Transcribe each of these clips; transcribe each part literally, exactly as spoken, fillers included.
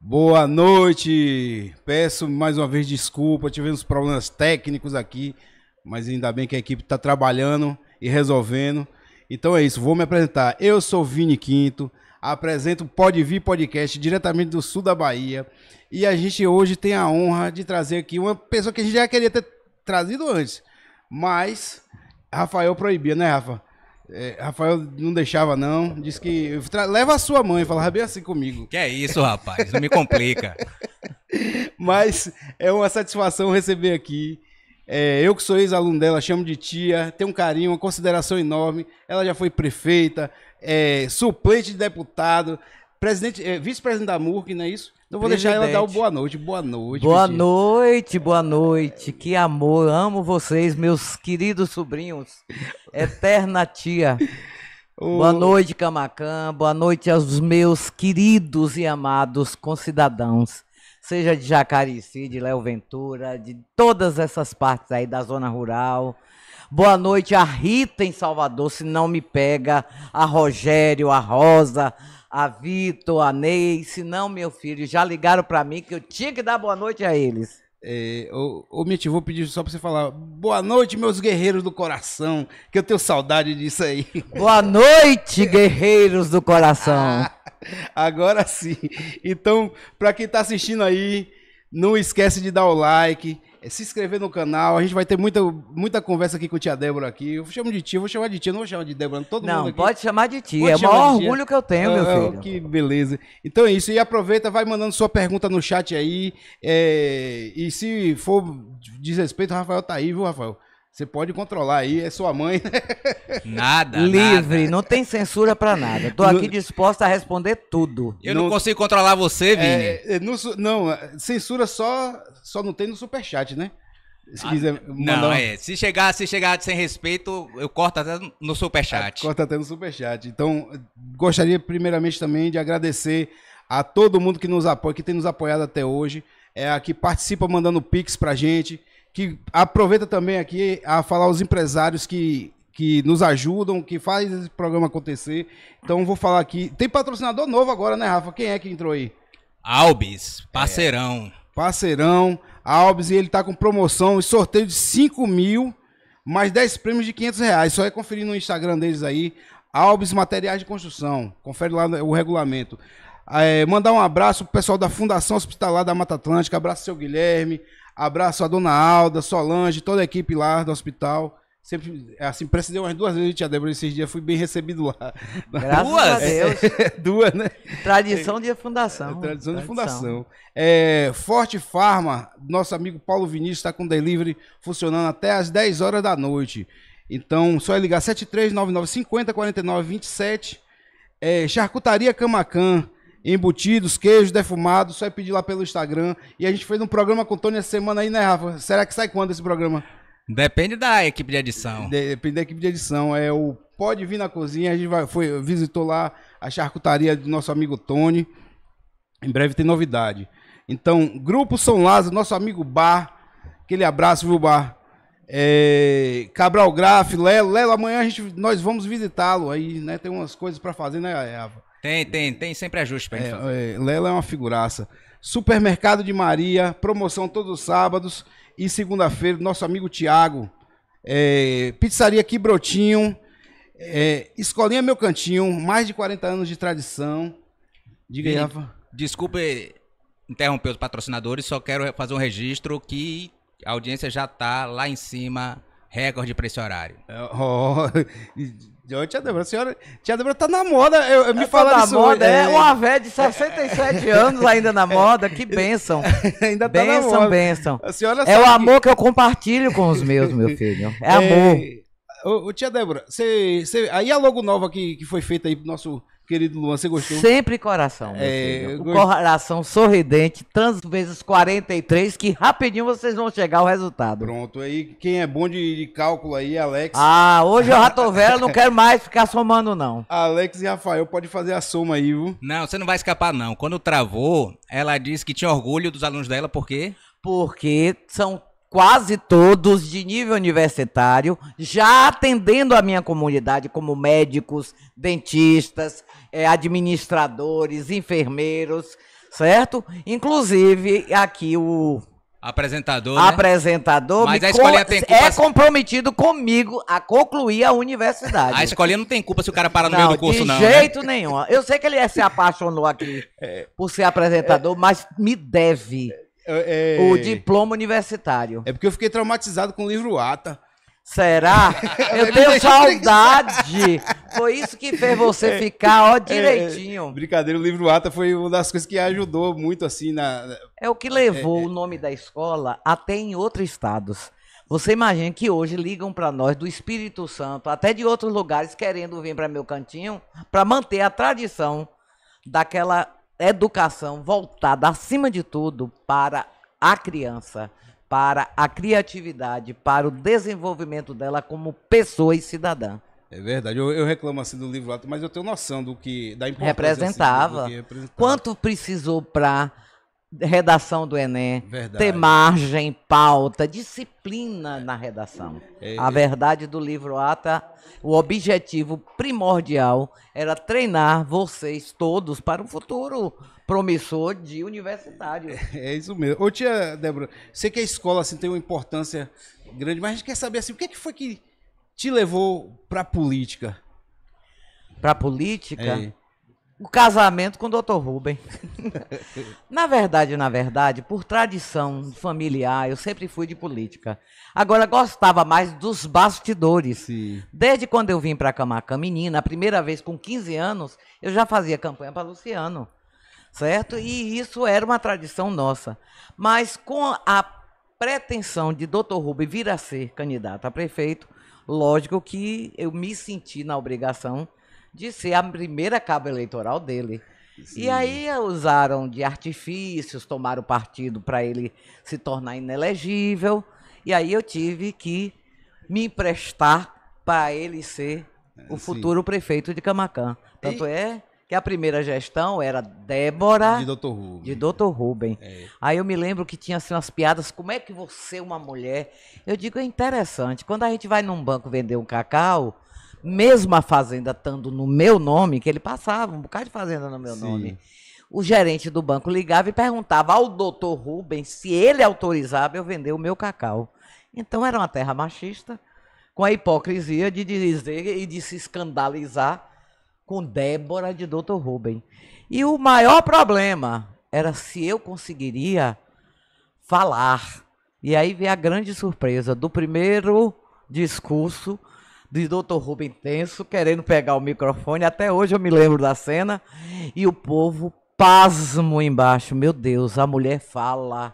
Boa noite, peço mais uma vez desculpa, tivemos problemas técnicos aqui, mas ainda bem que a equipe está trabalhando e resolvendo. Então é isso, vou me apresentar. Eu sou o Vini Quinto, apresento o PodVir Podcast diretamente do sul da Bahia e a gente hoje tem a honra de trazer aqui uma pessoa que a gente já queria ter trazido antes, mas Rafael proibia, né, Rafa? É, Rafael não deixava não, disse que leva a sua mãe, falava bem assim comigo. Que é isso, rapaz, não me complica. Mas é uma satisfação receber aqui. É, eu que sou ex-aluno dela, chamo de tia, tenho um carinho, uma consideração enorme. Ela já foi prefeita, é, suplente de deputado, presidente, é, vice-presidente da M U R C, não é isso? Então vou presidente. Deixar ela dar o boa noite, boa noite. Boa mentira. noite, boa noite, que amor, amo vocês, meus queridos sobrinhos, eterna tia. O... Boa noite, Camacã, boa noite aos meus queridos e amados concidadãos. Seja de Jacaraci, de Léo Ventura, de todas essas partes aí da zona rural. Boa noite a Rita em Salvador, se não me pega, a Rogério, a Rosa, a Vitor, a Ney, se não, meu filho, já ligaram para mim que eu tinha que dar boa noite a eles. É, eu, eu me vou pedir só para você falar, boa noite, meus guerreiros do coração, que eu tenho saudade disso aí. Boa noite, guerreiros do coração. Ah. Agora sim. Então, para quem está assistindo aí, não esquece de dar o like, se inscrever no canal. A gente vai ter muita, muita conversa aqui com a tia Débora aqui. Eu chamo de tia, vou chamar de tia, não vou chamar de Débora. Todo não, mundo aqui. Pode chamar de tia, é o maior orgulho que eu tenho, ah, meu filho. Que beleza. Então é isso, e aproveita, vai mandando sua pergunta no chat aí. É... E se for desrespeito, o Rafael tá aí, viu, Rafael? Você pode controlar aí, é sua mãe. Nada, Livre, nada. Não tem censura pra nada. Tô aqui disposta a responder tudo. Eu não, não consigo controlar você, Vini. É, não, não, censura só, só não tem no superchat, né? Se ah, quiser mandar não, uma... é. Se chegar, se chegar sem respeito, eu corto até no superchat. É, corto até no superchat. Então, gostaria primeiramente também de agradecer a todo mundo que nos apoia, que tem nos apoiado até hoje, é, a que participa mandando pix pra gente, que aproveita também aqui a falar os empresários que, que nos ajudam, que faz esse programa acontecer. Então, vou falar aqui. Tem patrocinador novo agora, né, Rafa? Quem é que entrou aí? Albes, parceirão. É, parceirão, Albes, e ele tá com promoção e sorteio de cinco mil, mais dez prêmios de quinhentos reais. Só é conferir no Instagram deles aí. Albes Materiais de Construção. Confere lá o regulamento. É, mandar um abraço pro pessoal da Fundação Hospitalar da Mata Atlântica. Abraço, seu Guilherme. Abraço a dona Alda, Solange, toda a equipe lá do hospital. Sempre, assim, precisei umas duas vezes de tia Débora esses dias, fui bem recebido lá. Graças duas? A Deus. Duas, né? Tradição de fundação. É, tradição, tradição de fundação. É, Forte Farma, nosso amigo Paulo Vinícius está com delivery funcionando até às dez horas da noite. Então, só é ligar sete três nove nove cinco zero quatro nove dois sete. É, Charcutaria Camacan. Embutidos, queijos, defumados, só é pedir lá pelo Instagram. E a gente fez um programa com o Tony essa semana aí, né, Rafa? Será que sai quando esse programa? Depende da equipe de edição. Depende da equipe de edição. É o Pode Vir na Cozinha, a gente vai, foi, visitou lá a charcutaria do nosso amigo Tony. Em breve tem novidade. Então, Grupo São Lázaro, nosso amigo Bar. Aquele abraço, viu, Bar? É, Cabral Graf, Lelo. Lelo, amanhã a gente, nós vamos visitá-lo aí, né? Tem umas coisas para fazer, né, Rafa? Tem, tem, tem sempre ajuste pra gente fazer. É, Lela é uma figuraça. Supermercado de Maria, promoção todos os sábados e segunda-feira, nosso amigo Thiago. É, pizzaria Quibrotinho, é, Escolinha Meu Cantinho, mais de quarenta anos de tradição. Diga aí, Rafa. Desculpe interromper os patrocinadores, só quero fazer um registro que a audiência já tá lá em cima, recorde pra esse horário. Oh, tia Débora, senhora, tia Débora tá na moda, eu, eu me falaram tá isso. Moda, é, é uma velha de sessenta e sete anos ainda na moda, que bênção. Ainda tá bênção, na moda. Bênção, bênção. É o amor que... que eu compartilho com os meus, meu filho. É, é... amor. Ô, ô, tia Débora, você, você... aí a logo nova que, que foi feita aí pro nosso querido Luan, você gostou? Sempre coração, meu é... filho. O gost... coração sorridente, tantas vezes quarenta e três, que rapidinho vocês vão chegar ao resultado. Pronto, aí quem é bom de, de cálculo aí, Alex. Ah, hoje eu já tô velho, não quero mais ficar somando não. Alex e Rafael, pode fazer a soma aí, viu? Não, você não vai escapar não. Quando travou, ela disse que tinha orgulho dos alunos dela, por quê? Porque são quase todos de nível universitário, já atendendo a minha comunidade como médicos, dentistas, eh, administradores, enfermeiros. certo? Inclusive, aqui o... Apresentador, né? Apresentador Mas a escolinha com... tem culpa... é comprometido comigo a concluir a universidade. A escolinha não tem culpa se o cara parar no não, meio do curso, não. De jeito né? nenhum. Eu sei que ele se apaixonou aqui é. por ser apresentador, é. mas me deve é. o diploma universitário. É porque eu fiquei traumatizado com o livro Ata. Será? Eu tenho saudade. Foi isso que fez você ficar, ó, direitinho. É, é, brincadeira, o livro Ata foi uma das coisas que ajudou muito, assim, na... É o que levou é, é, o nome da escola até em outros estados. Você imagina que hoje ligam para nós do Espírito Santo, até de outros lugares, querendo vir para Meu Cantinho, para manter a tradição daquela educação voltada, acima de tudo, para a criança, para a criatividade, para o desenvolvimento dela como pessoa e cidadã. É verdade, eu, eu reclamo assim do livro, mas eu tenho noção do que, da importância representava. Assim, do que representava. Quanto precisou para redação do Enem, verdade. ter margem, pauta, disciplina é. na redação. É. A verdade do livro Ata, o objetivo primordial era treinar vocês todos para um futuro promissor de universitário. É isso mesmo. Ô tia Débora, sei que a escola assim, tem uma importância grande, mas a gente quer saber assim, o que, é que foi que te levou para a política? Para a política? É. O casamento com o doutor Rubem. na verdade, na verdade, por tradição familiar, eu sempre fui de política. Agora, gostava mais dos bastidores. Sim. Desde quando eu vim para Camacã, menina, a primeira vez com quinze anos, eu já fazia campanha para Luciano. Certo? E isso era uma tradição nossa. Mas com a pretensão de doutor Rubem vir a ser candidato a prefeito, lógico que eu me senti na obrigação de ser a primeira cabo eleitoral dele. Sim. E aí usaram de artifícios, tomaram o partido para ele se tornar inelegível. E aí eu tive que me emprestar para ele ser o futuro Sim. prefeito de Camacã. Tanto e... é... que a primeira gestão era Débora... De doutor Rubem. De doutor Rubem. É. Aí eu me lembro que tinha assim, umas piadas, como é que você, uma mulher... Eu digo, é interessante, quando a gente vai num banco vender um cacau, mesmo a fazenda estando no meu nome, que ele passava um bocado de fazenda no meu Sim. nome, o gerente do banco ligava e perguntava ao doutor Rubem se ele autorizava eu vender o meu cacau. Então era uma terra machista, com a hipocrisia de dizer e de se escandalizar com Débora de doutor Rubem. E o maior problema era se eu conseguiria falar. E aí veio a grande surpresa do primeiro discurso de doutor Rubem tenso, querendo pegar o microfone. Até hoje eu me lembro da cena. E o povo pasmo embaixo. Meu Deus, a mulher fala.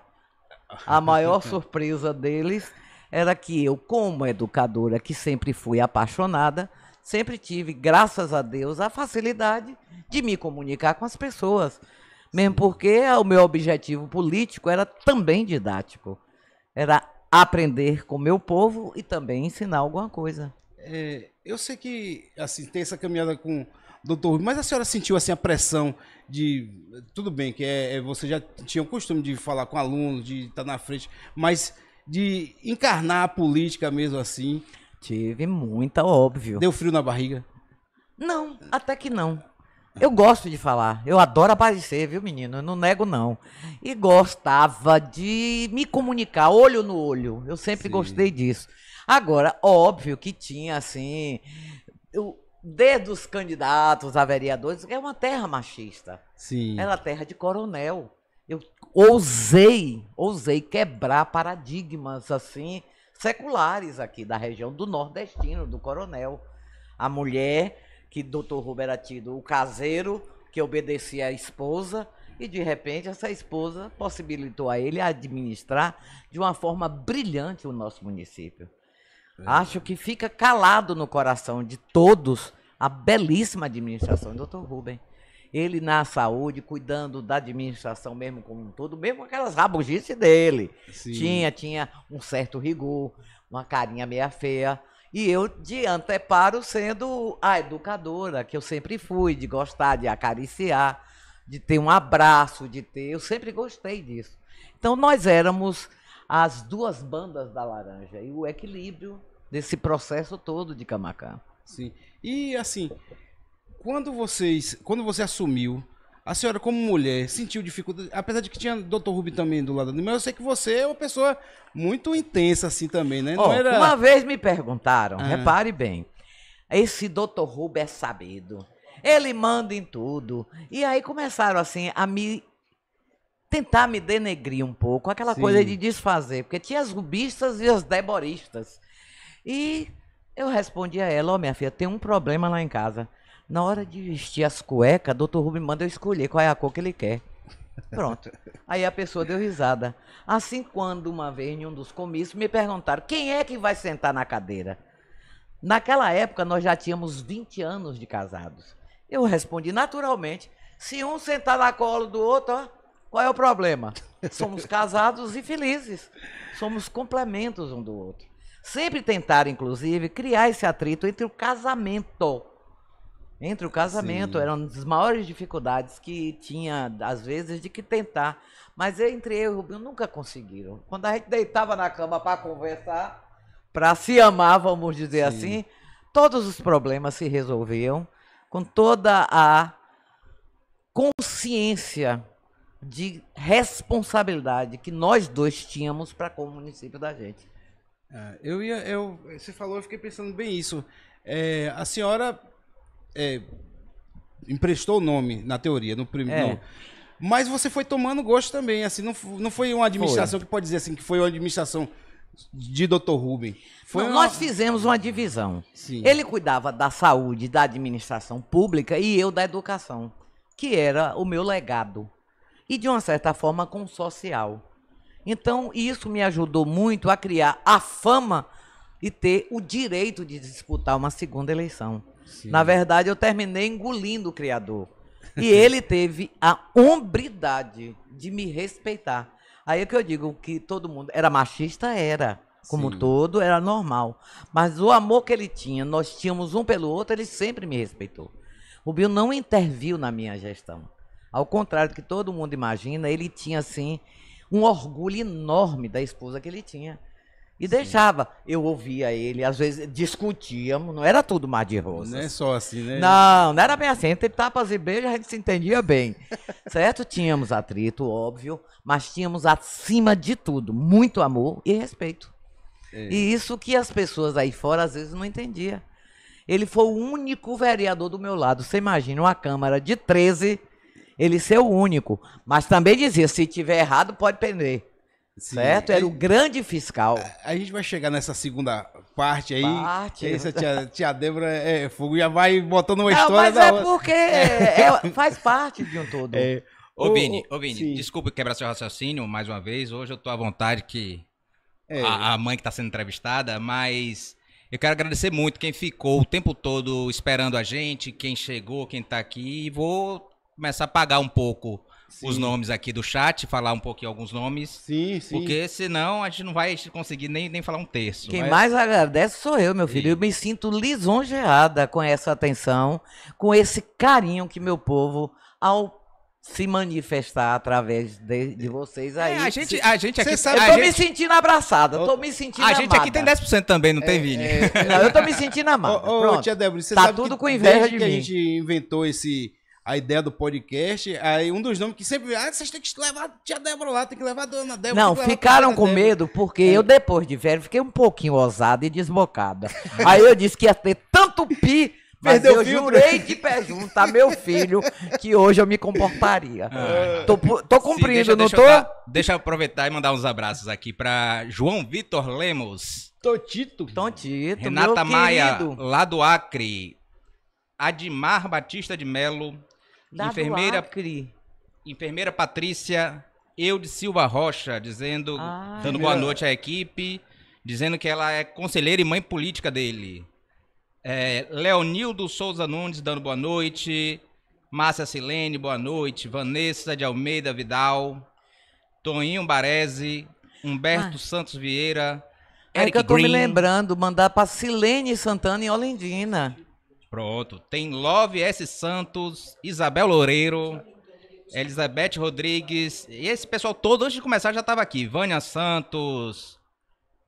A maior surpresa deles era que eu, como educadora, que sempre fui apaixonada, sempre tive, graças a Deus, a facilidade de me comunicar com as pessoas. Mesmo porque o meu objetivo político era também didático. Era aprender com o meu povo e também ensinar alguma coisa. É, eu sei que assim, tem essa caminhada com o doutor Rubem, mas a senhora sentiu assim, a pressão de... Tudo bem, que é, é, você já tinha o costume de falar com alunos, de estar na frente, mas de encarnar a política mesmo assim... Tive muita, óbvio. Deu frio na barriga? Não, até que não. Eu gosto de falar, eu adoro aparecer, viu, menino? Eu não nego, não. E gostava de me comunicar, olho no olho. Eu sempre Sim. gostei disso. Agora, óbvio que tinha, assim... Eu, desde os candidatos a vereadores, é uma terra machista. Sim. Era a terra de coronel. Eu ousei, ousei quebrar paradigmas, assim... seculares aqui da região do nordestino, do coronel. A mulher, que doutor Rubem era tido, o caseiro, que obedecia à esposa, e de repente essa esposa possibilitou a ele administrar de uma forma brilhante o nosso município. É. Acho que fica calado no coração de todos a belíssima administração do doutor Rubem. Ele na saúde, cuidando da administração mesmo como um todo, mesmo aquelas rabugices dele. Sim. Tinha, tinha um certo rigor, uma carinha meia feia. E eu de anteparo sendo a educadora, que eu sempre fui, de gostar de acariciar, de ter um abraço, de ter... Eu sempre gostei disso. Então nós éramos as duas bandas da laranja e o equilíbrio desse processo todo de Camacã. Sim. E assim... Quando, vocês, quando você assumiu A senhora, como mulher, sentiu dificuldade? Apesar de que tinha doutor Rubem também do lado do meu, eu sei que você é uma pessoa muito intensa assim também, né? Não oh, era... Uma vez me perguntaram, ah. repare bem, esse doutor Rubem é sabido, ele manda em tudo. E aí começaram assim a me... tentar me denegrir um pouco, aquela Sim. coisa de desfazer, porque tinha as rubistas e as deboristas. E eu respondi a ela, ó, oh, minha filha, tem um problema lá em casa. Na hora de vestir as cuecas, doutor Rubem manda eu escolher qual é a cor que ele quer. Pronto. Aí a pessoa deu risada. Assim, quando uma vez, em um dos comícios, me perguntaram, quem é que vai sentar na cadeira? Naquela época, nós já tínhamos vinte anos de casados. Eu respondi naturalmente, se um sentar na cola do outro, ó, qual é o problema? Somos casados e felizes. Somos complementos um do outro. Sempre tentaram, inclusive, criar esse atrito entre o casamento. Entre o casamento. Sim. Era uma das maiores dificuldades que tinha, às vezes, de que tentar. Mas entre eu e o Rubem nunca conseguiram. Quando a gente deitava na cama para conversar, para se amar, vamos dizer Sim. assim, todos os problemas se resolviam com toda a consciência de responsabilidade que nós dois tínhamos para com o município da gente. Ah, eu ia, eu, você falou, eu fiquei pensando bem isso. É, a senhora é, emprestou o nome na teoria, no primeiro. É. Mas você foi tomando gosto também, assim, não, não foi uma administração foi. que pode dizer assim que foi uma administração de doutor Rubem. Foi não, uma... Nós fizemos uma divisão. Sim. Ele cuidava da saúde, da administração pública e eu da educação, que era o meu legado. E, de uma certa forma, com o social. Então, isso me ajudou muito a criar a fama e ter o direito de disputar uma segunda eleição. Sim. Na verdade, eu terminei engolindo o criador. E ele teve a hombridade de me respeitar. Aí é que eu digo que todo mundo... Era machista? Era. Como Sim. todo, era normal. Mas o amor que ele tinha, nós tínhamos um pelo outro, ele sempre me respeitou. O Bill não interviu na minha gestão. Ao contrário do que todo mundo imagina, ele tinha, assim, um orgulho enorme da esposa que ele tinha. E Sim. deixava. Eu ouvia ele, às vezes discutíamos, não era tudo mar de rosas. Não é só assim, né? Não, não era bem assim. Entre tapas e beijos, a gente se entendia bem. Certo? Tínhamos atrito, óbvio, mas tínhamos, acima de tudo, muito amor e respeito. É. E isso que as pessoas aí fora, às vezes, não entendiam. Ele foi o único vereador do meu lado. Você imagina uma Câmara de treze... Ele ser o único, mas também dizia, se tiver errado, pode prender, Sim. certo? Era o grande fiscal. A, a gente vai chegar nessa segunda parte aí, parte. Que essa tia, tia Débora é fogo, já vai botando uma Não, história mas da é outra. Porque é, é, faz parte de um todo. É. Ô, Vini, ô, Vini, desculpa quebrar seu raciocínio mais uma vez, hoje eu tô à vontade que é. a, a mãe que tá sendo entrevistada, mas... Eu quero agradecer muito quem ficou o tempo todo esperando a gente, quem chegou, quem tá aqui, e vou... começar a apagar um pouco sim. os nomes aqui do chat, falar um pouquinho alguns nomes. Sim, sim. Porque senão a gente não vai conseguir nem, nem falar um terço. Quem mas... mais agradece sou eu, meu filho. Sim. Eu me sinto lisonjeada com essa atenção, com esse carinho que meu povo, ao se manifestar através de, de vocês aí. É, a gente, se, a gente aqui... Sabe, eu tô me gente... sentindo abraçada, eu tô me sentindo amada. A gente amada. aqui tem dez por cento também, não é, tem, Vini? É, é... Não, eu tô me sentindo amada. Ô, ô tia Débora, você tá sabe tudo que com inveja de que mim. A gente inventou esse... a ideia do podcast, aí um dos nomes que sempre... Ah, vocês têm que levar a tia Débora lá, tem que levar a dona Débora. Não, ficaram com medo, porque é. eu, depois de velho, fiquei um pouquinho ousada e desbocada. Aí eu disse que ia ter tanto pi, mas Perdeu eu filtro. jurei de pé junto a meu filho, que hoje eu me comportaria. Ah. Tô, tô cumprindo, Sim, deixa, não deixa tô? Eu dar, deixa eu aproveitar e mandar uns abraços aqui para João Vitor Lemos. Totito. Totito, Renata Maia, querido. Lá do Acre. Admar Batista de Melo. Da enfermeira, enfermeira Patrícia Eude Silva Rocha, dizendo, Ai, dando boa meu... noite à equipe, dizendo que ela é conselheira e mãe política dele. É, Leonildo Souza Nunes, dando boa noite. Márcia Silene, boa noite. Vanessa de Almeida Vidal. Toninho Baresi. Humberto Ai. Santos Vieira. É Eric que eu tô Green. me lembrando, mandar para Silene Santana e Olindina. Pronto, tem Love S. Santos, Isabel Loureiro, Elizabeth Rodrigues, e esse pessoal todo, antes de começar, já estava aqui. Vânia Santos,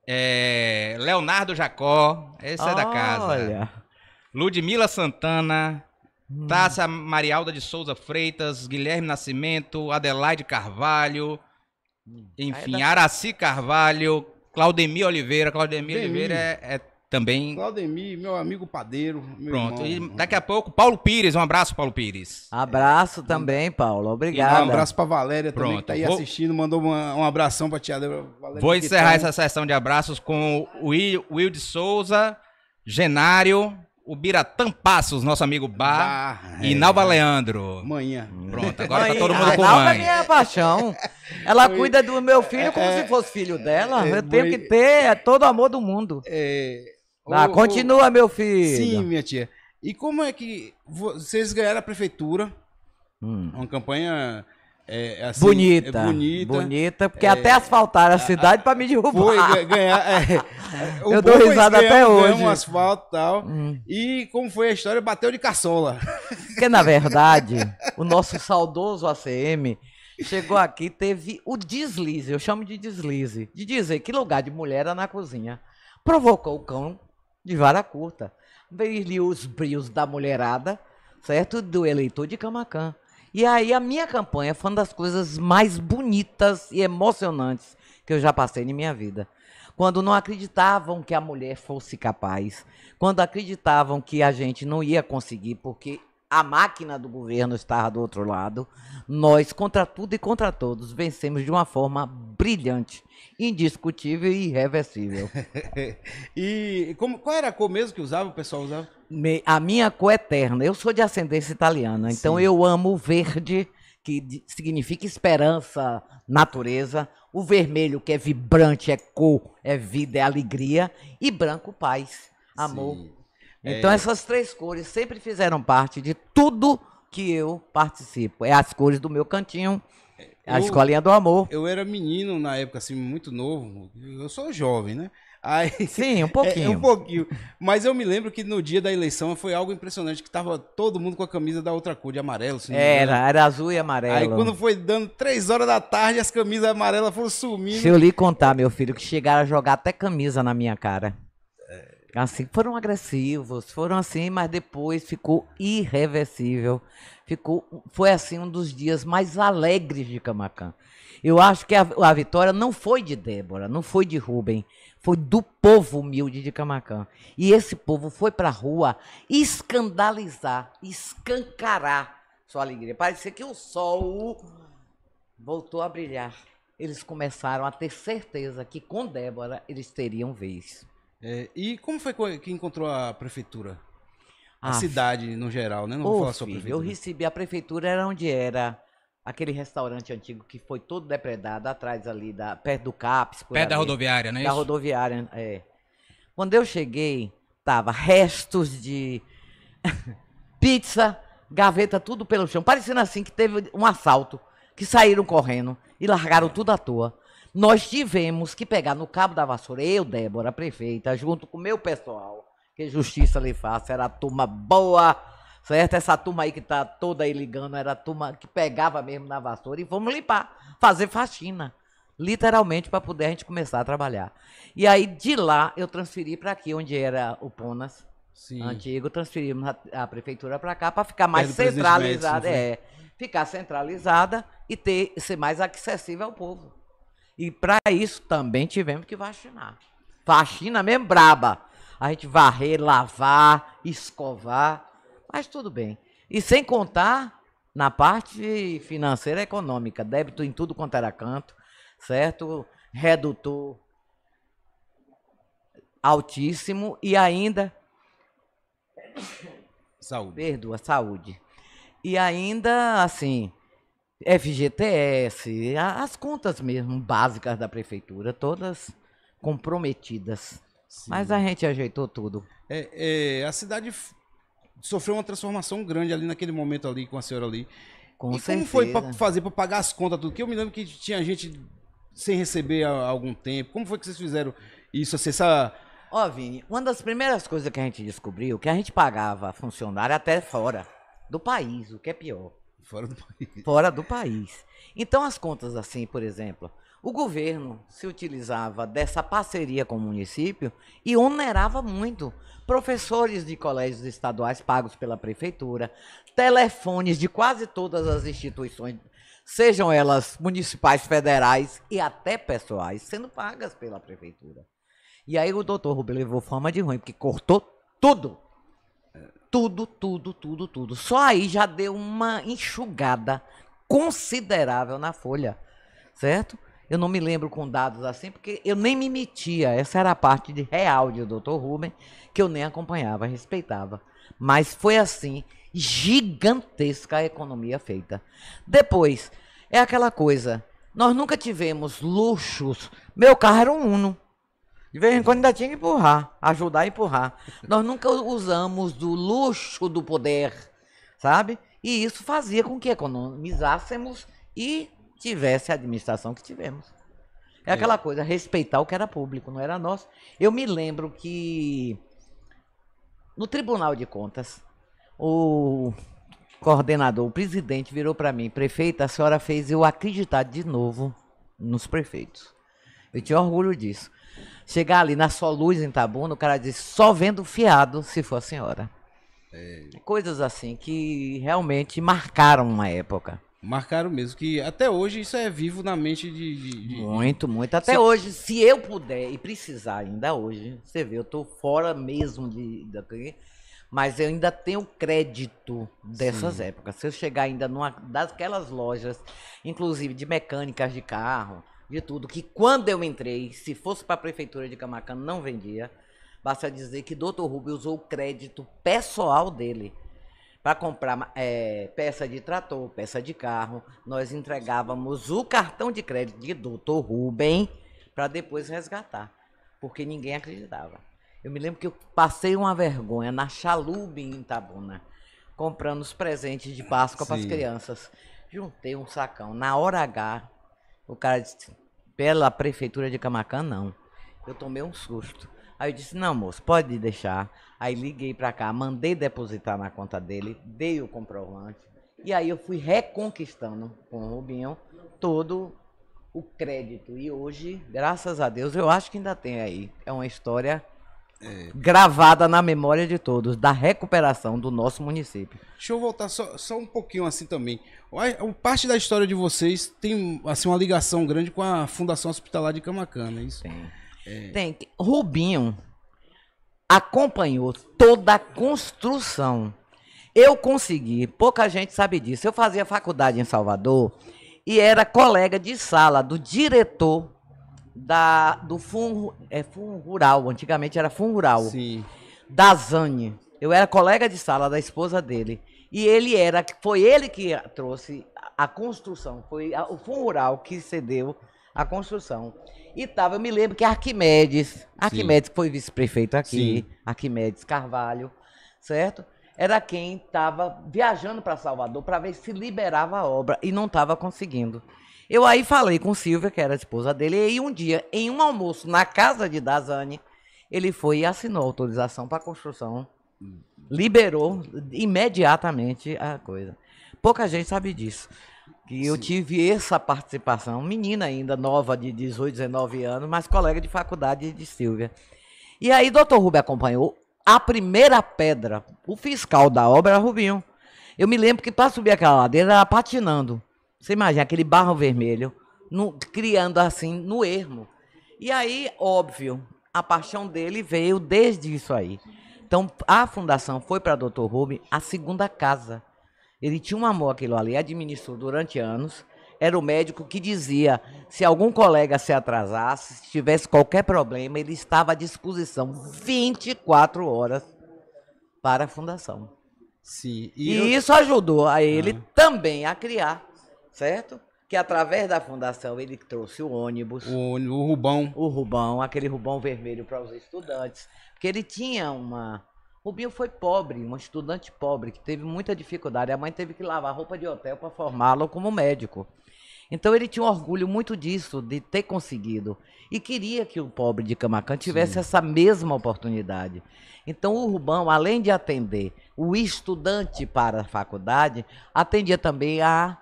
é, Leonardo Jacó, esse oh, é da casa. Olha. Ludmila Santana, Hum. Tássia Marialda de Souza Freitas, Guilherme Nascimento, Adelaide Carvalho, hum. enfim, da... Araci Carvalho, Claudemir Oliveira. Claudemir Demir. Oliveira é, é também... Claudemir, meu amigo padeiro. Meu Pronto, irmão. E daqui a pouco, Paulo Pires. Um abraço, Paulo Pires. Abraço é. também, Paulo. Obrigado. Um abraço pra Valéria Pronto. também, que tá aí Vou... assistindo. Mandou uma, um abração pra tia Débora. Vou encerrar tá... essa sessão de abraços com o Will, Will de Souza, Genário... O Biratã Passos, nosso amigo Bar, Bar e é. Nalva Leandro. Manhã. Pronto, agora mãe, tá todo mundo com mãe. A Nalva é minha paixão. Ela mãe, cuida do meu filho como é, se fosse filho dela. É, Eu mãe, tenho que ter todo o amor do mundo. É, ah, o, continua, o, meu filho. Sim, minha tia. E como é que vocês ganharam a prefeitura? Hum. Uma campanha... É, assim, bonita, é bonita, bonita, porque é, até asfaltaram a cidade para me derrubar. Foi ganhar, é, eu dou risada ganhar, até hoje. Um asfalto e tal. Hum. E como foi a história, bateu de caçola. Porque na verdade, o nosso saudoso A C M chegou aqui, teve o deslize, eu chamo de deslize, de dizer que lugar de mulher era na cozinha. Provocou o cão de vara curta. Veio os brios da mulherada, certo? Do eleitor de Camacã. E aí a minha campanha foi uma das coisas mais bonitas e emocionantes que eu já passei na minha vida. Quando não acreditavam que a mulher fosse capaz, quando acreditavam que a gente não ia conseguir, porque a máquina do governo estava do outro lado, nós, contra tudo e contra todos, vencemos de uma forma brilhante, indiscutível e irreversível. E como, qual era a cor mesmo que usava, o pessoal usava? A minha cor eterna. Eu sou de ascendência italiana, Sim. então eu amo o verde, que significa esperança, natureza. O vermelho, que é vibrante, é cor, é vida, é alegria. E branco, paz, amor. Sim. Então é... essas três cores sempre fizeram parte de tudo que eu participo. É as cores do meu cantinho, a eu, Escolinha do Amor. Eu era menino na época, assim, muito novo. Eu sou jovem, né? Aí, Sim, um pouquinho. É, um pouquinho. Mas eu me lembro que no dia da eleição foi algo impressionante, que tava todo mundo com a camisa da outra cor, de amarelo. Assim, era, né? Era azul e amarelo. Aí quando foi dando três horas da tarde, as camisas amarelas foram sumindo. Se eu lhe contar, meu filho, que chegaram a jogar até camisa na minha cara. Assim, foram agressivos, foram assim, mas depois ficou irreversível. Ficou, foi assim um dos dias mais alegres de Camacã. Eu acho que a, a vitória não foi de Débora, não foi de Rubem, foi do povo humilde de Camacã. E esse povo foi para a rua escandalizar, escancarar sua alegria. Parecia que o sol voltou a brilhar. Eles começaram a ter certeza que com Débora eles teriam vez. É, e como foi que encontrou a prefeitura? A ah, cidade, no geral, né? Não vou falar sobre a prefeitura. Eu recebi a prefeitura, era onde era aquele restaurante antigo que foi todo depredado, atrás ali, da, perto do CAPS. Perto da rodoviária, não é isso? Da rodoviária, é. Quando eu cheguei, tava restos de pizza, gaveta, tudo pelo chão. Parecendo assim que teve um assalto, que saíram correndo e largaram tudo à toa. Nós tivemos que pegar no cabo da vassoura, eu, Débora, prefeita, junto com o meu pessoal, que justiça lhe faça, era a turma boa, certo? Essa turma aí que tá toda aí ligando, era a turma que pegava mesmo na vassoura e vamos limpar, fazer faxina, literalmente, para poder a gente começar a trabalhar. E aí, de lá, eu transferi para aqui, onde era o Ponas Sim. antigo, transferimos a, a prefeitura para cá, para ficar mais é centralizada, é, ficar centralizada e ter, ser mais acessível ao povo. E para isso também tivemos que vaxinar. Faxina mesmo braba. A gente varrer, lavar, escovar, mas tudo bem. E sem contar na parte financeira e econômica, débito em tudo quanto era canto, certo? Redutor altíssimo e ainda... Saúde. Perdoa, saúde. E ainda, assim... F G T S, as contas mesmo básicas da prefeitura, todas comprometidas. Sim. Mas a gente ajeitou tudo. É, é, a cidade sofreu uma transformação grande ali naquele momento ali com a senhora ali. Com e certeza. Como foi para fazer para pagar as contas tudo? Que eu me lembro que tinha gente sem receber há algum tempo. Como foi que vocês fizeram isso? Essa... Ó, Vini, uma das primeiras coisas que a gente descobriu que a gente pagava funcionário até fora do país, o que é pior. Fora do país. Fora do país. Então, as contas assim, por exemplo, O governo se utilizava dessa parceria com o município e onerava muito professores de colégios estaduais pagos pela prefeitura, telefones de quase todas as instituições, sejam elas municipais, federais e até pessoais, sendo pagas pela prefeitura. E aí o doutor Rubem levou forma de ruim, porque cortou tudo. Tudo, tudo, tudo, tudo. Só aí já deu uma enxugada considerável na folha, certo? Eu não me lembro com dados assim, porque eu nem me metia. Essa era a parte de real de doutor Rubem, que eu nem acompanhava, respeitava. Mas foi assim, gigantesca a economia feita. Depois, é aquela coisa, nós nunca tivemos luxos. Meu carro era um Uno. De vez em quando ainda tinha que empurrar, ajudar a empurrar. Nós nunca usamos do luxo do poder, sabe? E isso fazia com que economizássemos e tivesse a administração que tivemos. É aquela coisa, respeitar o que era público, não era nosso. Eu me lembro que no Tribunal de Contas, o coordenador, o presidente virou para mim: prefeita, a senhora fez eu acreditar de novo nos prefeitos. Eu tinha orgulho disso. Chegar ali na Só Luz, em Itabuna, o cara disse: só vendo fiado se for a senhora. É. Coisas assim que realmente marcaram uma época. Marcaram mesmo, que até hoje isso é vivo na mente de... de, de... Muito, muito. Até se... hoje, se eu puder e precisar ainda hoje, você vê, eu estou fora mesmo de, de... Mas eu ainda tenho crédito dessas Sim. épocas. Se eu chegar ainda numa daquelas lojas, inclusive de mecânicas de carro, de tudo, que quando eu entrei, se fosse para a prefeitura de Camacã, não vendia, basta dizer que doutor Rubem usou o crédito pessoal dele para comprar é, peça de trator, peça de carro. Nós entregávamos o cartão de crédito de doutor Rubem para depois resgatar, porque ninguém acreditava. Eu me lembro que eu passei uma vergonha na Chalube, em Itabuna, comprando os presentes de Páscoa para as crianças. Juntei um sacão. Na hora H, o cara disse: pela prefeitura de Camacã, não. Eu tomei um susto. Aí eu disse: não, moço, pode deixar. Aí liguei para cá, mandei depositar na conta dele, dei o comprovante. E aí eu fui reconquistando com o Rubinho todo o crédito. E hoje, graças a Deus, eu acho que ainda tem aí. É uma história é. gravada na memória de todos, da recuperação do nosso município. Deixa eu voltar só, só um pouquinho assim também. O parte da história de vocês tem assim, uma ligação grande com a Fundação Hospitalar de Camacã, não é isso? Tem. É. Tem. Rubinho acompanhou toda a construção. Eu consegui, pouca gente sabe disso. Eu fazia faculdade em Salvador e era colega de sala do diretor da, do Fundo é, Fundo Rural, antigamente era Fundo Rural, Sim. da Zane. Eu era colega de sala da esposa dele. E ele era, foi ele que trouxe a construção, foi a, o Fundo Rural que cedeu a construção. E tava, eu me lembro que Arquimedes, Arquimedes Sim. foi vice-prefeito aqui, Sim. Arquimedes Carvalho, certo? Era quem estava viajando para Salvador para ver se liberava a obra e não estava conseguindo. Eu aí falei com Silvia, que era a esposa dele, e aí um dia, em um almoço na casa de Dazane, ele foi e assinou a autorização para a construção, liberou imediatamente a coisa. Pouca gente sabe disso. Que eu Sim. tive essa participação, menina ainda, nova, de dezoito, dezenove anos, mas colega de faculdade de Silvia. E aí, doutor Rubem acompanhou a primeira pedra, o fiscal da obra era Rubinho. Eu me lembro que para subir aquela ladeira era patinando. Você imagina, aquele barro vermelho, no, criando assim, no ermo. E aí, óbvio, a paixão dele veio desde isso aí. Então, a fundação foi para doutor Rubem a segunda casa. Ele tinha um amor aquilo ali, administrou durante anos. Era o médico que dizia, se algum colega se atrasasse, se tivesse qualquer problema, ele estava à disposição vinte e quatro horas para a fundação. Sim. E, e eu... isso ajudou a ele ah. também a criar, certo? Que através da fundação ele trouxe o ônibus. O, o Rubão. O Rubão, aquele Rubão vermelho para os estudantes. Porque ele tinha uma... Rubinho foi pobre, uma estudante pobre, que teve muita dificuldade. A mãe teve que lavar roupa de hotel para formá-lo como médico. Então, ele tinha um orgulho muito disso, de ter conseguido. E queria que o pobre de Camacã tivesse Sim. essa mesma oportunidade. Então, o Rubão, além de atender o estudante para a faculdade, atendia também a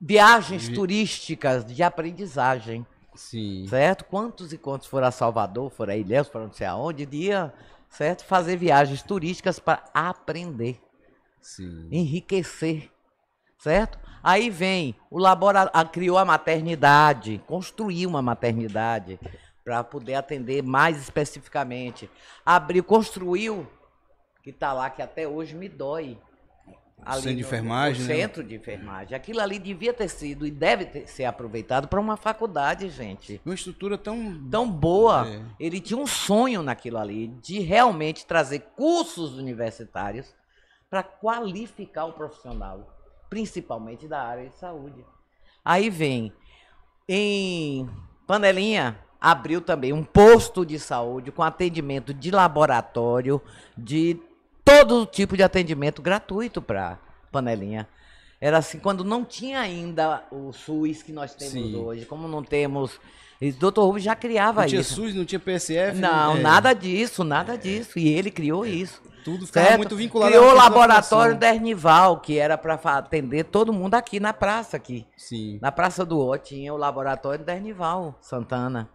viagens e... turísticas de aprendizagem. Sim. Certo? Quantos e quantos foram a Salvador, foram a Ilhéus, foram não sei aonde, dia, certo? Fazer viagens turísticas para aprender. Sim. Enriquecer. Certo? Aí vem o laboratório, criou a maternidade, construiu uma maternidade para poder atender mais especificamente. Abriu, construiu, que está lá, que até hoje me dói. Ali centro de enfermagem, no, no centro né? de enfermagem. Aquilo ali devia ter sido e deve ter, ser aproveitado para uma faculdade, gente. Uma estrutura tão... Tão boa. É. Ele tinha um sonho naquilo ali, de realmente trazer cursos universitários para qualificar o profissional, principalmente da área de saúde. Aí vem, em Panelinha, abriu também um posto de saúde com atendimento de laboratório, de todo tipo de atendimento gratuito para Panelinha. Era assim, quando não tinha ainda o SUS que nós temos Sim. hoje, como não temos... O doutor Rubem já criava isso. Não tinha isso. SUS, não tinha P S F? Não, né? nada disso, nada é. disso. E ele criou é. isso. Tudo ficava certo? muito vinculado. Criou o Laboratório Dernival, que era para atender todo mundo aqui na praça. aqui. Sim. Na Praça do Ó tinha o Laboratório Dernival Santana.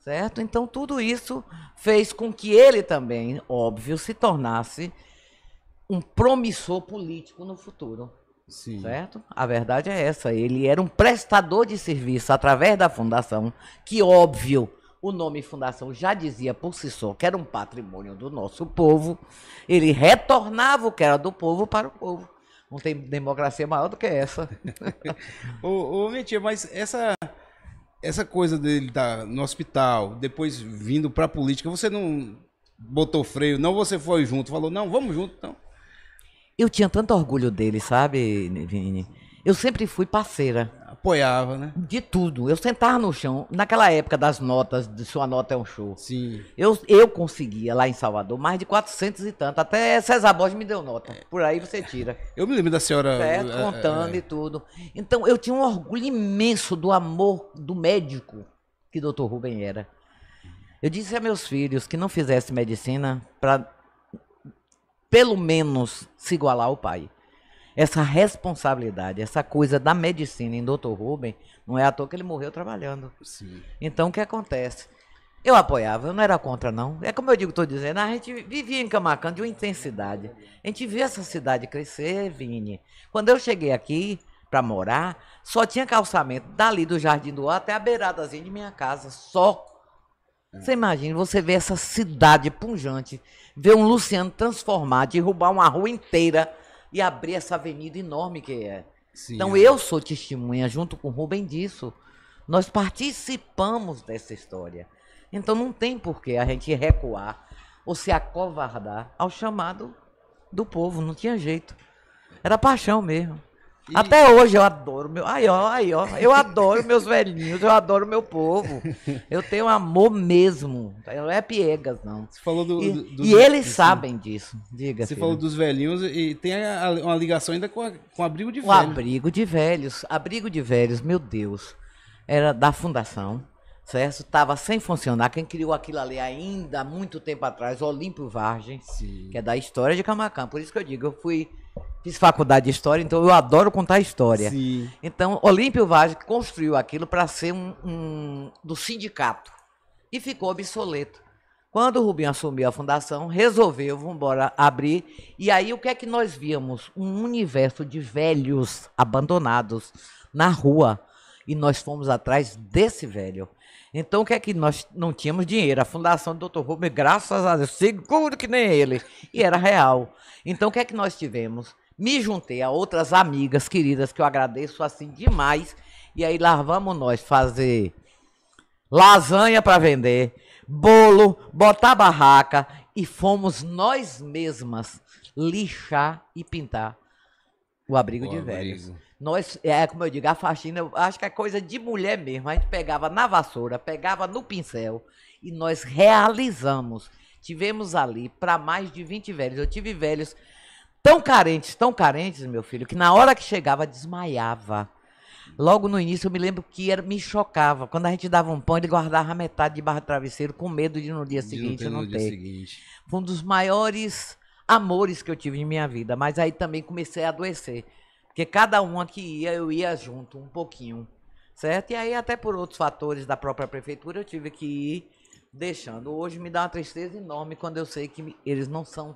Certo? Então, tudo isso fez com que ele também, óbvio, se tornasse um promissor político no futuro. Sim. Certo? A verdade é essa. Ele era um prestador de serviço através da fundação, que, óbvio, o nome fundação já dizia por si só que era um patrimônio do nosso povo. Ele retornava o que era do povo para o povo. Não tem democracia maior do que essa. Ô, ô, mentira, mas essa... Essa coisa dele estar no hospital, depois vindo para a política, você não botou freio, não, você foi junto, falou, não, vamos junto, então. Eu tinha tanto orgulho dele, sabe, Vini? Eu sempre fui parceira. Apoiava, né? De tudo. Eu sentava no chão, naquela época das notas, de sua nota é um show. Sim. Eu, eu conseguia, lá em Salvador, mais de quatrocentos e tanto. Até César Bosch me deu nota. Por aí você tira. Eu me lembro da senhora... Certo, contando é... e tudo. Então, eu tinha um orgulho imenso do amor do médico que o doutor Rubem era. Eu disse a meus filhos que não fizesse medicina para, pelo menos, se igualar ao pai. Essa responsabilidade, essa coisa da medicina em doutor Rubem, não é à toa que ele morreu trabalhando. Sim. Então, o que acontece? Eu apoiava, eu não era contra, não. É como eu digo, estou dizendo, a gente vivia em Camacã de uma intensidade. A gente via essa cidade crescer, Vini. Quando eu cheguei aqui para morar, só tinha calçamento dali do Jardim do Ar até a beiradazinha de minha casa, só. Você imagina, você vê essa cidade punjante, ver um Luciano transformar, derrubar uma rua inteira e abrir essa avenida enorme que é. Sim, então, é. eu sou testemunha, junto com o Rubem, disso. Nós participamos dessa história. Então, não tem por que a gente recuar ou se acovardar ao chamado do povo. Não tinha jeito. Era paixão mesmo. E... Até hoje eu adoro meu... Aí, ó, aí, ó. Eu adoro meus velhinhos, eu adoro meu povo. Eu tenho amor mesmo. Não é piegas, não. Você falou do, e, do, do, e eles do... sabem disso. Diga, Você filho. falou dos velhinhos e tem a, a, uma ligação ainda com, a, com abrigo de o velhos. Abrigo de velhos. Abrigo de velhos, meu Deus. Era da fundação, certo? Estava sem funcionar. Quem criou aquilo ali ainda há muito tempo atrás, o Olímpio Vargem, Sim. que é da história de Camacã. Por isso que eu digo, eu fui... Fiz faculdade de História, então eu adoro contar história. Sim. Então, Olímpio Vargem construiu aquilo para ser um, um do sindicato e ficou obsoleto. Quando o Rubem assumiu a fundação, resolveu, vamos embora, abrir. E aí, o que é que nós víamos? Um universo de velhos abandonados na rua. E nós fomos atrás desse velho. Então, o que é que nós não tínhamos dinheiro? A fundação do doutor Rubem, graças a Deus, seguro que nem ele. E era real. Então, o que é que nós tivemos? Me juntei a outras amigas queridas, que eu agradeço assim demais. E aí, lá vamos nós fazer lasanha para vender, bolo, botar barraca. E fomos nós mesmas lixar e pintar o abrigo Boa, de velhos. Marido. Nós, é como eu digo, a faxina, eu acho que é coisa de mulher mesmo. A gente pegava na vassoura, pegava no pincel e nós realizamos. Tivemos ali para mais de vinte velhos. Eu tive velhos tão carentes, tão carentes, meu filho, que na hora que chegava desmaiava. Logo no início eu me lembro que era, me chocava. Quando a gente dava um pão, ele guardava metade debaixo do travesseiro com medo de no dia seguinte não ter. Foi um dos maiores amores que eu tive em minha vida. Mas aí também comecei a adoecer. Porque cada uma que ia, eu ia junto um pouquinho, certo? E aí, até por outros fatores da própria prefeitura, eu tive que ir deixando. Hoje me dá uma tristeza enorme quando eu sei que eles não são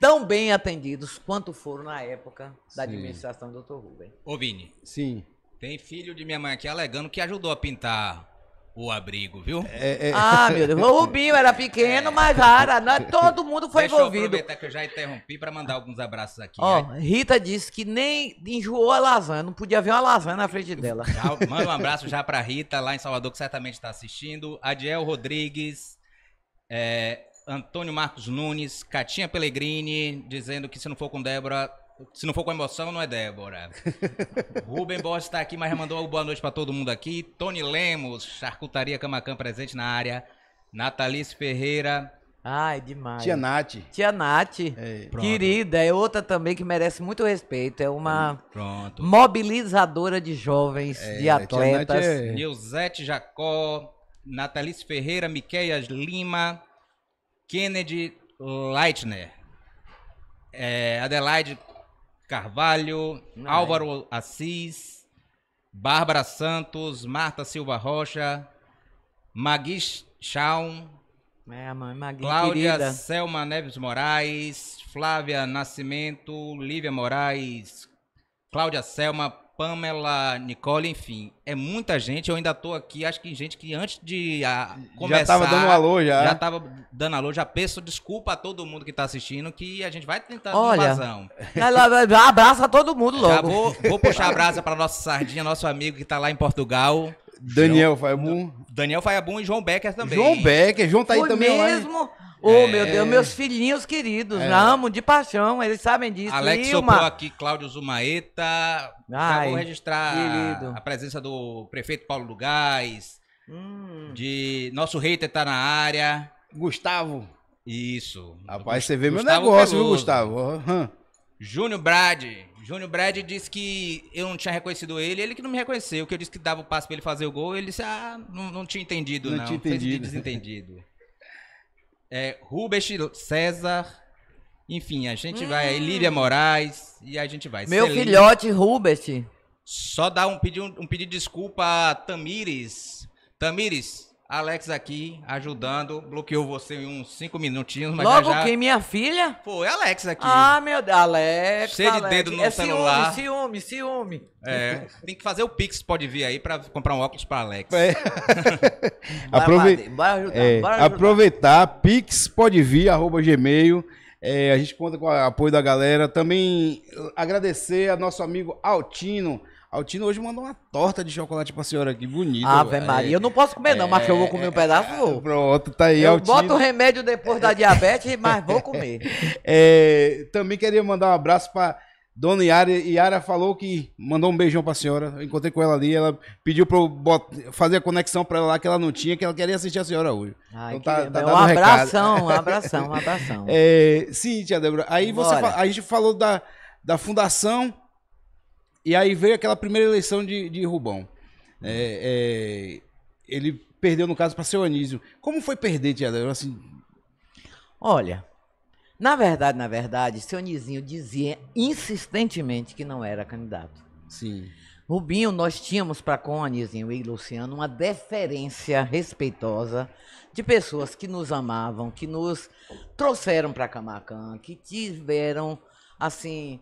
tão bem atendidos quanto foram na época da Sim. administração do doutor Rubem. Ô, Vini. Sim. Tem filho de minha mãe aqui alegando que ajudou a pintar o abrigo, viu? É, é. Ah, meu Deus. O Rubinho era pequeno, mas rara. Todo mundo foi Deixa envolvido. Deixa eu aproveitar que eu já interrompi para mandar alguns abraços aqui. Ó, né? Rita disse que nem enjoou a lasanha. Não podia ver uma lasanha na frente dela. Já, manda um abraço já para Rita, lá em Salvador, que certamente está assistindo. Adiel Rodrigues, é, Antônio Marcos Nunes, Catinha Pellegrini, dizendo que se não for com Débora... Se não for com emoção, não é Débora. Rubem Borges está aqui, mas mandou uma boa noite para todo mundo aqui. Tony Lemos, Charcutaria Camacan presente na área. Natalice Ferreira. Ai, demais. Tia Nath. Tia Nath. É. Querida, é outra também que merece muito respeito. É uma Pronto. mobilizadora de jovens, é, de atletas. É... Nilzete Jacó, Natalice Ferreira, Miqueias Lima, Kennedy Leitner, é, Adelaide Carvalho, Não Álvaro é. Assis, Bárbara Santos, Marta Silva Rocha, Magui Chaum, é, Cláudia querida. Selma Neves Moraes, Flávia Nascimento, Lívia Moraes, Cláudia Selma, Pamela Nicole, enfim, é muita gente. Eu ainda tô aqui, acho que gente que antes de a, começar... Já tava dando alô, já. Já tava dando alô, já peço desculpa a todo mundo que tá assistindo, que a gente vai tentar Olha, invasão. Abraça a todo mundo logo. Já vou, vou puxar a brasa pra nossa sardinha, nosso amigo que tá lá em Portugal. Daniel Faiabum. Daniel Faiabum e João Becker também. João Becker, João tá aí Foi também. mesmo? Lá em... Oh, é... meu Deus, meus filhinhos queridos, é. amo de paixão, eles sabem disso. Alex Ilma. Soprou aqui, Cláudio Zumaeta. Ai, vou registrar querido. a presença do prefeito Paulo do Gás, hum. de nosso hater tá na área. Gustavo. Isso. Rapaz, você vê Gustavo meu negócio, viu, Gustavo? Uhum. Júnior Brad. Júnior Brad disse que eu não tinha reconhecido ele, ele que não me reconheceu, que eu disse que dava o passe pra ele fazer o gol, ele disse, ah, não, não tinha entendido não. Não tinha entendido. Fez de desentendido. É, Rubens César, enfim, a gente hum. vai, Elívia Moraes, e a gente vai. Meu Celina, filhote Rubens. Só dá um pedido um, um pedido de desculpa a Tamires. Tamires, Alex aqui, ajudando, bloqueou você em uns cinco minutinhos. Mas Logo já... quem, minha filha? Foi Alex aqui. Ah, meu Deus, Alex. Cheio de Alex. dedo no é celular. Ciúme, ciúme, ciúme. É, tem que fazer o Pix, pode vir aí, pra comprar um óculos pra Alex. É. Aprove... Vai, vai ajudar, é, vai ajudar. Aproveitar, Pix, pode vir, arroba Gmail. É, a gente conta com o apoio da galera. Também agradecer a nosso amigo Altino. Altino hoje mandou uma torta de chocolate pra senhora aqui, bonito. Ave Maria, é, eu não posso comer não, é, mas eu vou comer um pedaço. Vou. Pronto, tá aí, eu Altino. Eu boto o remédio depois da diabetes, mas vou comer. É, também queria mandar um abraço pra dona Yara. Yara falou que mandou um beijão pra senhora. Eu encontrei com ela ali, ela pediu pra eu botar, fazer a conexão pra ela lá que ela não tinha, que ela queria assistir a senhora hoje. Ai, então tá, tá dando um abração, recado. Um abração, um abração. É, sim, tia Débora, aí você, a gente falou da, da fundação, e aí veio aquela primeira eleição de, de Rubão. É, é, ele perdeu, no caso, pra seu Anísio. Como foi perder, tia Débora? Assim... Olha... Na verdade, na verdade, seu Nizinho dizia insistentemente que não era candidato. Sim. Rubinho, nós tínhamos para com o Nizinho e Luciano uma deferência respeitosa de pessoas que nos amavam, que nos trouxeram para Camacan, que tiveram, assim,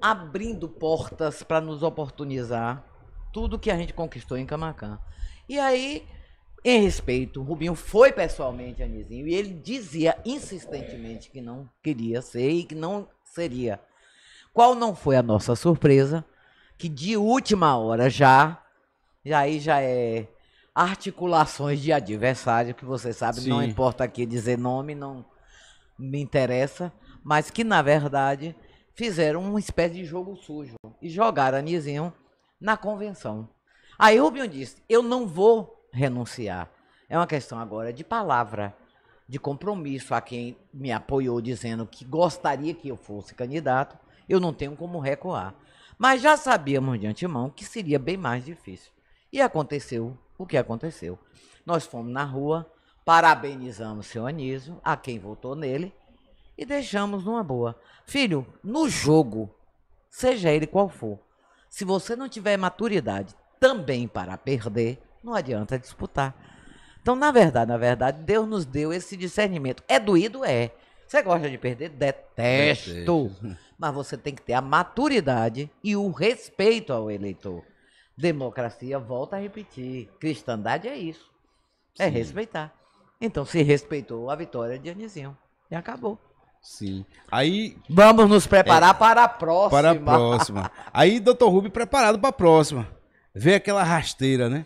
abrindo portas para nos oportunizar tudo que a gente conquistou em Camacan. E aí... Em respeito, o Rubinho foi pessoalmente a Nizinho e ele dizia insistentemente que não queria ser e que não seria. Qual não foi a nossa surpresa? Que de última hora já, e aí já é articulações de adversário, que você sabe, Sim. não importa aqui dizer nome, não me interessa, mas que na verdade fizeram uma espécie de jogo sujo e jogaram a Nizinho na convenção. Aí o Rubinho disse, eu não vou... renunciar. É uma questão agora de palavra, de compromisso a quem me apoiou dizendo que gostaria que eu fosse candidato, eu não tenho como recuar. Mas já sabíamos de antemão que seria bem mais difícil. E aconteceu o que aconteceu. Nós fomos na rua, parabenizamos o seu Anísio, a quem votou nele, e deixamos numa boa. Filho, no jogo, seja ele qual for. Se você não tiver maturidade também para perder, não adianta disputar. Então, na verdade, na verdade, Deus nos deu esse discernimento. É doído? É. Você gosta de perder? Detesto. Detesto. Mas você tem que ter a maturidade e o respeito ao eleitor. Democracia, volta a repetir, cristandade é isso. É, sim, respeitar. Então se respeitou a vitória de Anisinho. E acabou. Sim. Aí vamos nos preparar é, para a próxima. Para a próxima. Aí doutor Rubem preparado para a próxima. Veio aquela rasteira, né?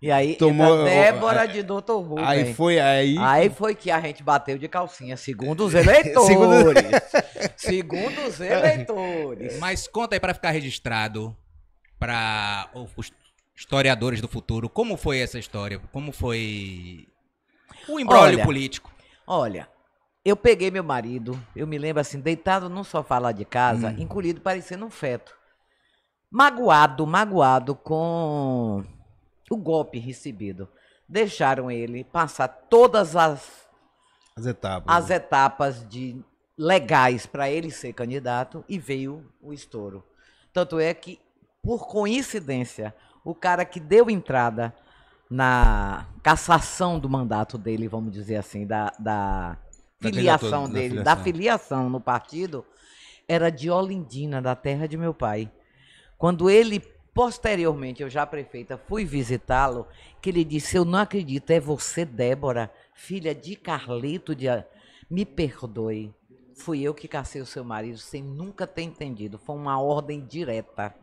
E aí tomou a Débora ó, de doutor Rubem. Aí foi aí. Aí foi que a gente bateu de calcinha, segundo os eleitores. segundo... segundo os eleitores. Mas conta aí para ficar registrado, para os historiadores do futuro, como foi essa história? Como foi o imbróglio político? Olha, eu peguei meu marido, eu me lembro assim, deitado num sofá lá de casa, hum. encolhido, parecendo um feto. Magoado, magoado com o golpe recebido. Deixaram ele passar todas as, as, etapas, as né? etapas de legais para ele ser candidato e veio o estouro. Tanto é que, por coincidência, o cara que deu entrada na cassação do mandato dele, vamos dizer assim, da, da filiação da dele, da filiação. da filiação no partido, era de Olindina, da terra de meu pai. Quando ele, posteriormente, eu já prefeita, fui visitá-lo, que ele disse, eu não acredito, é você, Débora, filha de Carlito, de... me perdoe, fui eu que cacei o seu marido, sem nunca ter entendido, foi uma ordem direta.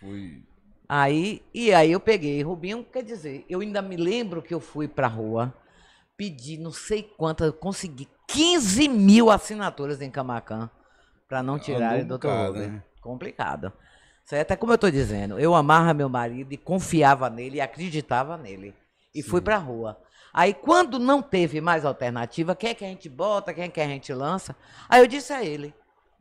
Fui. Aí, e aí eu peguei Rubinho, quer dizer, eu ainda me lembro que eu fui pra rua, pedi não sei quantas, consegui quinze mil assinaturas em Camacã pra não tirar o doutor Rubem, né? Complicado. Certo? É como eu tô dizendo, eu amava meu marido e confiava nele e acreditava nele. E Sim. fui pra rua. Aí quando não teve mais alternativa, quem é que a gente bota, quem é que a gente lança? Aí eu disse a ele,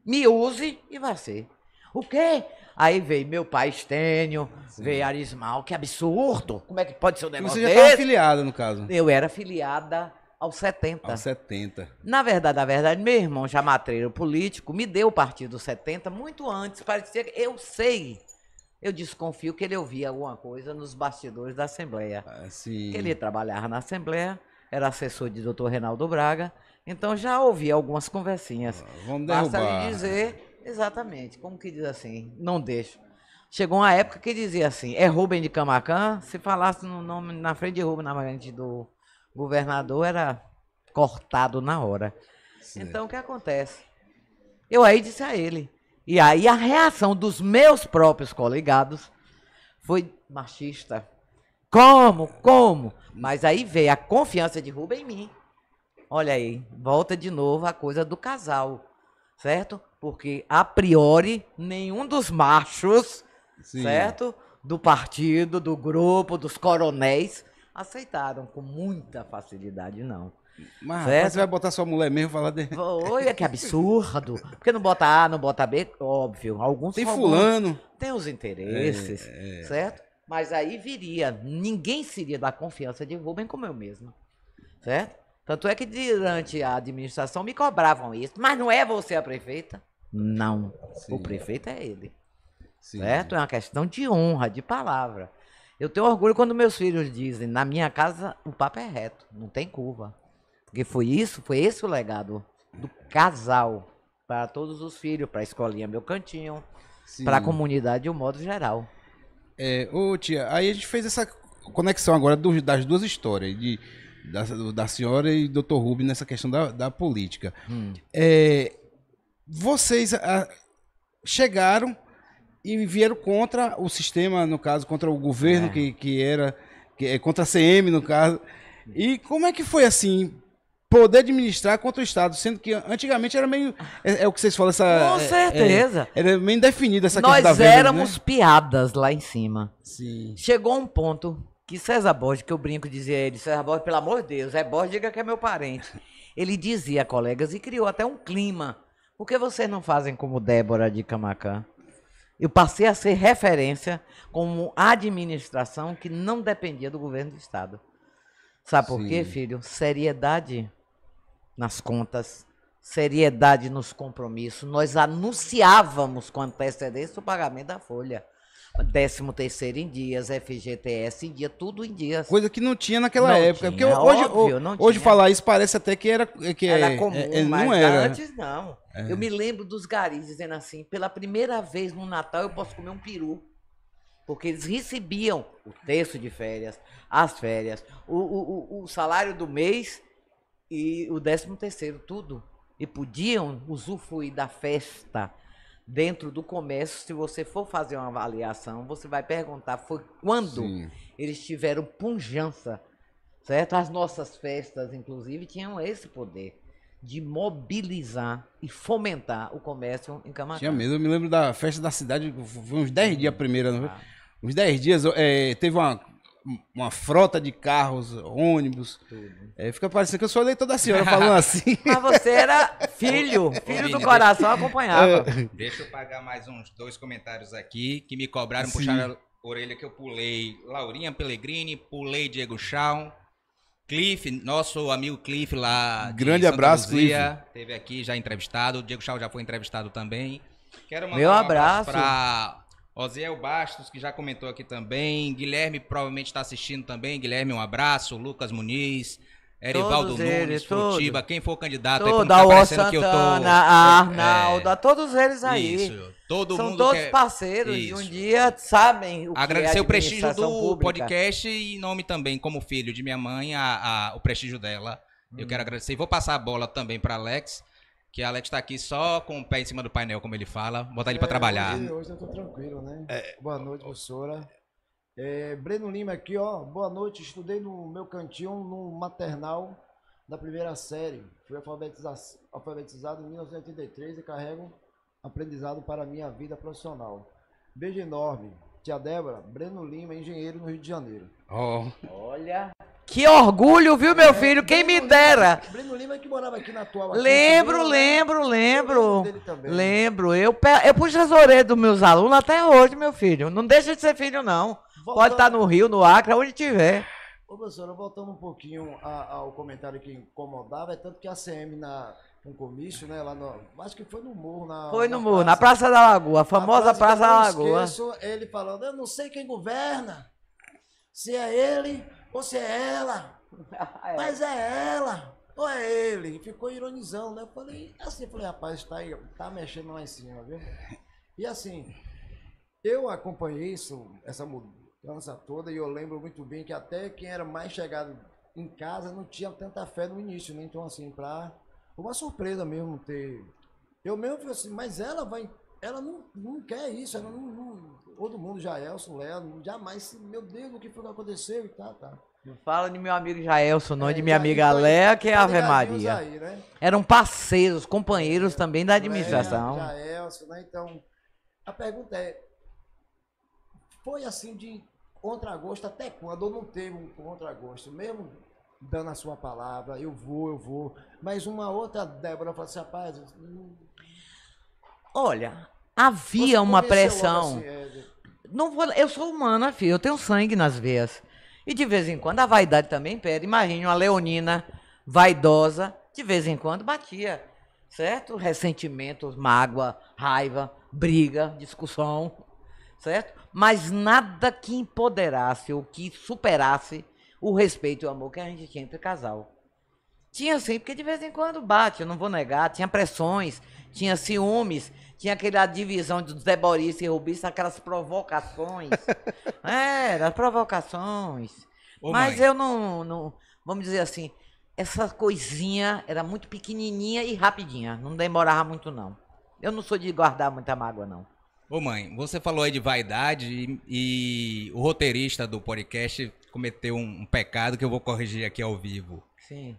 me use e vai ser. O quê? Aí veio meu pai Estênio, Sim. veio Arismal, que absurdo! Como é que pode ser um negócio desse? Você já estava afiliada, no caso. Eu era afiliada aos setenta. Aos setenta. Na verdade, na verdade, meu irmão, já matreiro político, me deu o partido setenta muito antes. Parecia que eu sei, eu desconfio que ele ouvia alguma coisa nos bastidores da Assembleia. Ah, sim. Ele trabalhava na Assembleia, era assessor de doutor Reinaldo Braga, então já ouvia algumas conversinhas. Ah, vamos derrubar. Basta lhe dizer... Exatamente, como que diz assim, não deixo. Chegou uma época que dizia assim, é Rubem de Camacã, se falasse no nome na frente de Rubem, na frente do governador, era cortado na hora. Certo. Então, o que acontece? Eu aí disse a ele, e aí a reação dos meus próprios colegados foi machista. Como, como? Mas aí veio a confiança de Rubem em mim. Olha aí, volta de novo a coisa do casal, certo? Porque, a priori, nenhum dos machos, Sim. certo? Do partido, do grupo, dos coronéis, aceitaram com muita facilidade, não. Mas, mas você vai botar sua mulher mesmo e falar de... Olha, que absurdo. Porque não bota A, não bota B, óbvio. Alguns tem fulano. Alguns, tem os interesses, é, é. certo? Mas aí viria, ninguém seria da confiança de Rubem como eu mesmo, certo? Tanto é que durante a administração me cobravam isso. Mas não é você a prefeita? Não, Sim. o prefeito é ele, Sim. certo? É uma questão de honra, de palavra. Eu tenho orgulho quando meus filhos dizem, na minha casa o papo é reto, não tem curva. Porque foi isso, foi esse o legado do casal para todos os filhos, para a Escolinha Meu Cantinho, para a comunidade de um modo geral. É, ô tia, aí a gente fez essa conexão agora do, das duas histórias, de... Da, da senhora e doutor Rubem nessa questão da, da política. Hum. É, vocês a, chegaram e vieram contra o sistema, no caso, contra o governo, é. que, que era, que é, contra a C M, no caso. E como é que foi assim, poder administrar contra o Estado, sendo que antigamente era meio... É, é o que vocês falam, essa... Com certeza. É, era meio indefinida essa questão da venda. Nós éramos né? piadas lá em cima. Sim. Chegou um ponto... que César Bosch, que eu brinco, dizia ele, César Bosch, pelo amor de Deus, é Bosch, diga que é meu parente. Ele dizia a colegas e criou até um clima. Por que vocês não fazem como Débora de Camacã? Eu passei a ser referência como administração que não dependia do governo do Estado. Sabe por Sim. quê, filho? Seriedade nas contas, seriedade nos compromissos. Nós anunciávamos com antecedência o pagamento da folha. Décimo terceiro em dias, F G T S em dia, tudo em dias. Coisa que não tinha naquela não época. Tinha, porque hoje, óbvio, não hoje tinha. Falar isso parece até que era, que era comum, é, é, mas não era. Antes não. É. Eu me lembro dos garis dizendo assim, pela primeira vez no Natal eu posso comer um peru. Porque eles recebiam o terço de férias, as férias, o, o, o, o salário do mês e o décimo terceiro, tudo. E podiam usufruir da festa. Dentro do comércio, se você for fazer uma avaliação, você vai perguntar, foi quando Sim. eles tiveram pujança, certo? As nossas festas, inclusive, tinham esse poder de mobilizar e fomentar o comércio em Camacã. Tinha mesmo, eu me lembro da festa da cidade, foi uns dez dias a primeira, não foi? Ah. Uns dez dias, é, teve uma... uma frota de carros, ônibus. É, fica parecendo que eu sou eleitor da senhora falando assim. Mas você era filho, filho do coração, acompanhava. Deixa eu pagar mais uns dois comentários aqui, que me cobraram, Sim. puxaram a orelha que eu pulei. Laurinha Pellegrini, pulei Diego Chão. Cliff, nosso amigo Cliff lá de Grande Santa abraço, Luzia, Cliff. Teve aqui já entrevistado. O Diego Chão já foi entrevistado também. Quero mandar Meu um abraço, abraço para... Osiel Bastos, que já comentou aqui também. Guilherme provavelmente está assistindo também. Guilherme, um abraço. Lucas Muniz, Erivaldo Nunes, Frutiba, quem for candidato, toda, aí para não ficar parecendo que eu tô... a Arnaldo, é, a todos eles aí. Isso, todo São mundo todos quer... parceiros isso. E um dia sabem o que é agradecer o prestígio do pública. Podcast e nome também, como filho de minha mãe, a, a, o prestígio dela. Hum. Eu quero agradecer. E vou passar a bola também para Alex. Que a Alex está aqui só com o pé em cima do painel, como ele fala. Botar ele é, para trabalhar. Hoje, hoje eu estou tranquilo, né? É. Boa noite, professora. É, Breno Lima aqui, ó. Boa noite. Estudei no meu cantinho, no maternal da primeira série. Fui alfabetiza alfabetizado em mil novecentos e oitenta e três e carrego aprendizado para a minha vida profissional. Beijo enorme. Tia Débora, Breno Lima, engenheiro no Rio de Janeiro. Oh. Olha... Que orgulho, viu, meu é, filho? Quem Breno me dera. Breno Lima que morava aqui na atual. Lembro, aqui, lembro, né? lembro. Dele também, lembro. Né? Eu, eu puxo as orelhas dos meus alunos até hoje, meu filho. Não deixa de ser filho, não. Voltando... Pode estar no Rio, no Acre, onde tiver. Ô, professora, voltando um pouquinho ao comentário que incomodava, é tanto que a C M na... um comício, né, lá no... Acho que foi no Morro, na... Foi no na Morro, praça. na Praça da Lagoa, a famosa a Praça, Praça da Lagoa. Esqueço, ele falando, eu não sei quem governa, se é ele ou se é ela, é. mas é ela ou é ele. Ficou ironizando, né? Eu falei, assim, falei, rapaz, tá, aí, tá mexendo lá em cima, viu? E assim, eu acompanhei isso, essa mudança toda, e eu lembro muito bem que até quem era mais chegado em casa não tinha tanta fé no início, né? Então, assim, pra... Uma surpresa mesmo ter... Eu mesmo falei assim, mas ela vai... Ela não, não quer isso, ela não, não... Todo mundo, Jaelson, Léo, jamais... Meu Deus, o que foi que aconteceu e tá, tá. Não fala de meu amigo Jaelson, não, é, de minha amiga Léa, que é a Ave Maria. Aí, né? Eram parceiros, companheiros é, também da administração. Léa, Jaelson, né? Então, a pergunta é... Foi assim de contragosto até quando? Ou não teve um contragosto mesmo? Dando a sua palavra, eu vou, eu vou. Mas uma outra, Débora, falou assim, rapaz... Não... Olha, havia uma pressão. Assim, é... não vou, eu sou humana, filho, eu tenho sangue nas veias. E de vez em quando a vaidade também pede. Imagina uma leonina vaidosa, de vez em quando batia, certo? Ressentimento, mágoa, raiva, briga, discussão, certo? Mas nada que empoderasse ou que superasse o respeito e o amor que a gente tinha entre casal. Tinha sim, porque de vez em quando bate, eu não vou negar. Tinha pressões, tinha ciúmes, tinha aquela divisão dos deboristas e rubistas, aquelas provocações. É, as provocações. Ô, Mas mãe. eu não, não... Vamos dizer assim, essa coisinha era muito pequenininha e rapidinha. Não demorava muito, não. Eu não sou de guardar muita mágoa, não. Ô mãe, você falou aí de vaidade e, e o roteirista do podcast cometeu um, um pecado que eu vou corrigir aqui ao vivo. Sim.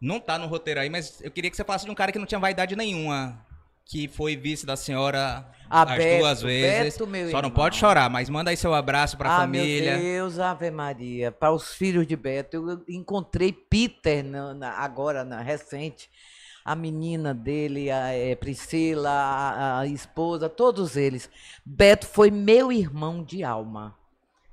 Não tá no roteiro aí, mas eu queria que você falasse de um cara que não tinha vaidade nenhuma, que foi vice da senhora ah, as Beto, duas vezes. Beto, meu Só irmão. Não pode chorar, mas manda aí seu abraço pra ah, família. Meu Deus, Ave Maria, para os filhos de Beto. Eu encontrei Peter na, na, agora, na, recente. A menina dele, a é, Priscila, a, a esposa, todos eles. Beto foi meu irmão de alma,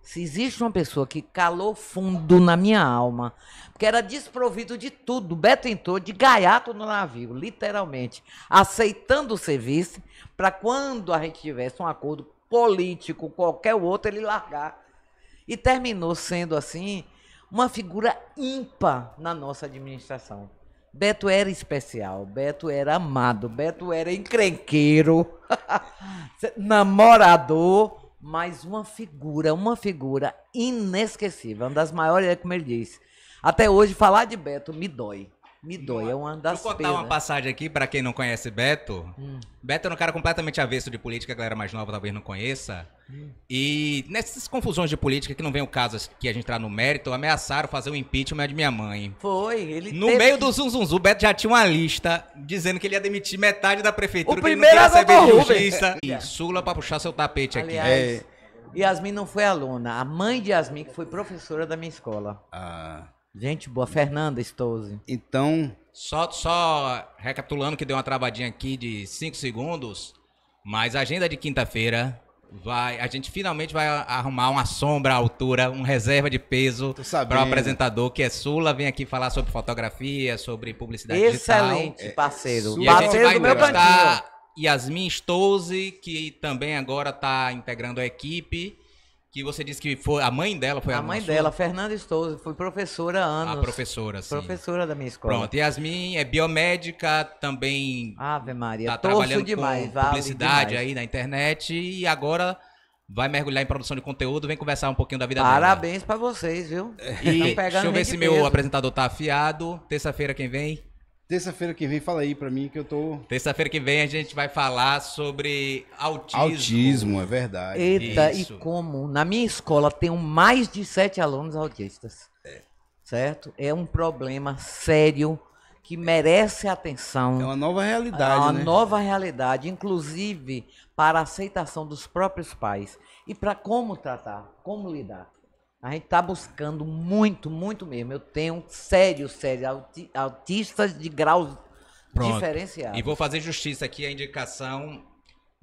Se existe uma pessoa que calou fundo na minha alma, porque era desprovido de tudo, Beto entrou de gaiato no navio, literalmente, aceitando o serviço, para quando a gente tivesse um acordo político, qualquer outro, ele largar. E terminou sendo, assim, uma figura ímpar na nossa administração. Beto era especial, Beto era amado, Beto era encrenqueiro, namorador, mas uma figura, uma figura inesquecível, uma das maiores, é como ele disse. Até hoje, falar de Beto me dói, me dói, é uma das penas. Deixa eu contar penas. uma passagem aqui, para quem não conhece Beto. Hum. Beto era um cara completamente avesso de política, a galera mais nova talvez não conheça. Hum. E nessas confusões de política, que não vem o caso que a gente entrar no mérito, ameaçaram fazer o impeachment de minha mãe. Foi, ele No teve... meio do zum, zum, zum, o Beto já tinha uma lista dizendo que ele ia demitir metade da prefeitura, o que ele não queria saber de justiça. E Sula pra puxar seu tapete. Aliás, aqui. É. Yasmin não foi aluna, a mãe de Yasmin que foi professora da minha escola. Ah... Gente boa, Fernanda Stouze. Então, só, só recapitulando que deu uma travadinha aqui de cinco segundos, mas a agenda de quinta-feira, vai, a gente finalmente vai arrumar uma sombra à altura, um reserva de peso para o apresentador, que é Sula, vem aqui falar sobre fotografia, sobre publicidade Excelente, digital. Excelente, parceiro. E a gente vai entrevistar Yasmin Stouze, que também agora está integrando a equipe. Que você disse que foi a mãe dela foi a, a mãe sua? dela, Fernanda Stouze, foi professora há anos. A professora, sim. Professora da minha escola. Pronto, Yasmin é biomédica também. Ave Maria, tá trabalhando demais, com publicidade vale aí na internet e agora vai mergulhar em produção de conteúdo, vem conversar um pouquinho da vida Parabéns dela. Parabéns pra vocês, viu? E deixa eu ver se meu apresentador tá afiado. Terça-feira quem vem? Terça-feira que vem, fala aí pra mim que eu tô... Terça-feira que vem a gente vai falar sobre autismo. Autismo, é verdade. Eita, Isso. e como? Na minha escola tenho mais de sete alunos autistas, é. certo? É um problema sério que merece atenção. É uma nova realidade, É uma né? nova realidade, inclusive para a aceitação dos próprios pais e para como tratar, como lidar. A gente está buscando muito, muito mesmo. Eu tenho sérios, sérios autistas de graus Pronto. diferenciados. E vou fazer justiça aqui a indicação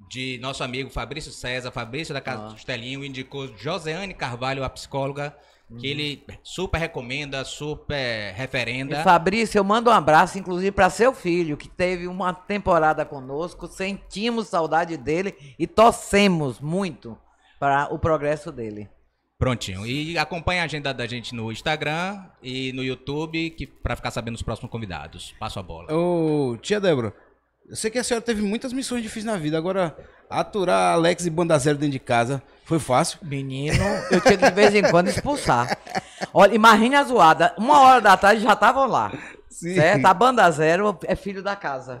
de nosso amigo Fabrício César. Fabrício da Casa ah. Castelinho indicou Josiane Carvalho, a psicóloga, uhum. que ele super recomenda, super referenda. E Fabrício, eu mando um abraço, inclusive, para seu filho, que teve uma temporada conosco. Sentimos saudade dele e torcemos muito para o progresso dele. Prontinho. E acompanha a agenda da gente no Instagram e no YouTube, que, pra ficar sabendo dos próximos convidados. Passo a bola. Ô, tia Débora, eu sei que a senhora teve muitas missões difíceis na vida. Agora, aturar Alex e Banda Zero dentro de casa foi fácil? Menino, eu tinha que de vez em quando expulsar. Olha, imagina a zoada. Uma hora da tarde já estavam lá. Sim. Certo? A Banda Zero é filho da casa.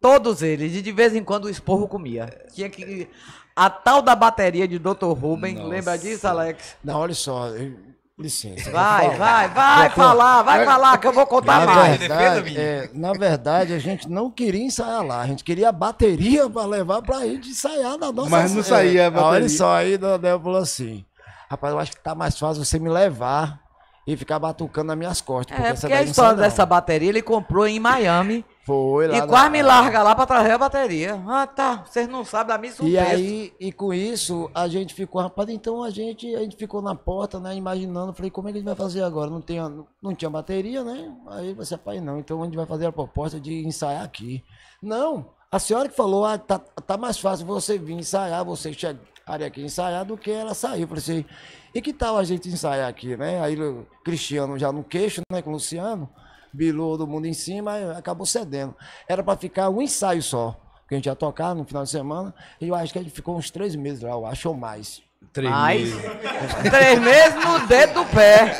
Todos eles. E de vez em quando o esporro comia. Tinha que... A tal da bateria de doutor Rubem, Nossa. lembra disso, Alex? Não, olha só, eu... licença. Vai, eu vai, vai falar, vai eu... falar, que eu vou contar na mais. Verdade, é, na verdade, a gente não queria ensaiar lá, a gente queria a bateria para levar para a gente ensaiar na nossa... Mas não saía é, a bateria. Olha só, aí a Débora falou assim, rapaz, eu acho que tá mais fácil você me levar e ficar batucando nas minhas costas. Porque é, porque a história dessa não. bateria ele comprou em Miami. Foi lá. E quase me larga lá para trazer a bateria. Ah, tá. Vocês não sabem da minha surpresa. E aí, e com isso, a gente ficou, rapaz, então a gente, a gente ficou na porta, né, imaginando, falei, como é que a gente vai fazer agora? Não, tem, não, não tinha bateria, né? Aí você, pai, não, então a gente vai fazer a proposta de ensaiar aqui. Não, a senhora que falou, ah, tá, tá mais fácil você vir ensaiar, você chegar aqui ensaiar, do que ela sair. Eu falei assim, e que tal a gente ensaiar aqui, né? Aí o Cristiano já no queixo, né, com o Luciano, bilou todo mundo em cima, acabou cedendo. Era para ficar um ensaio só, que a gente ia tocar no final de semana, e eu acho que a gente ficou uns três meses lá, eu acho, ou mais. Três mais? meses. Três meses no dedo do pé.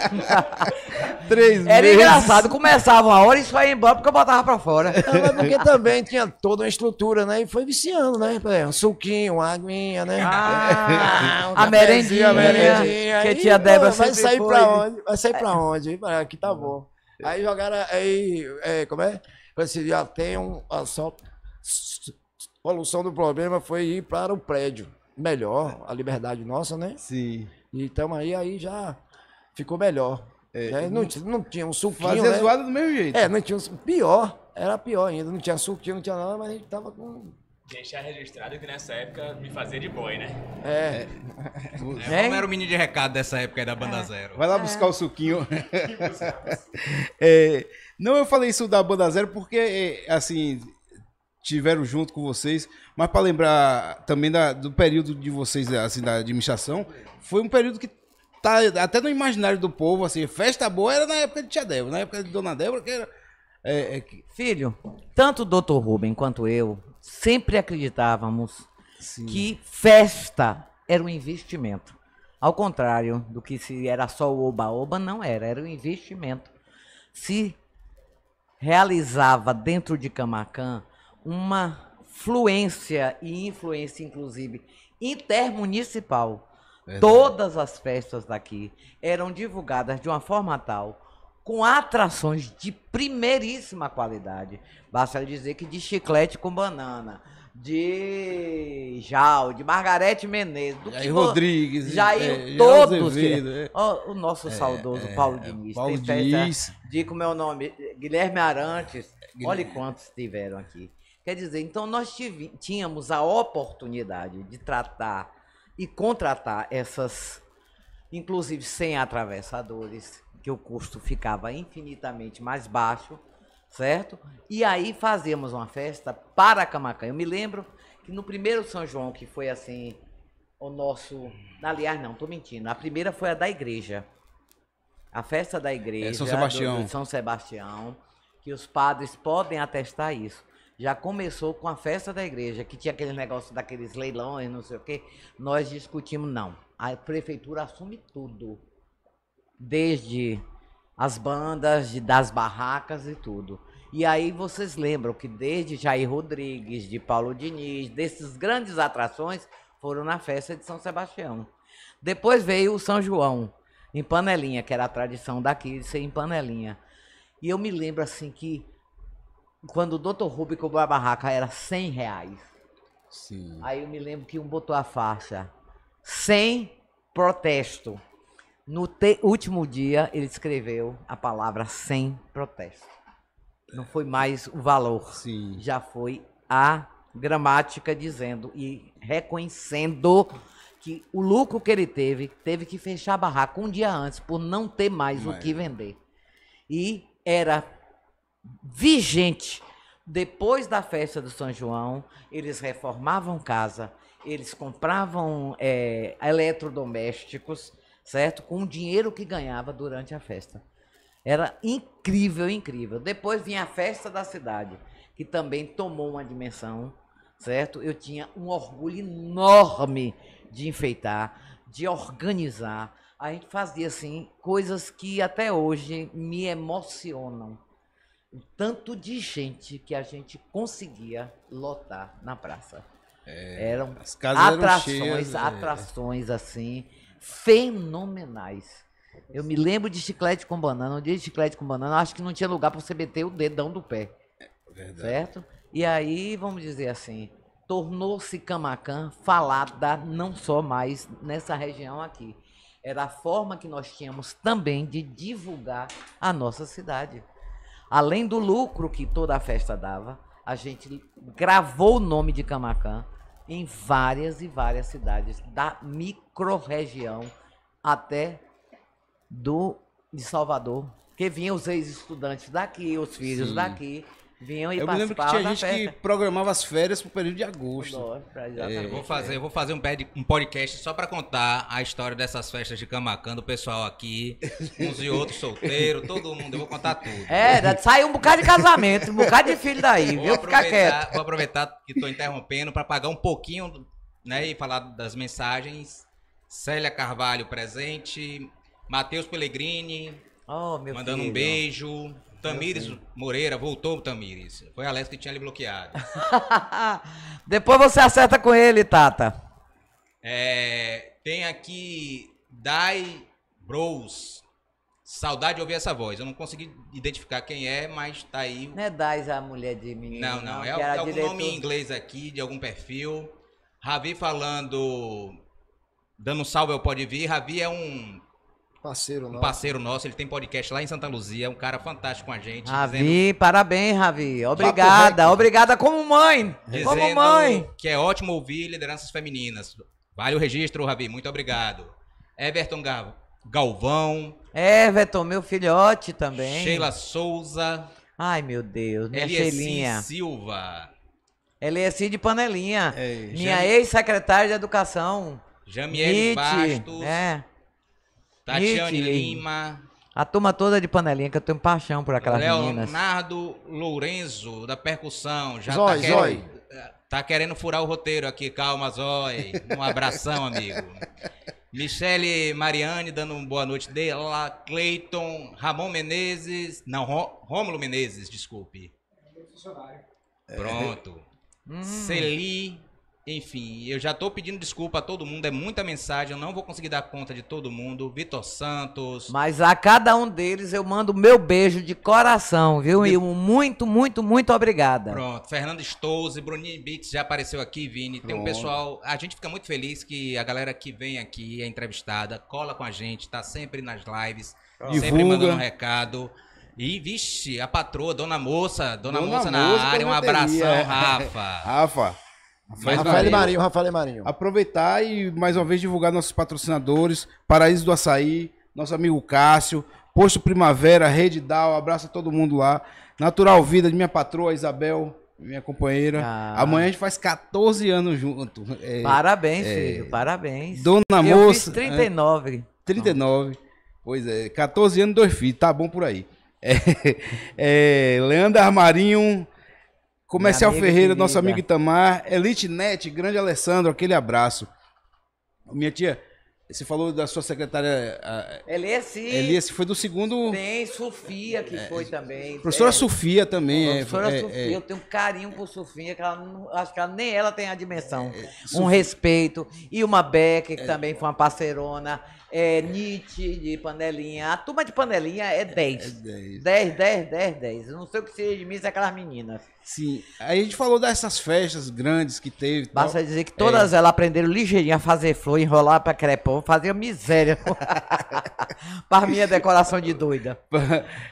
Três Era meses. engraçado, começava uma hora e só ia embora porque eu botava para fora. Não, mas porque também tinha toda uma estrutura, né? E foi viciando, né? Um suquinho, uma aguinha, né? Ah, um a merendinha, a merendinha. Que tia Débora vai sair para onde? Vai sair para onde? Aqui tá bom. Aí jogaram, aí, é, como é? Assim, já tem um, a, só, a solução do problema foi ir para o prédio. Melhor, a liberdade nossa, né? Sim. Então aí, aí já ficou melhor. É, né? não, não tinha um suquinho, Fazia né? zoada do mesmo jeito. É, não tinha um, pior, era pior ainda. Não tinha suquinho, não tinha nada, mas a gente tava com... Deixar registrado que nessa época me fazia de boy, né? É. Como é. é. era o menino de recado dessa época aí da Banda é. Zero? Vai lá é. buscar o suquinho. é, não, eu falei isso da Banda Zero porque, assim, tiveram junto com vocês, mas para lembrar também da, do período de vocês, assim, da administração, foi um período que tá até no imaginário do povo, assim, festa boa era na época de Tia Débora, na época de Dona Débora, que era... É, é que... Filho, tanto o doutor Rubem quanto eu, sempre acreditávamos Sim. que festa era um investimento. Ao contrário do que se era só o oba-oba, não era, era um investimento. Se realizava dentro de Camacã uma fluência e influência, inclusive, intermunicipal. Verdade. Todas as festas daqui eram divulgadas de uma forma tal, com atrações de primeiríssima qualidade. Basta dizer que de chiclete com banana, de Jal, de Margarete Menezes, do Jair Rodrigues, Jair, é, todos. Azevedo, que... é. O nosso saudoso é, Paulo Diniz. Paulo Diniz. De como é o nome? Guilherme Arantes. Guilherme. Olha quantos tiveram aqui. Quer dizer, então nós tínhamos a oportunidade de tratar e contratar essas, inclusive sem atravessadores, que o custo ficava infinitamente mais baixo, certo? E aí fazíamos uma festa para Camacã. Eu me lembro que no primeiro São João, que foi assim, o nosso... Aliás, não, estou mentindo. A primeira foi a da igreja. A festa da igreja. É São Sebastião. Do São Sebastião, que os padres podem atestar isso. Já começou com a festa da igreja, que tinha aquele negócio daqueles leilões, não sei o quê. Nós discutimos, não. A prefeitura assume tudo. Desde as bandas, de, das barracas e tudo. E aí vocês lembram que desde Jair Rodrigues, de Paulo Diniz, dessas grandes atrações, foram na festa de São Sebastião. Depois veio o São João, em panelinha, que era a tradição daqui de ser em panelinha. E eu me lembro assim que quando o doutor Rubem cobrou a barraca era cem reais. Sim. Aí eu me lembro que um botou a faixa sem protesto. No te, último dia, ele escreveu a palavra sem protesto. Não foi mais o valor. Sim. Já foi a gramática dizendo e reconhecendo que o lucro que ele teve, teve que fechar a barraca um dia antes por não ter mais Mas... o que vender. E era vigente. Depois da festa do São João, eles reformavam casa, eles compravam é, eletrodomésticos, certo? Com o dinheiro que ganhava durante a festa. Era incrível, incrível. Depois vinha a festa da cidade, que também tomou uma dimensão, certo? Eu tinha um orgulho enorme de enfeitar, de organizar. A gente fazia, assim, coisas que até hoje me emocionam. O tanto de gente que a gente conseguia lotar na praça. É, eram as casas atrações, eram cheias, atrações, é. assim... fenomenais. Eu me lembro de chiclete com banana, um dia de chiclete com banana, acho que não tinha lugar para você meter o dedão do pé. Verdade. Certo? E aí, vamos dizer assim, tornou-se Camacã falada não só mais nessa região aqui. Era a forma que nós tínhamos também de divulgar a nossa cidade. Além do lucro que toda a festa dava, a gente gravou o nome de Camacã em várias e várias cidades, da micro-região até do, de Salvador, que vinham os ex-estudantes daqui, os filhos Sim. daqui, vinham e participavam da festa. Eu me lembro que tinha gente que programava as férias para o período de agosto. Nossa, é. eu, vou fazer, eu vou fazer um podcast só para contar a história dessas festas de Camacã, do pessoal aqui, uns e outros solteiros, todo mundo, eu vou contar tudo. É, saiu um bocado de casamento, um bocado de filho daí, vou viu? Fica quieto. Vou aproveitar que estou interrompendo para pagar um pouquinho, né, e falar das mensagens. Célia Carvalho presente, Matheus Pellegrini, oh, meu mandando filho. um beijo. Tamires Moreira, voltou o Tamires. Foi a Alex que tinha ele bloqueado. Depois você acerta com ele, Tata. É, tem aqui Dai Bros. Saudade de ouvir essa voz. Eu não consegui identificar quem é, mas tá aí. Não é Dai a mulher de menino. Não, não. não é algum diretor. Nome em inglês aqui, de algum perfil. Ravi falando, dando um salve ao PodVir. Ravi é um... Parceiro nosso. Um parceiro nosso, ele tem podcast lá em Santa Luzia, um cara fantástico com a gente. Ravi, dizendo... parabéns, Ravi. Obrigada, obrigada como mãe. Dizendo como mãe. Que é ótimo ouvir lideranças femininas. Vale o registro, Ravi, muito obrigado. Everton Galvão. Everton, meu filhote também. Sheila Souza. Ai, meu Deus, minha Sheilinha. Silva. Eliassi de Panelinha. Ei, minha Jam... ex-secretária de Educação. Jamiele Bastos. É. Tatiane Rita, Lima. A turma toda de Panelinha, que eu tenho paixão por aquelas Leonardo meninas. Leonardo Lourenzo, da percussão. Já Zói, tá, Zói. Querendo, tá querendo furar o roteiro aqui. Calma, Zói. Um abração, amigo. Michele Mariane, dando uma boa noite dela. Cleiton, Ramon Menezes. Não, Rômulo Menezes, desculpe. Pronto. Hum. Celi... Enfim, eu já estou pedindo desculpa a todo mundo, é muita mensagem, eu não vou conseguir dar conta de todo mundo. Vitor Santos. Mas a cada um deles eu mando o meu beijo de coração, viu? E muito, muito, muito obrigada. Pronto, Fernando Stouze, Bruninho Bits já apareceu aqui, Vini. Tem um pessoal, a gente fica muito feliz que a galera que vem aqui, é entrevistada, cola com a gente, está sempre nas lives, Pronto. sempre Divulga. mandando um recado. E, vixe, a patroa, Dona Moça, Dona, Dona Moça na área, um abração, Rafa. Rafa. Rafael, Rafael Marinho, Rafael Marinho. Aproveitar e mais uma vez divulgar nossos patrocinadores, Paraíso do Açaí, nosso amigo Cássio, Posto Primavera, Rede Dal, abraço a todo mundo lá. Natural Vida, de minha patroa Isabel, minha companheira. Ah. Amanhã a gente faz quatorze anos junto. É, parabéns, é, filho, parabéns. Dona Eu Moça. Fiz trinta e nove. trinta e nove. Pois é, quatorze anos, dois filhos, tá bom por aí. É, é, Leandro Armarinho. Comercial Ferreira, querida. Nosso amigo Itamar, Elite Net, grande Alessandro, aquele abraço. Minha tia, você falou da sua secretária... Eliassi. Eliassi foi do segundo... Tem, Sofia que é, foi é, também. Professora é. Sofia também. Professora é, Sofia, é, eu tenho um carinho por Sofia, que ela não, acho que ela, nem ela tem a dimensão. É, é, um Sofia. Respeito. E uma Beck, que é, também foi uma parceirona. É, Nietzsche de Panelinha. A turma de Panelinha é dez. É dez. dez, dez, dez, dez. Eu não sei o que seja de mim, se é aquelas meninas. Sim. Aí a gente falou dessas festas grandes que teve. Basta dizer que todas é. elas aprenderam ligeirinho a fazer flor, enrolar pra crepão, fazer miséria. Para minha decoração de doida.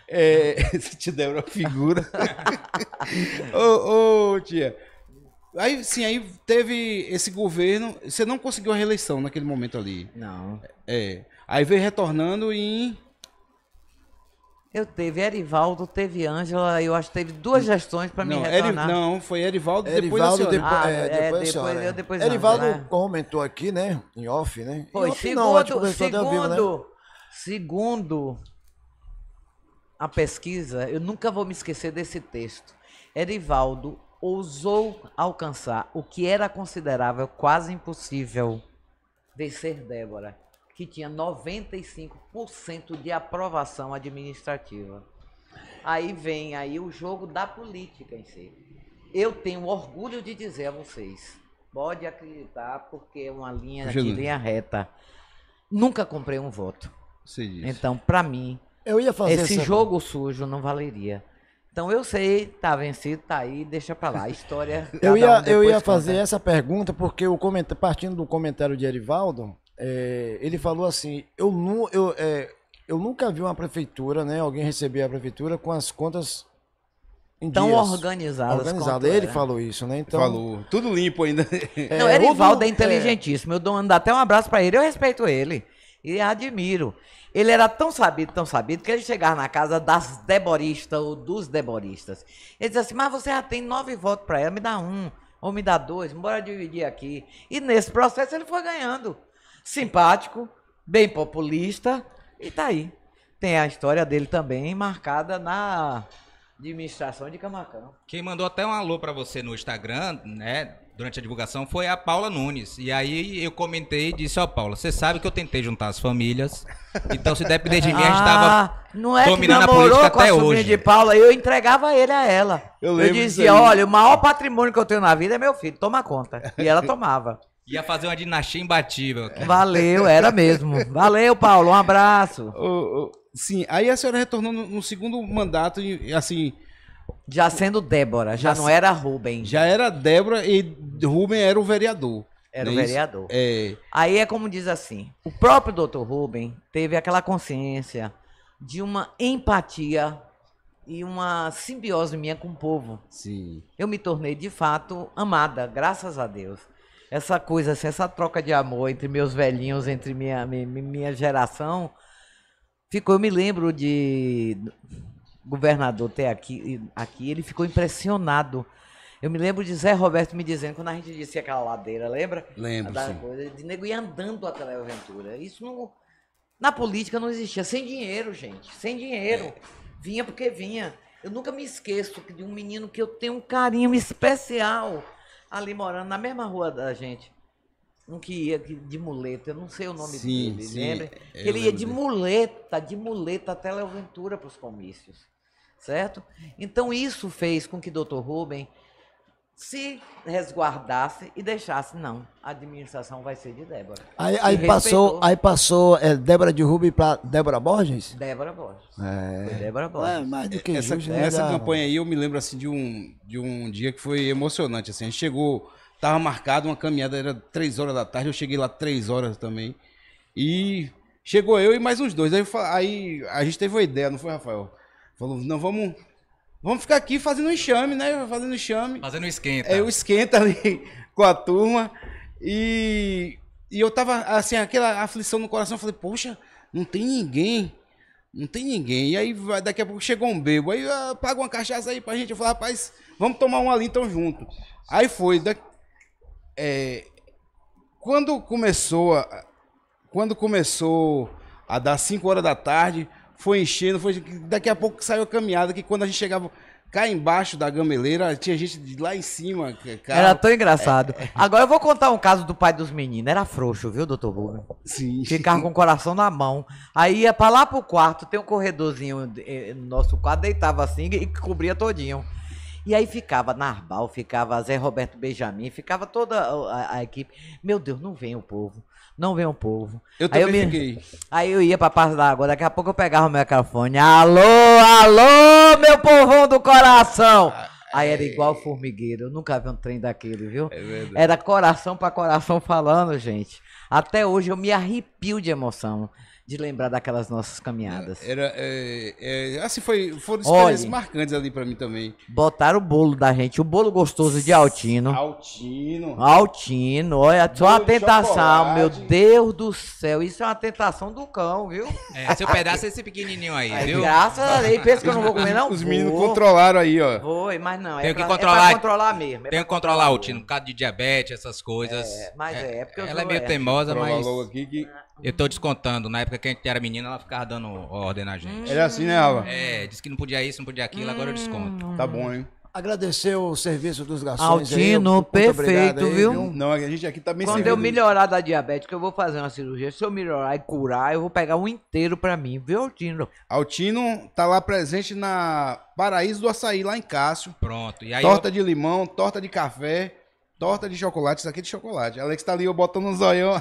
É, se te der uma figura. Ô, ô, tia. Aí sim, aí teve esse governo, você não conseguiu a reeleição naquele momento ali. Não. É. Aí veio retornando em... Eu teve Erivaldo, teve Ângela, eu acho que teve duas gestões para me retornar. Eri, não, foi Erivaldo, Erivaldo depois da senhora. Depo, ah, é, depois é, depois eu, depois Erivaldo Ângela, né? Comentou aqui, né? Em off, né? Foi, off, segundo, não, tipo, segundo, vivo, né? segundo a pesquisa, eu nunca vou me esquecer desse texto. Erivaldo ousou alcançar o que era considerável quase impossível, vencer Débora, que tinha noventa e cinco por cento de aprovação administrativa. Aí vem aí o jogo da política em si. Eu tenho orgulho de dizer a vocês, pode acreditar, porque é uma linha de linha reta. Nunca comprei um voto. Então, para mim, eu ia fazer esse jogo sujo não valeria. Então eu sei, tá vencido, tá aí, deixa pra lá. A história. Eu ia, um eu ia fazer conta. Essa pergunta porque o comentário, partindo do comentário de Erivaldo, é, ele falou assim: eu, nu, eu, é, eu nunca vi uma prefeitura, né? Alguém receber a prefeitura com as contas em tão dias, organizadas. Organizada. Ele falou isso, né? Então falou. Tudo limpo ainda. É, Não, Erivaldo é inteligentíssimo. Eu dou até um abraço pra ele. Eu respeito ele e admiro. Ele era tão sabido, tão sabido, que ele chegava na casa das deboristas ou dos deboristas. Ele dizia assim, mas você já tem nove votos para ela, me dá um, ou me dá dois, bora dividir aqui. E nesse processo ele foi ganhando. Simpático, bem populista, e tá aí. Tem a história dele também marcada na administração de Camacã. Quem mandou até um alô para você no Instagram, né? Durante a divulgação, foi a Paula Nunes. E aí eu comentei e disse, ó, oh, Paula, você sabe que eu tentei juntar as famílias, então se depender de mim, a gente tava não é dominando que a política até a hoje. De Paula, eu entregava ele a ela. Eu, eu dizia, olha, o maior patrimônio que eu tenho na vida é meu filho, toma conta. E ela tomava. Ia fazer uma dinastia imbatível. Cara. Valeu, era mesmo. Valeu, Paulo, um abraço. Oh, oh, sim, aí a senhora retornou no, no segundo mandato e, assim... Já sendo Débora, já, já não era Rubem. Já era Débora e Rubem era o vereador. Era o vereador. É... Aí é como diz assim, o próprio doutor Rubem teve aquela consciência de uma empatia e uma simbiose minha com o povo. Sim. Eu me tornei, de fato, amada, graças a Deus. Essa coisa, assim, essa troca de amor entre meus velhinhos, entre minha, minha, minha geração, ficou. Eu me lembro de governador ter aqui, aqui, ele ficou impressionado. Eu me lembro de Zé Roberto me dizendo, quando a gente disse aquela ladeira, lembra? Lembro, sim. Coisa, de nego ia andando até Léo Ventura. Isso não, na política não existia. Sem dinheiro, gente. Sem dinheiro. É. Vinha porque vinha. Eu nunca me esqueço de um menino que eu tenho um carinho especial ali morando na mesma rua da gente. Um que ia de muleta, eu não sei o nome sim, dele, sim, lembra? Ele ia de dele. muleta, de muleta até Léo Ventura para os comícios, certo? Então isso fez com que doutor Rubem se resguardasse e deixasse, não, a administração vai ser de Débora. Aí, aí passou, aí passou é, Débora de Rubem para Débora Borges? Débora Borges. É. Foi Débora Borges. É, mais do que essa, justo, nessa era... campanha aí eu me lembro assim de um, de um dia que foi emocionante. Assim, a gente chegou, estava marcado uma caminhada, era três horas da tarde, eu cheguei lá três horas também. E chegou eu e mais uns dois. Aí, aí a gente teve uma ideia, não foi, Rafael? Falou, não, vamos... Vamos ficar aqui fazendo um enxame, né? Fazendo enxame. Fazendo esquenta. É, eu esquenta ali com a turma. E, e eu tava, assim, aquela aflição no coração. Eu falei, poxa, não tem ninguém. Não tem ninguém. E aí, daqui a pouco, chegou um bebo. Aí, ah, paga uma cachaça aí pra gente. Eu falei, rapaz, vamos tomar um ali, então, junto. Aí foi. Da, é, quando começou a, quando começou a dar cinco horas da tarde... Foi enchendo, foi... daqui a pouco saiu a caminhada, que quando a gente chegava cá embaixo da gameleira, tinha gente de lá em cima. Cara... Era tão engraçado. É, é... Agora eu vou contar um caso do pai dos meninos. Era frouxo, viu, doutor Rubem? Sim. Ficava com o coração na mão. Aí ia pra lá pro quarto, tem um corredorzinho no nosso quarto, deitava assim e cobria todinho. E aí ficava Narbal, ficava Zé Roberto Benjamin, ficava toda a, a equipe. Meu Deus, não vem o povo. Não vem o povo. Eu também aí eu me... fiquei. Aí eu ia pra parte da água, daqui a pouco eu pegava o meu microfone. Alô, alô, meu povão do coração! Ah, aí era é... igual formigueiro, eu nunca vi um trem daquele, viu? É verdade. Era coração pra coração falando, gente. Até hoje eu me arrepio de emoção de lembrar daquelas nossas caminhadas. Era, é, é, assim, foi, foram experiências Olha, marcantes ali pra mim também. Botaram o bolo da gente, o bolo gostoso de Altino. Altino. Altino, olha, só uma tentação, chocolate. Meu Deus do céu, isso é uma tentação do cão, viu? É, seu pedaço é esse pequenininho aí, é, viu? Graças a Deus, pensa que eu não vou comer não? Os meninos Pô. controlaram aí, ó. Foi, mas não, é Tenho pra, que controlar, é pra controlar mesmo. É Tem que controlar Altino, por causa de diabetes, essas coisas. É, mas é, é porque eu Ela é meio é. teimosa, mas... Aqui que... Eu tô descontando, na época que a gente era menina, ela ficava dando ordem na gente. Era assim, né, Alva? É, disse que não podia isso, não podia aquilo, agora eu desconto. Tá bom, hein? Agradecer o serviço dos garçons. Altino, perfeito, viu? Aí, não, a gente aqui tá bem servido. Quando eu melhorar da diabetes, que eu vou fazer uma cirurgia, se eu melhorar e curar, eu vou pegar um inteiro pra mim, viu, Altino? Altino tá lá presente na Paraíso do Açaí, lá em Cássio. Pronto. E aí torta eu... de limão, torta de café... Torta de chocolate, isso aqui é de chocolate. Alex tá ali, eu botando um zoião.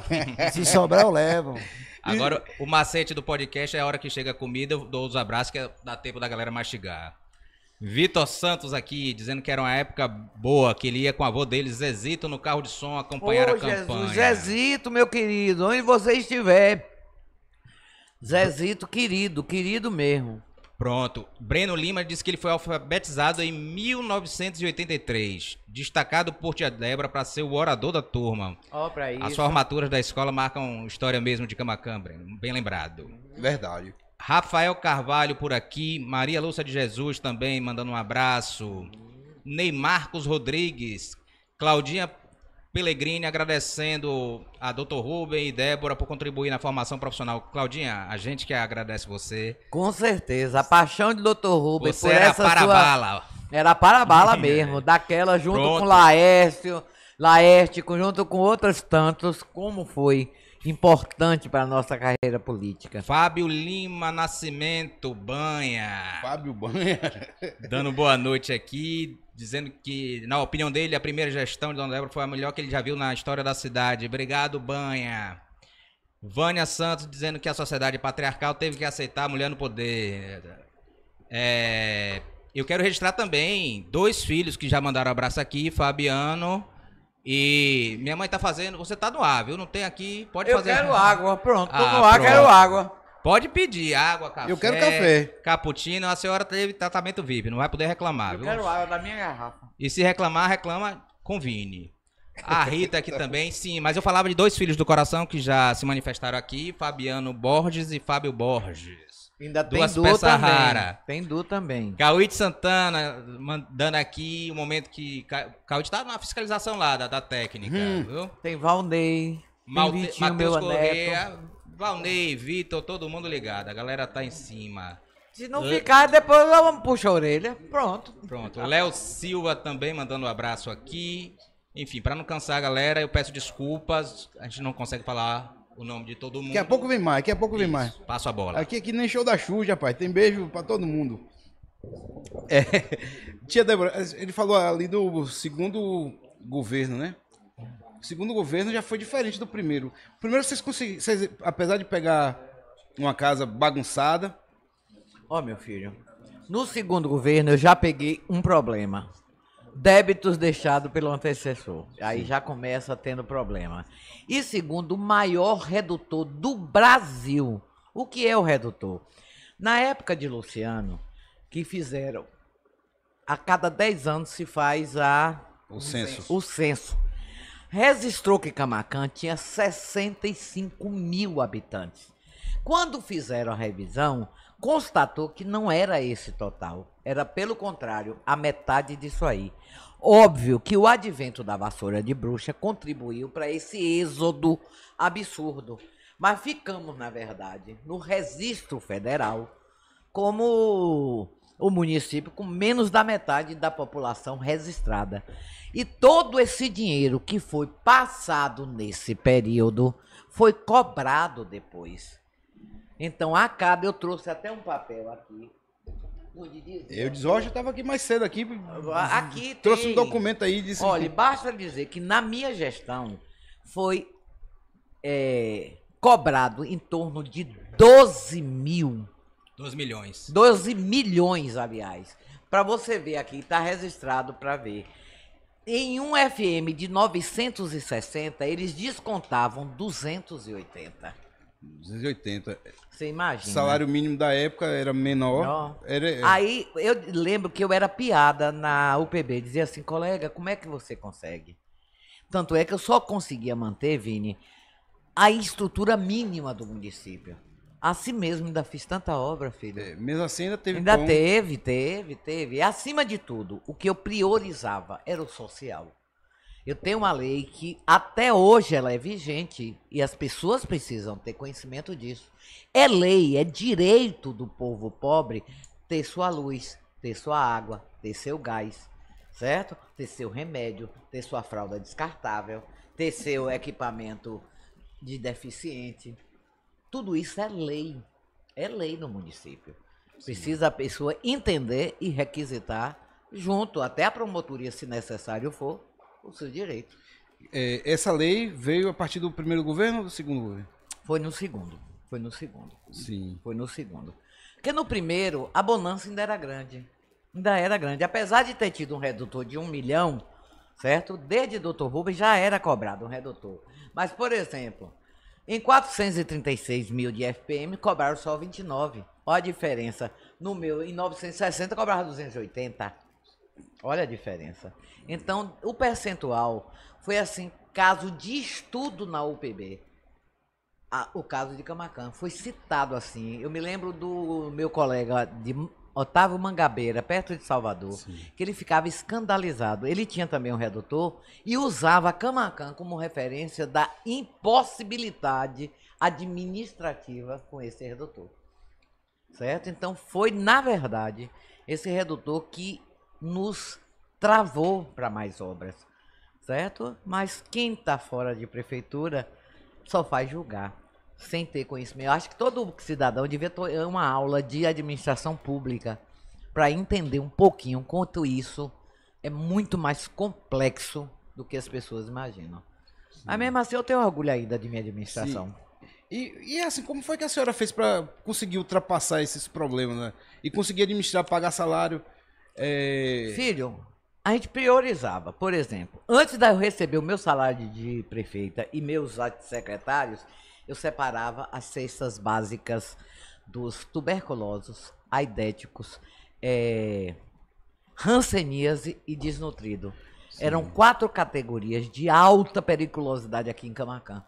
Se sobrar, eu levo. Agora, o macete do podcast é a hora que chega a comida, eu dou os abraços, que dá tempo da galera mastigar. Vitor Santos aqui, dizendo que era uma época boa, que ele ia com o avô dele, Zezito, no carro de som, acompanhar Ô, a Jesus, campanha. Zezito, meu querido, onde você estiver. Zezito, querido, querido mesmo. Pronto. Breno Lima disse que ele foi alfabetizado em mil novecentos e oitenta e três, destacado por tia Débora para ser o orador da turma. Ó, oh, pra isso. As formaturas da escola marcam história mesmo de Camacã, Breno. Bem lembrado. Verdade. Rafael Carvalho por aqui, Maria Lúcia de Jesus também mandando um abraço. Ney Marcos Rodrigues, Claudinha Pellegrini agradecendo a doutor Rubem e Débora por contribuir na formação profissional. Claudinha, a gente que agradece você. Com certeza, a paixão de doutor Rubem por era essa para sua... bala. Era para bala mesmo, daquela junto Pronto. com Laércio, Laércio, junto com outros tantos, como foi importante para a nossa carreira política. Fábio Lima Nascimento Banha. Fábio Banha. Dando boa noite aqui. Dizendo que, na opinião dele, a primeira gestão de Dona Débora foi a melhor que ele já viu na história da cidade. Obrigado, Banha. Vânia Santos dizendo que a sociedade patriarcal teve que aceitar a mulher no poder. É, eu quero registrar também dois filhos que já mandaram abraço aqui, Fabiano E minha mãe tá fazendo, você tá no ar, viu? Não tem aqui, pode eu fazer. Eu quero a... água, pronto, tô ah, no ar, pronto. Quero água. Pode pedir água, café. Eu quero café. Cappuccino, a senhora teve tratamento V I P, não vai poder reclamar, eu viu? Eu quero água da minha garrafa. E se reclamar, reclama com Vini. A Rita aqui também, sim, mas eu falava de dois filhos do coração que já se manifestaram aqui, Fabiano Borges e Fábio Borges. Ainda tem duas peças raras. Tem Du também. Cauí de Santana mandando aqui o um momento que... Cauí está na fiscalização lá da, da técnica, hum, viu? Tem Valnei, Malte... tem Matheus Correia, Valnei, Vitor, todo mundo ligado. A galera tá em cima. Se não Le... ficar, depois eu puxo a orelha. Pronto. Pronto. O Léo Silva também mandando um abraço aqui. Enfim, para não cansar a galera, eu peço desculpas. A gente não consegue falar... o nome de todo mundo. Daqui a pouco vem mais, daqui a pouco vem mais. Passa a bola. Aqui, aqui nem show da Xuxa, rapaz. Tem beijo pra todo mundo. É. Tia Débora, ele falou ali do segundo governo, né? O segundo governo já foi diferente do primeiro. O primeiro vocês conseguiram, vocês, apesar de pegar uma casa bagunçada... Ó, oh, meu filho, no segundo governo eu já peguei um problema. Débitos deixados pelo antecessor. Aí sim, já começa tendo problema. E segundo, o maior redutor do Brasil. O que é o redutor? Na época de Luciano, que fizeram... A cada dez anos se faz a... O censo. O censo. Registrou que Camacã tinha sessenta e cinco mil habitantes. Quando fizeram a revisão, constatou que não era esse total. Era, pelo contrário, a metade disso aí. Óbvio que o advento da vassoura de bruxa contribuiu para esse êxodo absurdo. Mas ficamos, na verdade, no registro federal, como o município com menos da metade da população registrada. E todo esse dinheiro que foi passado nesse período foi cobrado depois. Então, acaba, eu trouxe até um papel aqui. Eu disse, hoje eu estava aqui mais cedo, aqui, aqui trouxe tem... um documento aí. Disse olha, que... basta dizer que na minha gestão foi é, cobrado em torno de doze mil. doze milhões. doze milhões, aliás. Para você ver aqui, está registrado para ver. Em um F M de novecentos e sessenta, eles descontavam duzentos e oitenta. duzentos e oitenta. Você imagina? O salário mínimo da época era menor. Era... Aí eu lembro que eu era piada na U P B. Dizia assim, colega, como é que você consegue? Tanto é que eu só conseguia manter, Vini, a estrutura mínima do município. Assim mesmo, ainda fiz tanta obra, filho. É, mesmo assim ainda teve. Ainda como... teve, teve, teve. E, acima de tudo, o que eu priorizava era o social. Eu tenho uma lei que até hoje ela é vigente e as pessoas precisam ter conhecimento disso. É lei, é direito do povo pobre ter sua luz, ter sua água, ter seu gás, certo? Ter seu remédio, ter sua fralda descartável, ter seu equipamento de deficiente. Tudo isso é lei, é lei no município. Precisa a pessoa entender e requisitar junto, até a promotoria, se necessário for, o seu direito. É, essa lei veio a partir do primeiro governo ou do segundo governo? Foi no segundo. Foi no segundo. Sim. Foi no segundo. Porque no primeiro, a bonança ainda era grande. Ainda era grande. Apesar de ter tido um redutor de um milhão, certo? Desde doutor Rubem já era cobrado um redutor. Mas, por exemplo, em quatrocentos e trinta e seis mil de F P M, cobraram só vinte e nove. Olha a diferença. No meu, em novecentos e sessenta, cobraram duzentos e oitenta. Olha a diferença. Então, o percentual foi assim, caso de estudo na U P B. A, o caso de Camacã foi citado assim. Eu me lembro do meu colega de Otávio Mangabeira, perto de Salvador, sim, que ele ficava escandalizado. Ele tinha também um redutor e usava Camacã como referência da impossibilidade administrativa com esse redutor. Certo? Então, foi, na verdade, esse redutor que nos travou para mais obras, certo? Mas quem está fora de prefeitura só faz julgar, sem ter conhecimento. Eu acho que todo cidadão devia ter uma aula de administração pública para entender um pouquinho quanto isso é muito mais complexo do que as pessoas imaginam. Sim. Mas mesmo assim eu tenho orgulho ainda de minha administração. Sim. E, e assim, como foi que a senhora fez para conseguir ultrapassar esses problemas, né? E conseguir administrar, pagar salário... É... Filho, a gente priorizava. Por exemplo, antes de eu receber o meu salário de prefeita e meus secretários, eu separava as cestas básicas dos tuberculosos, aidéticos, é, hanseníase e desnutrido. Sim. Eram quatro categorias de alta periculosidade aqui em Camacã.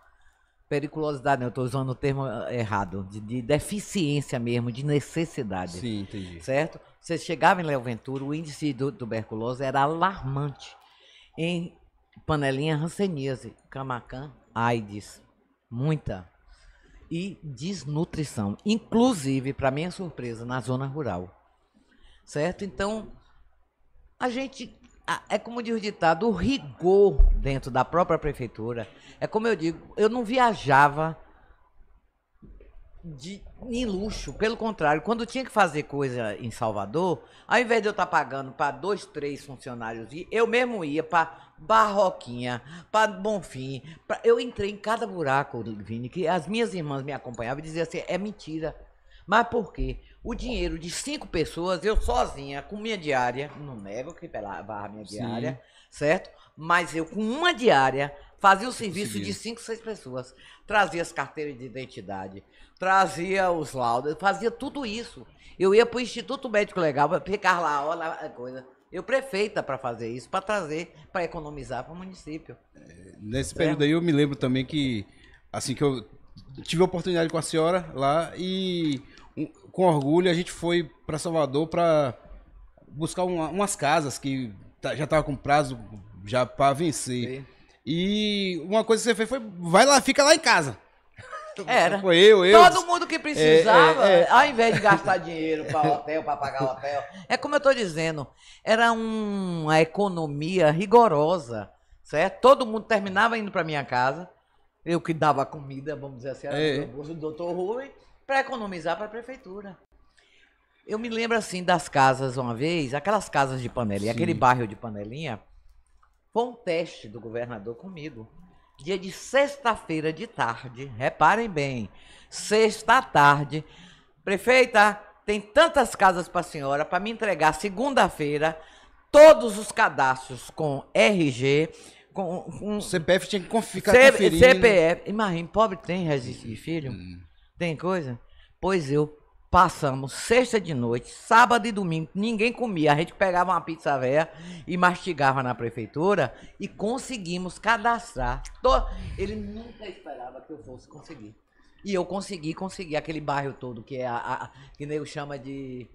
Periculosidade, não, eu estou usando o termo errado, de, de deficiência mesmo, de necessidade. Sim, entendi. Certo? Você chegava em Léo Ventura, o índice de tuberculose era alarmante. Em Panelinha, hanseníase, Camacã, AIDS, muita. E desnutrição, inclusive, para minha surpresa, na zona rural. Certo? Então, a gente... É como diz o ditado, o rigor dentro da própria prefeitura. É como eu digo, eu não viajava de, em luxo. Pelo contrário, quando eu tinha que fazer coisa em Salvador, ao invés de eu estar pagando para dois, três funcionários, eu mesmo ia para Barroquinha, para Bonfim. Pra, eu entrei em cada buraco, Vini, que as minhas irmãs me acompanhavam e diziam assim, é mentira. Mas por quê? O dinheiro de cinco pessoas, eu sozinha, com minha diária, não nego que pela barra minha diária, sim, certo? Mas eu, com uma diária, fazia o serviço Seguir. de cinco, seis pessoas. Trazia as carteiras de identidade, trazia os laudos, fazia tudo isso. Eu ia para o Instituto Médico Legal, para ficar lá, olha a coisa. Eu prefeita para fazer isso, para trazer, para economizar para o município. Nesse certo? período aí, eu me lembro também que, assim que eu tive a oportunidade com a senhora lá e... com orgulho, a gente foi para Salvador para buscar uma, umas casas que já estava com prazo já para vencer. Sim. E uma coisa que você fez foi, vai lá, fica lá em casa. Era. Foi eu, eu. Todo mundo que precisava, é, é, é. ao invés de gastar dinheiro para hotel, para pagar hotel. É como eu estou dizendo, era uma economia rigorosa, certo? Todo mundo terminava indo para minha casa, eu que dava a comida, vamos dizer assim, era é. o doutor Rubem, para economizar para a prefeitura. Eu me lembro, assim, das casas uma vez, aquelas casas de Panelinha, Sim. aquele bairro de Panelinha, foi um teste do governador comigo. Dia de sexta-feira de tarde, reparem bem, sexta-tarde, prefeita, tem tantas casas para a senhora, para me entregar segunda-feira, todos os cadastros com R G, com... com C P F tinha que ficar C conferindo. C P F, imagina, pobre tem registro de filho? Hum. Tem coisa? Pois eu, passamos sexta de noite, sábado e domingo, ninguém comia. A gente pegava uma pizza velha e mastigava na prefeitura e conseguimos cadastrar. Tô... Ele nunca esperava que eu fosse conseguir. E eu consegui, consegui aquele bairro todo que é a, a que nego chama de...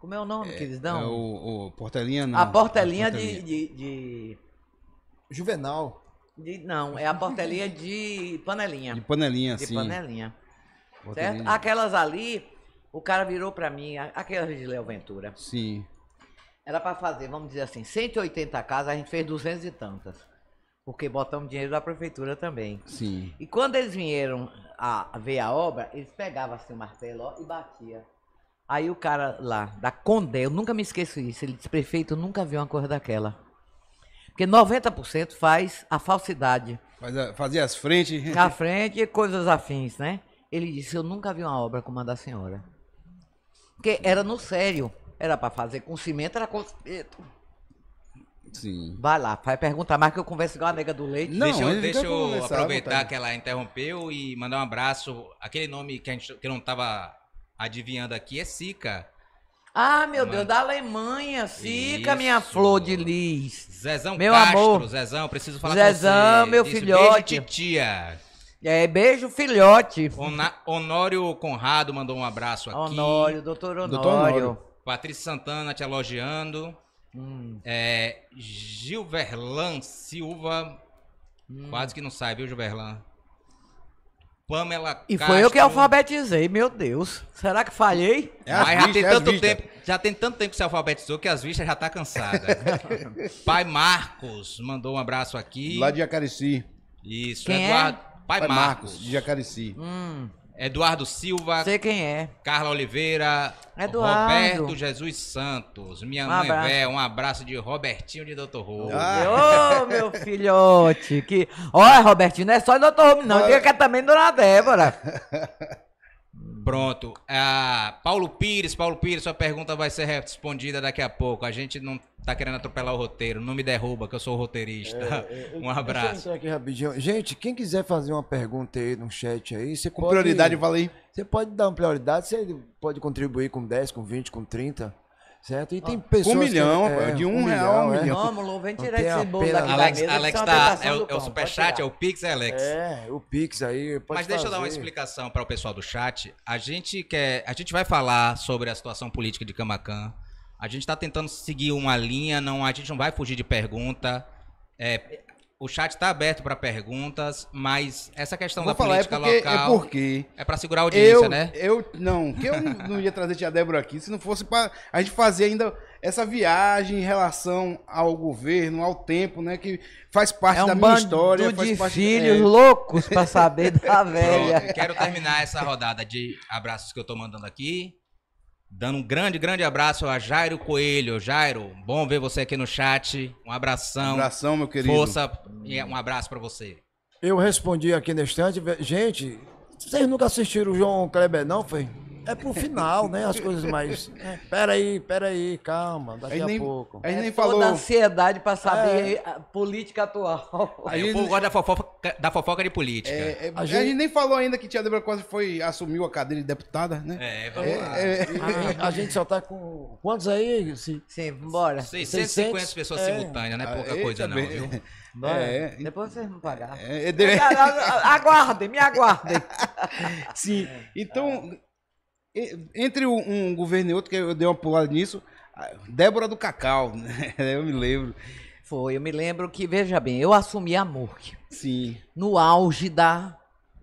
Como é o nome é, que eles dão? É o, o Portelinha, não. A Portelinha, a Portelinha. De, de, de... Juvenal. De, não, é a Portelinha de Panelinha. De Panelinha, de sim. De Panelinha. Portelinha. Certo? Aquelas ali, o cara virou pra mim, aquelas de Léo Ventura. Sim. Era pra fazer, vamos dizer assim, cento e oitenta casas, a gente fez duzentas e tantas. Porque botamos dinheiro da prefeitura também. Sim. E quando eles vieram a ver a obra, eles pegavam assim o martelo ó, e batiam. Aí o cara lá, da Condé, eu nunca me esqueço disso, ele disse, prefeito, eu nunca vi uma coisa daquela. Porque noventa por cento faz a falsidade. Fazia, fazia as frentes. A frente e coisas afins, né? Ele disse, eu nunca vi uma obra como a da senhora. Porque era no sério. Era para fazer com cimento, era com cimento. Sim. Vai lá, vai perguntar mais que eu converso igual a nega do leite. Não, deixa eu, deixa eu aproveitar que ela interrompeu e mandar um abraço. Aquele nome que a gente que não estava adivinhando aqui é Sica. Ah, meu Mano. Deus, da Alemanha, Sica, minha flor de lis. Zezão meu Castro, amor. Zezão, preciso falar Zezão, com você. Zezão, meu Diz, filhote. Beijo, titia. É, beijo, filhote. Ona, Honório Conrado mandou um abraço aqui. Honório, doutor Honório. Doutor Honório. Patrícia Santana te elogiando. Hum. É, Gilverlan Silva, hum. quase que não sai, viu, Gilverlan? Pamela Castro. E foi eu que alfabetizei, meu Deus. Será que falhei? É Mas já, bichas, tem tanto tempo, já tem tanto tempo que se alfabetizou que as vistas já tá cansada. Pai Marcos mandou um abraço aqui. Lá de Jacaraci. Isso, quem Eduardo. É? Pai, Pai Marcos. Marcos. De Jacaraci. Hum. Eduardo Silva. Sei quem é. Carla Oliveira. Eduardo. Roberto Jesus Santos. Minha um mãe velha. Um abraço de Robertinho de doutor Rubem. Ô, ah. oh, meu filhote. Que... Olha, Robertinho, não é só doutor Rubem, não. Diga que é também dona Débora. Pronto. Ah, Paulo Pires. Paulo Pires, sua pergunta vai ser respondida daqui a pouco. A gente não tá querendo atropelar o roteiro, não me derruba que eu sou roteirista. É, é, um abraço. Aqui rapidinho. Gente, quem quiser fazer uma pergunta aí no chat aí, você com pode... prioridade, valeu. Você pode dar uma prioridade, você pode contribuir com dez, com vinte, com trinta, certo? E tem ah, pessoas... Um milhão, que, é, de um, um real, um é. milhão. Não, Molo, vem tirar esse bolo daqui Alex, da mesa, Alex tá, é, o, é o superchat, é o Pix, é Alex? É, o Pix aí, pode Mas fazer. Deixa eu dar uma explicação para o pessoal do chat. A gente, quer, a gente vai falar sobre a situação política de Camacã. A gente está tentando seguir uma linha, não, a gente não vai fugir de pergunta. É, o chat está aberto para perguntas, mas essa questão Vou da falar, política é porque, local... É porque... É para segurar a audiência, eu, né? Eu não, que eu não ia trazer a tia Débora aqui se não fosse para a gente fazer ainda essa viagem em relação ao governo, ao tempo, né? Que faz parte é um da minha história. Faz de parte... filhos é. loucos para saber da velha. Pronto, quero terminar essa rodada de abraços que eu estou mandando aqui. Dando um grande, grande abraço a Jairo Coelho. Jairo, bom ver você aqui no chat. Um abração. Um abração, meu querido. Força e um abraço pra você. Eu respondi aqui na estante. Gente, vocês nunca assistiram o João Kleber, não, foi? É pro final, né? As coisas mais... É, peraí, peraí, calma. Daqui a, a nem, pouco. A gente nem é falou... toda ansiedade pra saber é. a política atual. Aí o povo gosta da fofoca, da fofoca de política. É, é, a, gente... a gente nem falou ainda que tia Débora quase foi, assumiu a cadeira de deputada, né? É, vamos é, lá. É, é... A, a gente só tá com... Quantos aí? Se... Sim, bora. seiscentos e cinquenta pessoas é. simultâneas, não é pouca é, coisa também. não, viu? É, depois vocês não pagaram. É, é, deve... Aguardem, me aguardem. Sim, então... Entre um governo e outro, que eu dei uma pulada nisso, Débora do Cacau, né? Eu me lembro. Foi, eu me lembro que, veja bem, eu assumi a M U R C. Sim. No auge da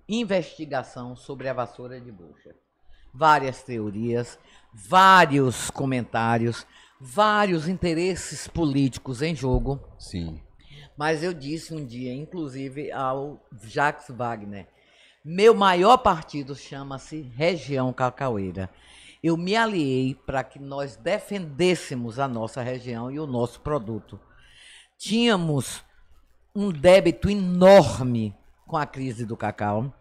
investigação sobre a vassoura de bucha. Várias teorias, vários comentários, vários interesses políticos em jogo. Sim. Mas eu disse um dia, inclusive, ao Jacques Wagner... Meu maior partido chama-se Região Cacaueira. Eu me aliei para que nós defendêssemos a nossa região e o nosso produto. Tínhamos um débito enorme com a crise do cacau.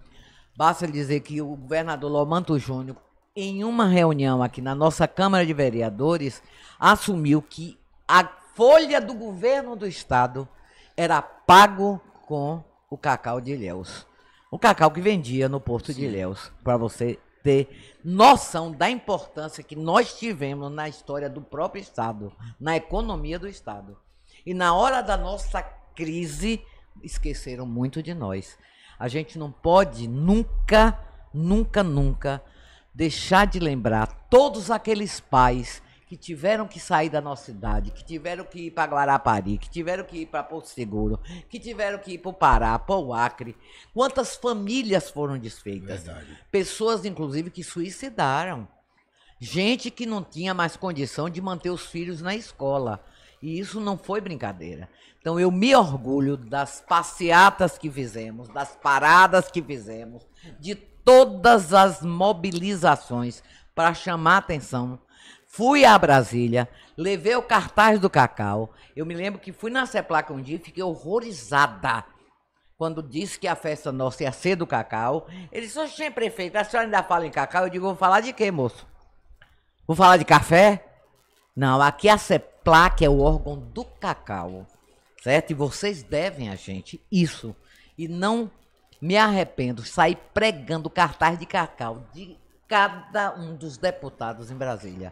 Basta dizer que o governador Lomanto Júnior, em uma reunião aqui na nossa Câmara de Vereadores, assumiu que a folha do governo do Estado era pago com o cacau de Ilhéus. O cacau que vendia no Porto Sim. de Ilhéus, para você ter noção da importância que nós tivemos na história do próprio Estado, na economia do Estado. E na hora da nossa crise, esqueceram muito de nós. A gente não pode nunca, nunca, nunca deixar de lembrar todos aqueles pais que tiveram que sair da nossa cidade, que tiveram que ir para Guarapari, que tiveram que ir para Porto Seguro, que tiveram que ir para o Pará, para o Acre. Quantas famílias foram desfeitas? Verdade. Pessoas, inclusive, que suicidaram. Gente que não tinha mais condição de manter os filhos na escola. E isso não foi brincadeira. Então, eu me orgulho das passeatas que fizemos, das paradas que fizemos, de todas as mobilizações para chamar a atenção. Fui a Brasília, levei o cartaz do cacau. Eu me lembro que fui na Seplaca um dia e fiquei horrorizada quando disse que a festa nossa ia ser do cacau. Ele disse, oxê, prefeito, a senhora ainda fala em cacau? Eu digo, vou falar de quê, moço? Vou falar de café? Não, aqui a Seplaca é o órgão do cacau, certo? E vocês devem a gente isso. E não me arrependo, saí pregando cartaz de cacau de cada um dos deputados em Brasília.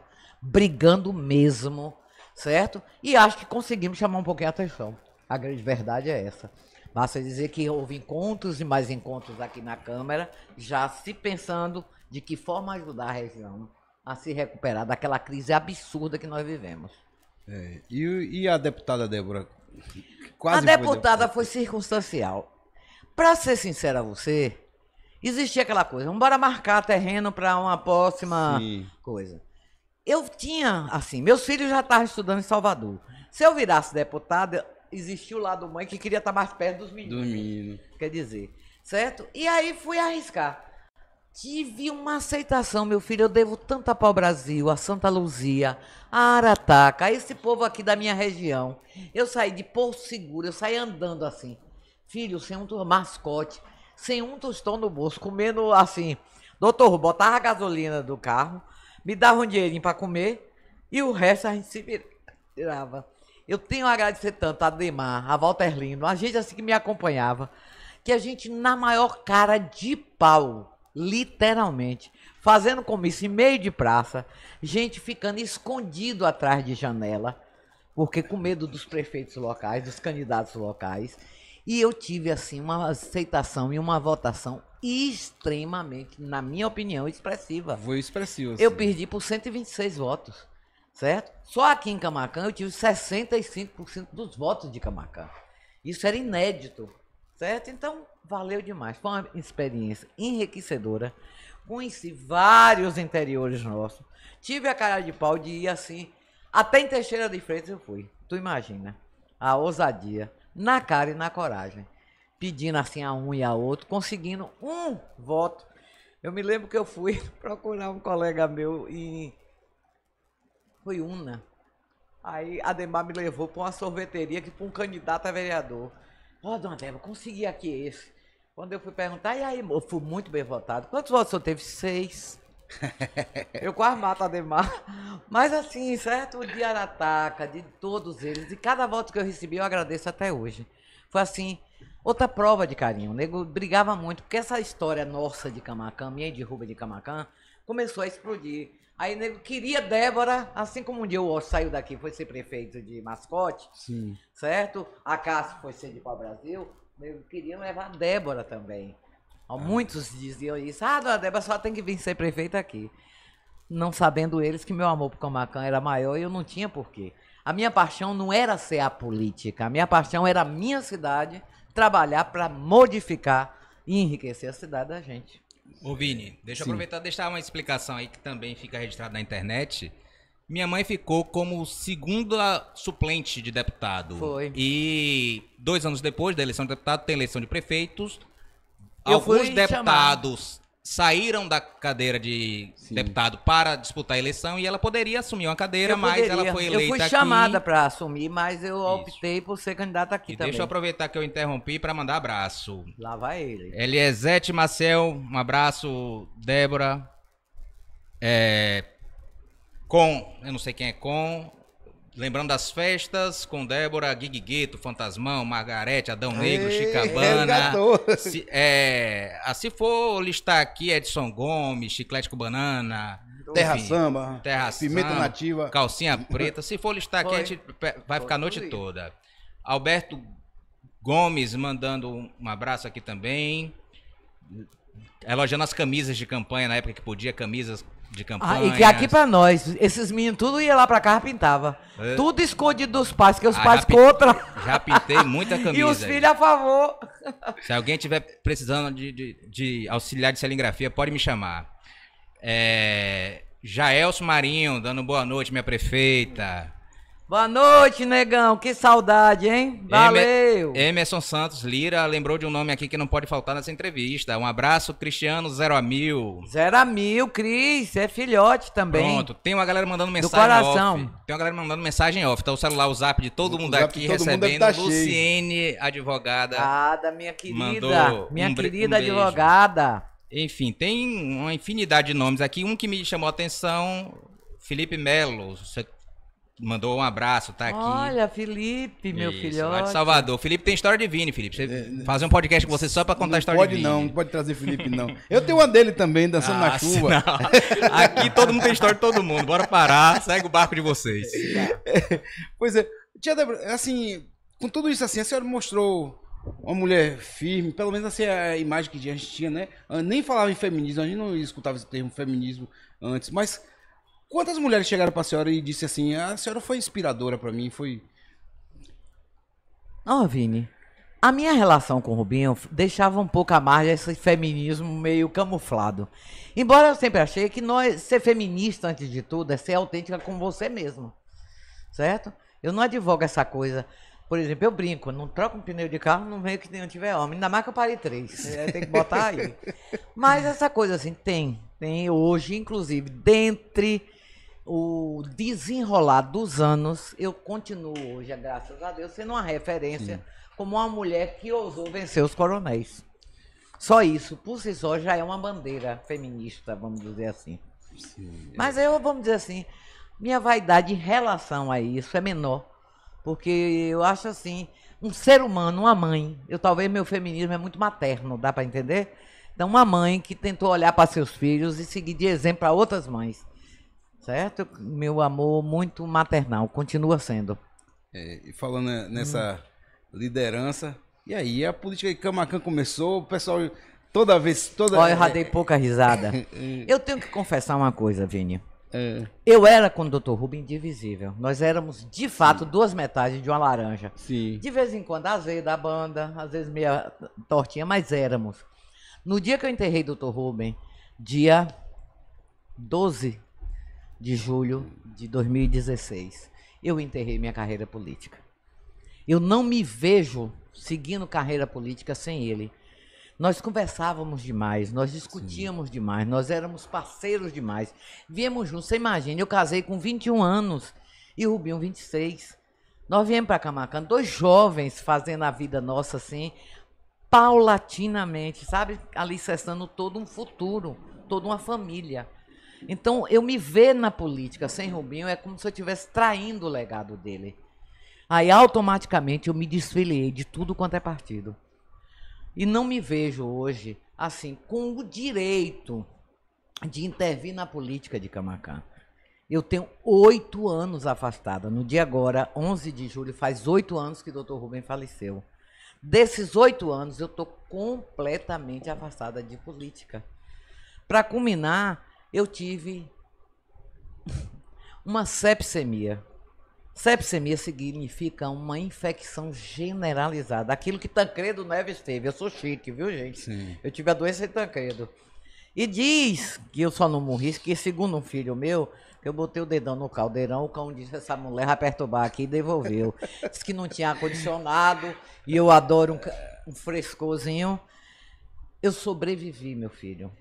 Brigando mesmo, certo? E acho que conseguimos chamar um pouquinho a atenção. A grande verdade é essa. Basta dizer que houve encontros e mais encontros aqui na Câmara, já se pensando de que forma ajudar a região a se recuperar daquela crise absurda que nós vivemos. É, e, e a deputada Débora? Quase a deputada foi, foi circunstancial. Para ser sincera a você, existia aquela coisa, vamos embora marcar terreno para uma próxima Sim. coisa. Eu tinha, assim, meus filhos já estavam estudando em Salvador. Se eu virasse deputada, existia o lado mãe que queria estar mais perto dos meninos. Dos meninos. Quer dizer, certo? E aí fui arriscar. Tive uma aceitação, meu filho. Eu devo tanto ao Brasil, a Santa Luzia, a Arataca, a esse povo aqui da minha região. Eu saí de Porto Seguro, eu saí andando assim. Filho, sem um mascote, sem um tostão no bolso, comendo assim. Doutor, botava a gasolina do carro... Me dava um dinheirinho para comer e o resto a gente se virava. Eu tenho a agradecer tanto a Demar, a Walter Lino, a gente assim que me acompanhava, que a gente na maior cara de pau, literalmente, fazendo comício em meio de praça, gente ficando escondido atrás de janela, porque com medo dos prefeitos locais, dos candidatos locais. E eu tive, assim, uma aceitação e uma votação extremamente, na minha opinião, expressiva. Foi expressiva. Eu perdi por cento e vinte e seis votos, certo? Só aqui em Camacã eu tive sessenta e cinco por cento dos votos de Camacã. Isso era inédito, certo? Então, valeu demais. Foi uma experiência enriquecedora. Conheci vários interiores nossos. Tive a cara de pau de ir, assim, até em Teixeira de Freitas eu fui. Tu imagina a ousadia. Na cara e na coragem, pedindo assim a um e a outro, conseguindo um voto. Eu me lembro que eu fui procurar um colega meu em... Foi Una. Aí a Demar me levou para uma sorveteria, que para um candidato a vereador. Ó, oh, dona Débora, consegui aqui esse. Quando eu fui perguntar, e aí, eu fui muito bem votado. Quantos votos eu teve? Seis. Eu quase mato a Demar. Mas assim, certo? De Arataca, de todos eles, e cada voto que eu recebi eu agradeço até hoje. Foi assim, outra prova de carinho. O nego brigava muito, porque essa história nossa de Camacã, minha de Rubem de Camacã, começou a explodir. Aí o nego queria Débora, assim como um dia o Osso saiu daqui, foi ser prefeito de Mascote. Sim. Certo? A Cássio foi ser de Pau Brasil. O nego queria levar a Débora também. Ah. Muitos diziam isso, ah, dona Débora só tem que vir ser prefeita aqui. Não sabendo eles que meu amor por Camacã era maior e eu não tinha porquê. A minha paixão não era ser a política, a minha paixão era a minha cidade, trabalhar para modificar e enriquecer a cidade da gente. Ô Vini, deixa eu Sim. aproveitar e deixar uma explicação aí que também fica registrada na internet. Minha mãe ficou como segunda suplente de deputado. Foi. E dois anos depois da eleição de deputado, tem eleição de prefeitos. Alguns deputados saíram da cadeira de Sim. deputado para disputar a eleição e ela poderia assumir uma cadeira, eu mas poderia. Ela foi eleita aqui. Eu fui chamada para assumir, mas eu Isso. optei por ser candidata aqui e também. Deixa eu aproveitar que eu interrompi para mandar abraço. Lá vai ele. Eliezete Marcel, um abraço. Débora. É, com, eu não sei quem é com... Lembrando das festas com Débora, Guigueto, Fantasmão, Margarete, Adão Negro, Ei, Chicabana. Se, é, se for listar aqui, Edson Gomes, Chiclete com Banana. Terra enfim, Samba, terra Pimenta samba, Nativa. Calcinha Preta. Se for listar Foi. aqui, a gente vai Foi. ficar a noite Foi. toda. Alberto Gomes mandando um abraço aqui também. Elogiando as camisas de campanha, na época que podia, camisas... de campanha. Ah, e que aqui pra nós, esses meninos tudo ia lá pra cá, pintava. Eu... Tudo escondido dos pais, que os ah, pais já contra. Já pintei muita camisa. E os filhos a favor. Se alguém estiver precisando de, de, de auxiliar de serigrafia, pode me chamar. É... Jaelso Marinho, dando boa noite, minha prefeita. Boa noite, negão. Que saudade, hein? Valeu. Emerson Santos Lira lembrou de um nome aqui que não pode faltar nessa entrevista. Um abraço, Cristiano Zero a Mil. Zero a Mil, Cris. É filhote também. Pronto. Tem uma galera mandando mensagem off. Do coração. Tem uma galera mandando mensagem off. Tá o celular, o zap de todo mundo aqui recebendo. Luciene, advogada. Ah, da minha querida. Minha querida advogada. Enfim, tem uma infinidade de nomes aqui. Um que me chamou a atenção, Felipe Melo. Você mandou um abraço, tá aqui. Olha, Felipe, meu Isso, filhote. Lá de Salvador. Felipe tem história de Vini, Felipe. Você fazer um podcast com você só pra contar não a história de Vini. Pode não, não pode trazer Felipe, não. Eu tenho uma dele também, dançando ah, na chuva. Não. Aqui todo mundo tem história de todo mundo. Bora parar, segue o barco de vocês. Pois é. Tia Débora, assim, com tudo isso assim, a senhora mostrou uma mulher firme, pelo menos assim a imagem que a gente tinha, né? Nem falava em feminismo, a gente não escutava esse termo feminismo antes, mas... Quantas mulheres chegaram para a senhora e disse assim, a senhora foi inspiradora para mim, foi... Ó, oh, Vini, a minha relação com o Rubinho deixava um pouco à margem esse feminismo meio camuflado. Embora eu sempre achei que nós, ser feminista, antes de tudo, é ser autêntica com você mesmo, certo? Eu não advogo essa coisa... Por exemplo, eu brinco, não troco um pneu de carro, não vejo que nenhum tiver homem. Ainda mais que eu parei três. É, tem que botar aí. Mas essa coisa assim, tem. Tem hoje, inclusive, dentre o desenrolar dos anos, eu continuo hoje, graças a Deus, sendo uma referência Sim. como uma mulher que ousou vencer os coronéis. Só isso, por si só, já é uma bandeira feminista, vamos dizer assim. Sim. Mas eu, vamos dizer assim, minha vaidade em relação a isso é menor. Porque eu acho assim, um ser humano, uma mãe, eu talvez meu feminismo é muito materno, dá para entender? Então, uma mãe que tentou olhar para seus filhos e seguir de exemplo para outras mães, certo? Meu amor muito maternal, continua sendo. É, e falando nessa hum. liderança, e aí a política de Camacan começou, o pessoal toda vez... Toda... Olha, eu já dei pouca risada. Eu tenho que confessar uma coisa, Vini. É. Eu era com o doutor Rubem indivisível. Nós éramos, de fato, Sim. duas metades de uma laranja. Sim. De vez em quando, às vezes da banda, às vezes meia tortinha, mas éramos. No dia que eu enterrei o doutor Rubem, dia doze de julho de dois mil e dezesseis, eu enterrei minha carreira política. Eu não me vejo seguindo carreira política sem ele. Nós conversávamos demais, nós discutíamos Sim. demais, nós éramos parceiros demais. Viemos juntos, você imagina, eu casei com vinte e um anos e o Rubinho vinte e seis. Nós viemos para Camacan, dois jovens fazendo a vida nossa assim, paulatinamente, sabe? Ali cessando todo um futuro, toda uma família. Então, eu me ver na política sem Rubinho é como se eu estivesse traindo o legado dele. Aí, automaticamente, eu me desfiliei de tudo quanto é partido. E não me vejo hoje, assim, com o direito de intervir na política de Camacan. Eu tenho oito anos afastada. No dia agora, onze de julho, faz oito anos que o doutor Rubem faleceu. Desses oito anos, eu estou completamente afastada de política. Para culminar, eu tive uma sepsemia. Sepsemia significa uma infecção generalizada, aquilo que Tancredo Neves teve. Eu sou chique, viu, gente? Sim. Eu tive a doença de Tancredo. E diz que eu só não morri, que segundo um filho meu, que eu botei o dedão no caldeirão, o cão disse, essa mulher vai perturbar aqui e devolveu. Diz que não tinha ar-condicionado e eu adoro um, um frescozinho. Eu sobrevivi, meu filho.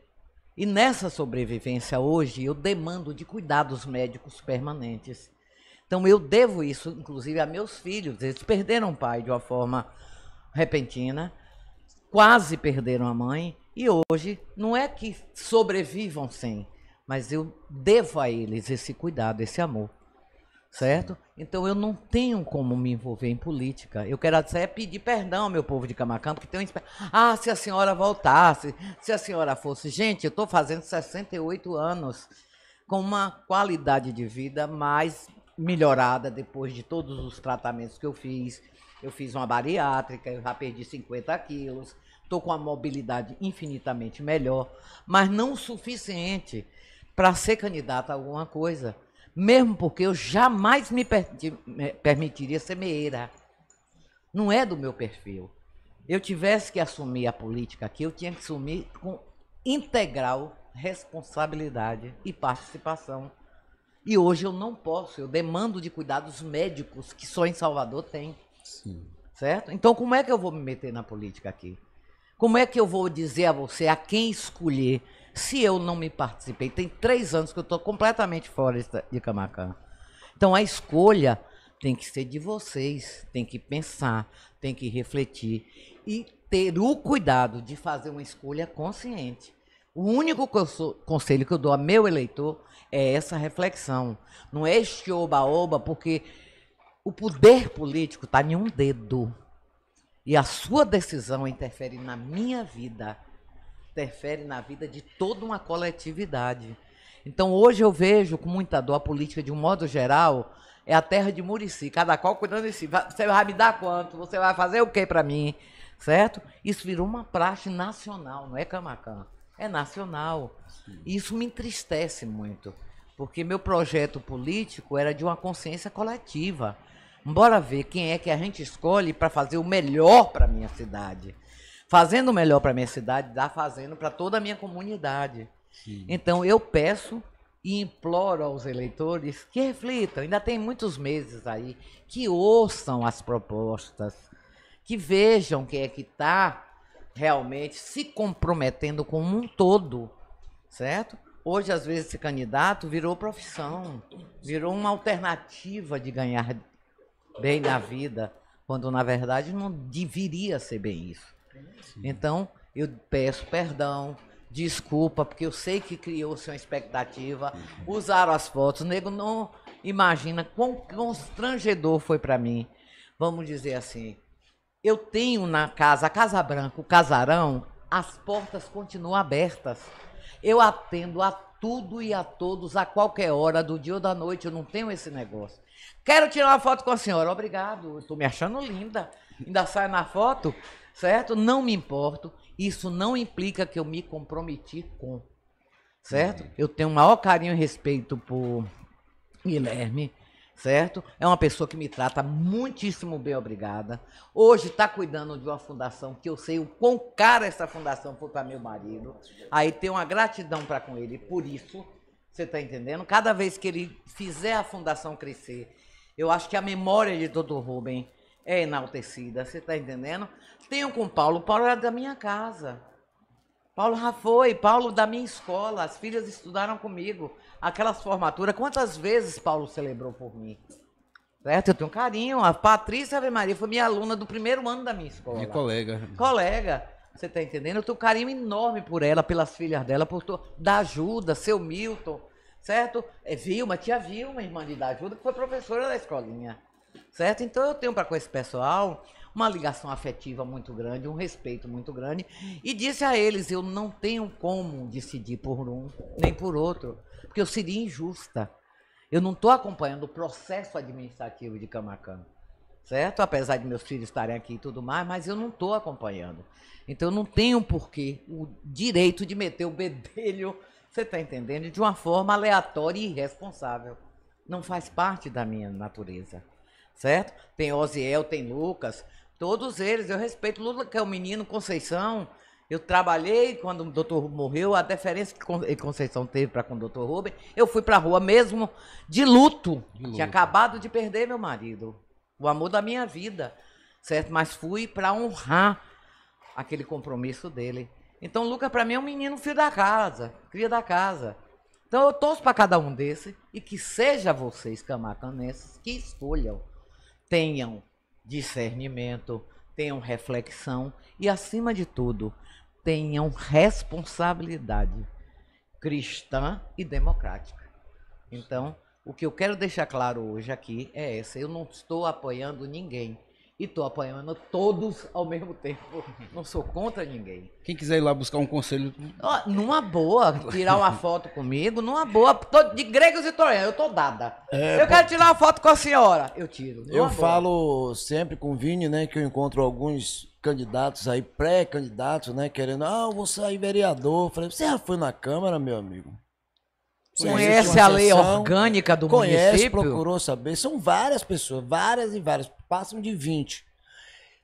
E nessa sobrevivência hoje, eu demando de cuidados médicos permanentes. Então, eu devo isso, inclusive, a meus filhos. Eles perderam o pai de uma forma repentina, quase perderam a mãe, e hoje não é que sobrevivam sem, mas eu devo a eles esse cuidado, esse amor, certo? Então, eu não tenho como me envolver em política. Eu quero até pedir perdão ao meu povo de Camacan, porque tem um... Ah, se a senhora voltasse, se a senhora fosse... Gente, eu estou fazendo sessenta e oito anos com uma qualidade de vida mais... melhorada depois de todos os tratamentos que eu fiz. Eu fiz uma bariátrica, eu já perdi cinquenta quilos, estou com a mobilidade infinitamente melhor, mas não o suficiente para ser candidata a alguma coisa, mesmo porque eu jamais me per- permitiria ser meeira. Não é do meu perfil. Eu tivesse que assumir a política aqui, eu tinha que assumir com integral responsabilidade e participação. E hoje eu não posso, eu demando de cuidados médicos que só em Salvador tem. Sim. Certo? Então, como é que eu vou me meter na política aqui? Como é que eu vou dizer a você, a quem escolher, se eu não me participei? Tem três anos que eu estou completamente fora de Camacan. Então, a escolha tem que ser de vocês, tem que pensar, tem que refletir e ter o cuidado de fazer uma escolha consciente. O único conselho que eu dou a meu eleitor é essa reflexão. Não é este oba-oba, porque o poder político está em um dedo. E a sua decisão interfere na minha vida, interfere na vida de toda uma coletividade. Então, hoje eu vejo com muita dor a política, de um modo geral, é a terra de Murici, cada qual cuidando de si. Você vai me dar quanto? Você vai fazer o quê para mim? Certo? Isso virou uma praxe nacional, não é, Camacan? É nacional. E isso me entristece muito, porque meu projeto político era de uma consciência coletiva. Bora ver quem é que a gente escolhe para fazer o melhor para a minha cidade. Fazendo o melhor para a minha cidade, dá fazendo para toda a minha comunidade. Sim. Então, eu peço e imploro aos eleitores que reflitam. Ainda tem muitos meses aí, que ouçam as propostas, que vejam quem é que está realmente se comprometendo com um todo, certo? Hoje, às vezes, esse candidato virou profissão, virou uma alternativa de ganhar bem na vida, quando, na verdade, não deveria ser bem isso. Sim. Então, eu peço perdão, desculpa, porque eu sei que criou-se uma expectativa, usaram as fotos, nego, não... imagina quão constrangedor foi para mim. Vamos dizer assim, eu tenho na casa, a Casa Branca, o casarão, as portas continuam abertas. Eu atendo a tudo e a todos, a qualquer hora, do dia ou da noite, eu não tenho esse negócio. Quero tirar uma foto com a senhora, obrigado, estou me achando linda, ainda sai na foto, certo? Não me importo, isso não implica que eu me comprometi com, certo? Uhum. Eu tenho o maior carinho e respeito por Guilherme, certo? É uma pessoa que me trata muitíssimo bem, obrigada. Hoje está cuidando de uma fundação que eu sei o quão cara essa fundação foi para meu marido. Aí tem uma gratidão para com ele, por isso, você está entendendo? Cada vez que ele fizer a fundação crescer, eu acho que a memória de doutor Rubem é enaltecida, você está entendendo? Tenho com o Paulo, Paulo era da minha casa. Paulo já foi, Paulo da minha escola, as filhas estudaram comigo, aquelas formaturas, quantas vezes Paulo celebrou por mim, certo? Eu tenho um carinho, a Patrícia Ave Maria foi minha aluna do primeiro ano da minha escola. Minha colega. Colega, você tá entendendo? Eu tenho um carinho enorme por ela, pelas filhas dela, por to... da ajuda, seu Milton, certo? É Vilma, tia Vilma, irmã de da ajuda, que foi professora da escolinha, certo? Então eu tenho para com esse pessoal uma ligação afetiva muito grande, um respeito muito grande, e disse a eles, eu não tenho como decidir por um, nem por outro, porque eu seria injusta. Eu não estou acompanhando o processo administrativo de Camacã, certo? Apesar de meus filhos estarem aqui e tudo mais, mas eu não estou acompanhando. Então, eu não tenho porquê o direito de meter o bedelho, você está entendendo, de uma forma aleatória e irresponsável. Não faz parte da minha natureza, certo? Tem Osiel, tem Lucas... Todos eles, eu respeito. Lula, que é o menino, Conceição, eu trabalhei quando o doutor Rubem morreu, a deferência que Conceição teve para com o doutor Rubem, eu fui para a rua mesmo de luto. de luto. Tinha acabado de perder meu marido, o amor da minha vida, certo? Mas fui para honrar aquele compromisso dele. Então, Lucas, para mim, é um menino filho da casa, cria da casa. Então, eu torço para cada um desses e que seja vocês, camacanenses, que escolham, tenham discernimento, tenham reflexão e, acima de tudo, tenham responsabilidade cristã e democrática. Então, o que eu quero deixar claro hoje aqui é essa. Eu não estou apoiando ninguém e estou apoiando todos ao mesmo tempo. Não sou contra ninguém. Quem quiser ir lá buscar um conselho... Oh, numa boa, tirar uma foto comigo, numa boa, tô de gregos e troianos, eu tô dada. É, eu pô... quero tirar uma foto com a senhora, eu tiro. Eu boa. Falo sempre com o Vini, né, que eu encontro alguns candidatos aí, pré-candidatos, né, querendo, ah, eu vou sair vereador. Eu falei, você já foi na Câmara, meu amigo? Você conhece a lei orgânica do conhece, município? Conhece, procurou saber. São várias pessoas, várias e várias. Passam de vinte.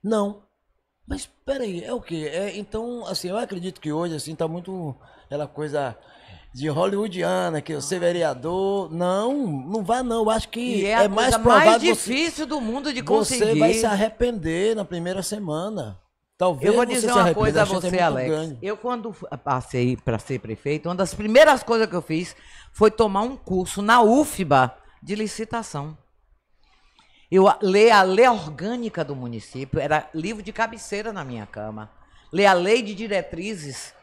Não. Mas, peraí, é o quê? É, então, assim, eu acredito que hoje, assim, tá muito aquela coisa de hollywoodiana, que eu ser vereador. Não, não vai não. Eu acho que é, é mais provável... mais difícil você, do mundo de conseguir. Você vai se arrepender na primeira semana. Talvez eu vou dizer uma coisa a você, Alex. Grande. Eu, quando passei para ser prefeito, uma das primeiras coisas que eu fiz foi tomar um curso na U F B A de licitação. Eu leio a lei orgânica do município, era livro de cabeceira na minha cama. Leio a lei de diretrizes.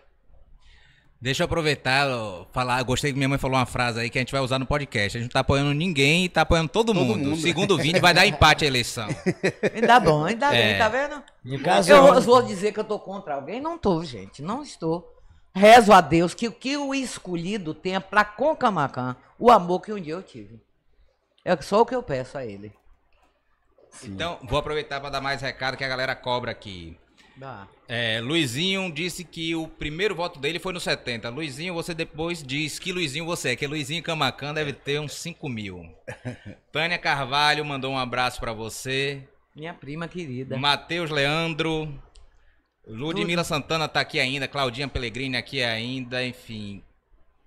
Deixa eu aproveitar, falar, gostei que minha mãe falou uma frase aí que a gente vai usar no podcast. A gente não tá apoiando ninguém e tá apoiando todo, todo mundo. mundo. Segundo o Vini, vai dar empate a eleição. Ainda bom, ainda é. bem, tá vendo? No caso, eu, eu vou dizer que eu tô contra alguém? Não tô, gente, não estou. Rezo a Deus que, que o escolhido tenha pra com Camacã o amor que um dia eu tive. É só o que eu peço a ele. Sim. Então, vou aproveitar para dar mais recado que a galera cobra aqui. Ah. É, Luizinho disse que o primeiro voto dele foi no setenta. Luizinho, você depois diz que Luizinho você é, que Luizinho Camacã deve ter uns cinco mil. Tânia Carvalho mandou um abraço para você. Minha prima querida. Matheus Leandro. Ludmila Lud... Santana tá aqui ainda. Claudinha Pellegrini aqui ainda. Enfim,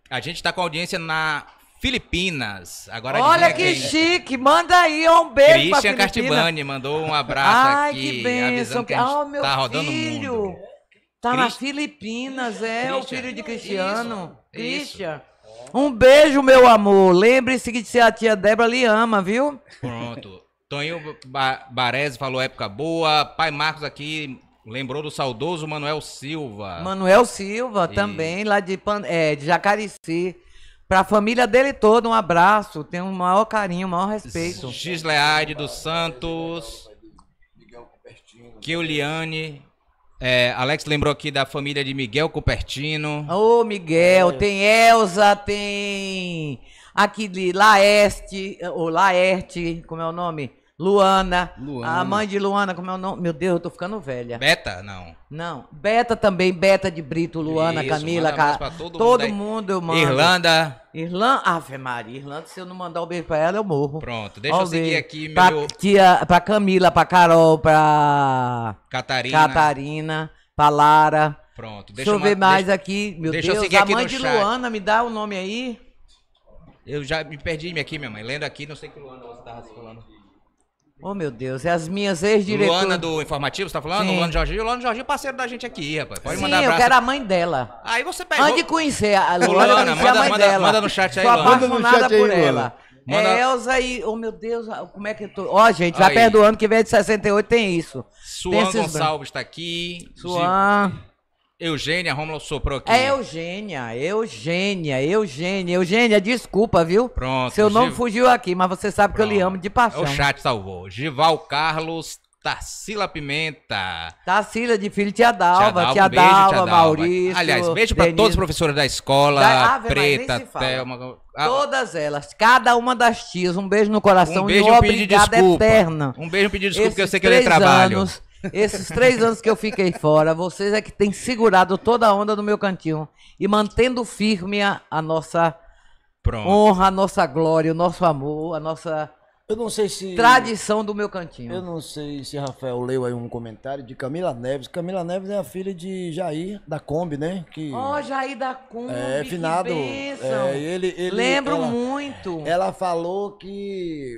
a gente tá com audiência na Filipinas. Agora olha que chique, manda aí um beijo pra Cristian Castibani mandou um abraço Ai, aqui, que bênção. Avisando que a gente oh, meu tá rodando o mundo. Tá Christ... nas Filipinas, é, Christian. O filho de Cristiano. Cristian, um beijo, meu amor. Lembre-se que a tia Débora lhe ama, viu? Pronto. Toninho Baresi falou época boa. Pai Marcos aqui lembrou do saudoso Manuel Silva. Manuel Silva e... também, lá de, Pan... é, de Jacaraci. Pra família dele toda, um abraço. Tenho o maior carinho, o maior respeito. Gisleade dos Santos. Kiuliane. É, Alex lembrou aqui da família de Miguel Cupertino. Ô, oh, Miguel, é. Tem Elza, tem aqui de Laerte, ou Laerte, como é o nome? Luana, Luana, a mãe de Luana, como é o nome? Meu Deus, eu tô ficando velha. Beta, não. Não, Beta também, Beta de Brito, Luana, isso, Camila, cara. Todo, todo mundo, mundo eu mando. Irlanda. Irlanda, Ave Maria, Irlanda, se eu não mandar o um beijo pra ela, eu morro. Pronto, deixa Ó, eu seguir beijo. aqui, meu... Pra, tia, pra Camila, pra Carol, pra... Catarina. Catarina, pra Lara. Pronto, deixa, deixa eu ver uma... mais deixa... aqui, meu deixa Deus, eu seguir a aqui mãe de chat. Luana, me dá o nome aí. Eu já me perdi aqui, minha mãe, lendo aqui, não sei que Luana você tava falando. Oh, meu Deus, é as minhas ex-diretoras. Luana do Informativo, você tá falando? Sim. Luana Jorginho. Luana Jorginho é parceiro da gente aqui, rapaz. Pode Sim, mandar abraço. Sim, eu quero a mãe dela. Aí você pegou. Antes de conhecer a Luana, Luana manda, a mãe manda, dela. Manda no chat aí, Luana. Manda no chat aí, por aí, ela. Manda... É Elza e... Oh, meu Deus, como é que eu tô? Ó, oh, gente, já aí. Perdoando que vem de sessenta e oito, tem isso. Suan tem Gonçalves está aqui. Suan. Eugênia, Rômulo soprou aqui. É Eugênia, Eugênia, Eugênia, Eugênia, desculpa, viu? Pronto. Seu nome Giv... fugiu aqui, mas você sabe Pronto. que eu lhe amo de paixão. O chat salvou. Gival Carlos, Tarsila Pimenta. Tarsila de filho, Tia Dalva, Tia Dalva, Maurício. Aliás, beijo pra Denise. Todos os professores da escola, da Ave, Preta, Thelma. Ah, todas elas, cada uma das tias, um beijo no coração um beijo, e um obrigada desculpa. eterna. Um beijo, um pedido de desculpa, porque eu sei que ele trabalha. Anos, esses três anos que eu fiquei fora, vocês é que têm segurado toda a onda do meu cantinho e mantendo firme a, a nossa Pronto. honra, a nossa glória, o nosso amor, a nossa eu não sei se, tradição do meu cantinho. Eu não sei se Rafael leu aí um comentário de Camila Neves. Camila Neves é a filha de Jair da Kombi, né? Ó, oh, Jair da Kombi, é, finado, que bênção. É, ele, ele, Lembro ela, muito. Ela falou que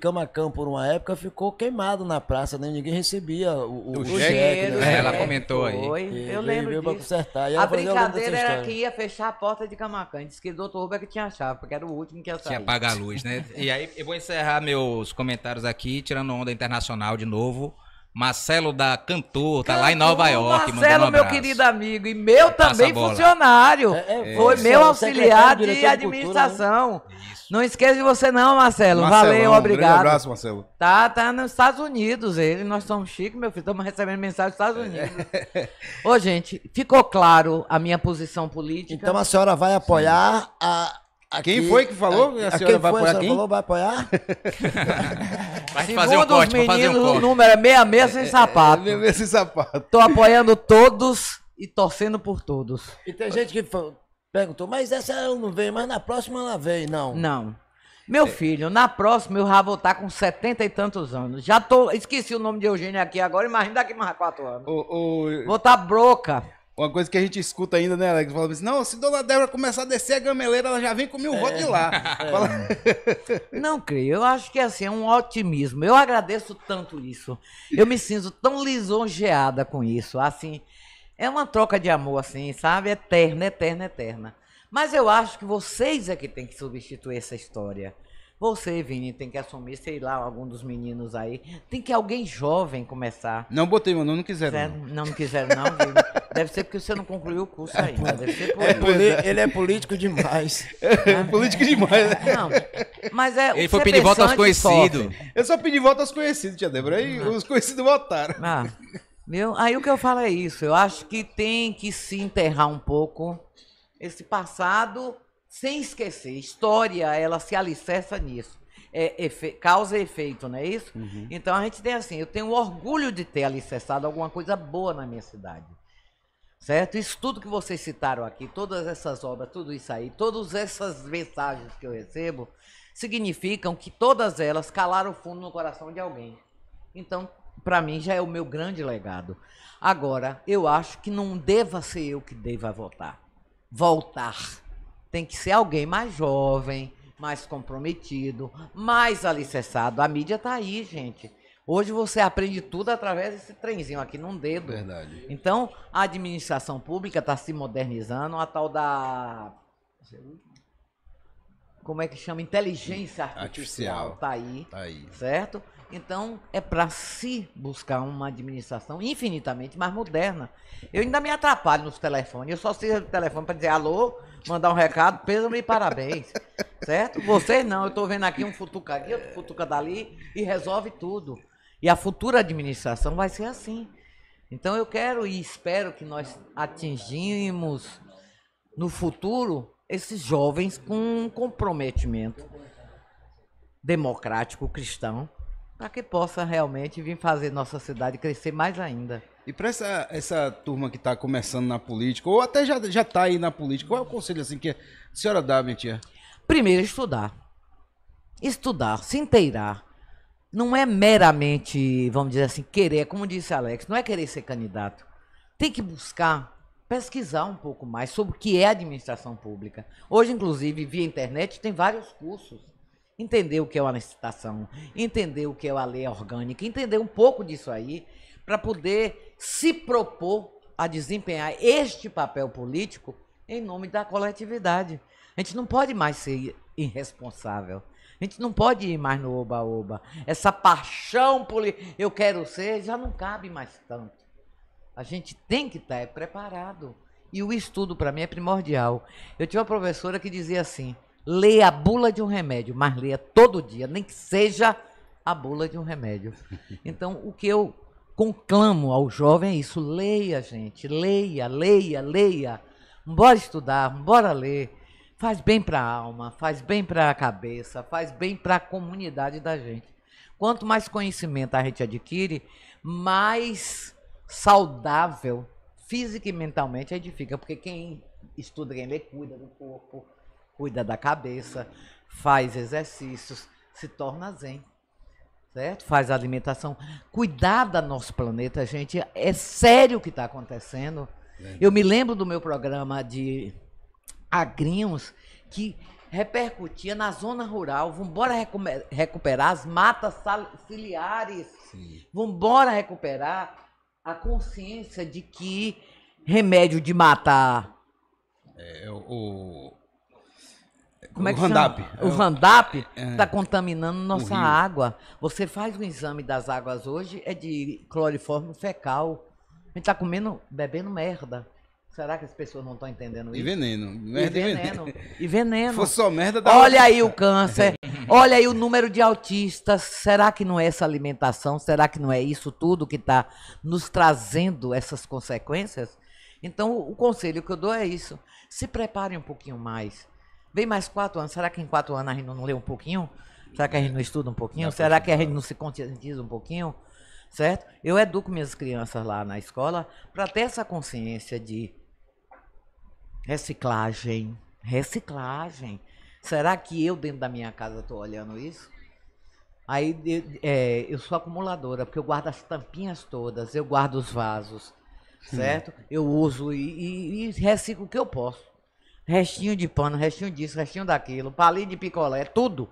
Camacã, por uma época, ficou queimado na praça, né? Ninguém recebia o, o, o cheque. cheque né? é, ela comentou é, aí. Foi. E, eu lembro disso. Pra consertar. E a brincadeira era que ia fechar a porta de Camacã. Disse que o doutor Rubem que tinha a chave, porque era o último que ia sair. Tinha apagar a luz, né? E aí, eu vou encerrar meus comentários aqui, tirando onda internacional de novo. Marcelo da Cantor, tá Cantor, lá em Nova York. Marcelo, um meu querido amigo, e meu também funcionário. É, é, foi é, meu auxiliar de, de administração. Cultura, né? Não esqueça de você não, Marcelo. Marcelão, valeu, obrigado. Um abraço, Marcelo. Tá, tá nos Estados Unidos, ele. Nós somos chiques, meu filho. Estamos recebendo mensagem dos Estados Unidos. É. Ô, gente, ficou claro a minha posição política? Então a senhora vai apoiar Sim. a... Aqui, quem foi que falou? A, a senhora vai apoiar quem? Falou, vai apoiar? Vai fazer um corte, vai fazer um corte. O número é meia meia sem sapato. É, é, meia meia sem sapato. Tô apoiando todos e torcendo por todos. E tem gente que perguntou, mas essa ela não veio, mas na próxima ela veio, não. Não. Meu filho, na próxima eu já vou estar com setenta e tantos anos. Já tô, esqueci o nome de Eugênio aqui agora, imagina daqui mais quatro anos. O, o... Vou estar broca. Uma coisa que a gente escuta ainda, né, Alex? Fala assim, não, se Dona Débora começar a descer a gameleira, ela já vem com mil votos de lá. É. Fala... Não creio, eu acho que assim, é um otimismo. Eu agradeço tanto isso. Eu me sinto tão lisonjeada com isso. Assim, é uma troca de amor, assim, sabe? Eterna, eterna, eterna. Mas eu acho que vocês é que tem que substituir essa história. Você, Vini, tem que assumir, sei lá, algum dos meninos aí. Tem que alguém jovem começar. Não botei, mano, não quiseram. Não, não, não quiseram, não, Vini. Deve ser porque você não concluiu o curso ainda. Deve ser por é, ele é político demais. É, é político demais, né? Não, mas é... Ele foi pedir voto aos conhecidos. Eu só pedi voto aos conhecidos, tia Débora. Aí os conhecidos votaram. Ah, meu, aí o que eu falo é isso. Eu acho que tem que se enterrar um pouco esse passado... Sem esquecer, história, ela se alicerça nisso. É, efe, causa e efeito, não é isso? Uhum. Então a gente tem assim, eu tenho orgulho de ter alicerçado alguma coisa boa na minha cidade. Certo? Isso tudo que vocês citaram aqui, todas essas obras, tudo isso aí, todas essas mensagens que eu recebo, significam que todas elas calaram fundo no coração de alguém. Então, para mim, já é o meu grande legado. Agora, eu acho que não deva ser eu que deva votar. Voltar. Tem que ser alguém mais jovem, mais comprometido, mais alicerçado. A mídia está aí, gente. Hoje você aprende tudo através desse trenzinho aqui num dedo. Verdade. Então, a administração pública está se modernizando. A tal da... Como é que chama? Inteligência artificial. Está aí, tá aí, certo? Então, é para se buscar uma administração infinitamente mais moderna. Eu ainda me atrapalho nos telefones. Eu só sei do telefone para dizer alô, mandar um recado, pêsame e parabéns. Certo? Vocês não. Eu estou vendo aqui um futuca aqui, outro futuca dali e resolve tudo. E a futura administração vai ser assim. Então, eu quero e espero que nós atingimos no futuro esses jovens com um comprometimento democrático, cristão, para que possa realmente vir fazer nossa cidade crescer mais ainda. E para essa, essa turma que está começando na política, ou até já está aí na política, qual é o conselho assim que a senhora dá, minha tia? Primeiro, estudar. Estudar, se inteirar. Não é meramente, vamos dizer assim, querer, como disse Alex, não é querer ser candidato. Tem que buscar, pesquisar um pouco mais sobre o que é administração pública. Hoje, inclusive, via internet, tem vários cursos. Entender o que é uma licitação, entender o que é a lei orgânica, entender um pouco disso aí, para poder se propor a desempenhar este papel político em nome da coletividade. A gente não pode mais ser irresponsável. A gente não pode ir mais no oba-oba. Essa paixão política, eu quero ser, já não cabe mais tanto. A gente tem que estar preparado. E o estudo, para mim, é primordial. Eu tinha uma professora que dizia assim: leia a bula de um remédio, mas leia todo dia, nem que seja a bula de um remédio. Então, o que eu conclamo ao jovem é isso: leia, gente, leia, leia, leia. Bora estudar, bora ler. Faz bem para a alma, faz bem para a cabeça, faz bem para a comunidade da gente. Quanto mais conhecimento a gente adquire, mais saudável, física e mentalmente, a gente fica. Porque quem estuda, quem lê, cuida do corpo, cuida da cabeça, faz exercícios, se torna zen, certo? Faz alimentação. Cuidar do nosso planeta, gente, é sério o que está acontecendo. É. Eu me lembro do meu programa de agrinhos que repercutia na zona rural. Vamos embora recuperar as matas ciliares. Sim. Vamos embora recuperar a consciência de que remédio de matar... É, o... Como é que chama? O Randap está contaminando nossa água. Você faz o exame das águas hoje, é de cloriforme fecal. A gente está comendo, bebendo merda. Será que as pessoas não estão entendendo isso? E veneno. Merda e veneno. E veneno. E veneno. Foi só merda da Olha aí o câncer. Olha aí o número de autistas. Será que não é essa alimentação? Será que não é isso tudo que está nos trazendo essas consequências? Então, o conselho que eu dou é isso. Se preparem um pouquinho mais. Vem mais quatro anos. Será que em quatro anos a gente não lê um pouquinho? Será que a gente não estuda um pouquinho? Não, Será que a gente não se conscientiza um pouquinho? Certo? Eu educo minhas crianças lá na escola para ter essa consciência de reciclagem. Reciclagem. Será que eu, dentro da minha casa, estou olhando isso? Aí é, eu sou acumuladora, porque eu guardo as tampinhas todas, eu guardo os vasos, certo? Sim. Eu uso e, e, e reciclo o que eu posso. Restinho de pano, restinho disso, restinho daquilo, palinho de picolé, tudo,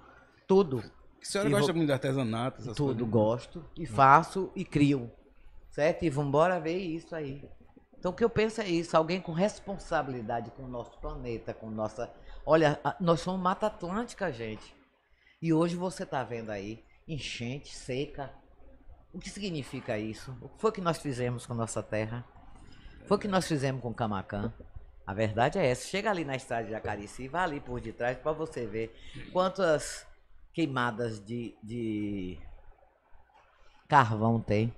tudo. A senhora e gosta vou... muito de artesanato? Essas tudo, coisas? Gosto, e faço, e crio, certo? E vamos embora ver isso aí. Então, o que eu penso é isso, alguém com responsabilidade com o nosso planeta, com nossa... Olha, nós somos Mata Atlântica, gente. E hoje você está vendo aí enchente, seca. O que significa isso? O que foi que nós fizemos com nossa terra? Foi o que nós fizemos com Camacã? A verdade é essa. Chega ali na estrada de Jacaraci e vai ali por detrás para você ver quantas queimadas de, de carvão tem.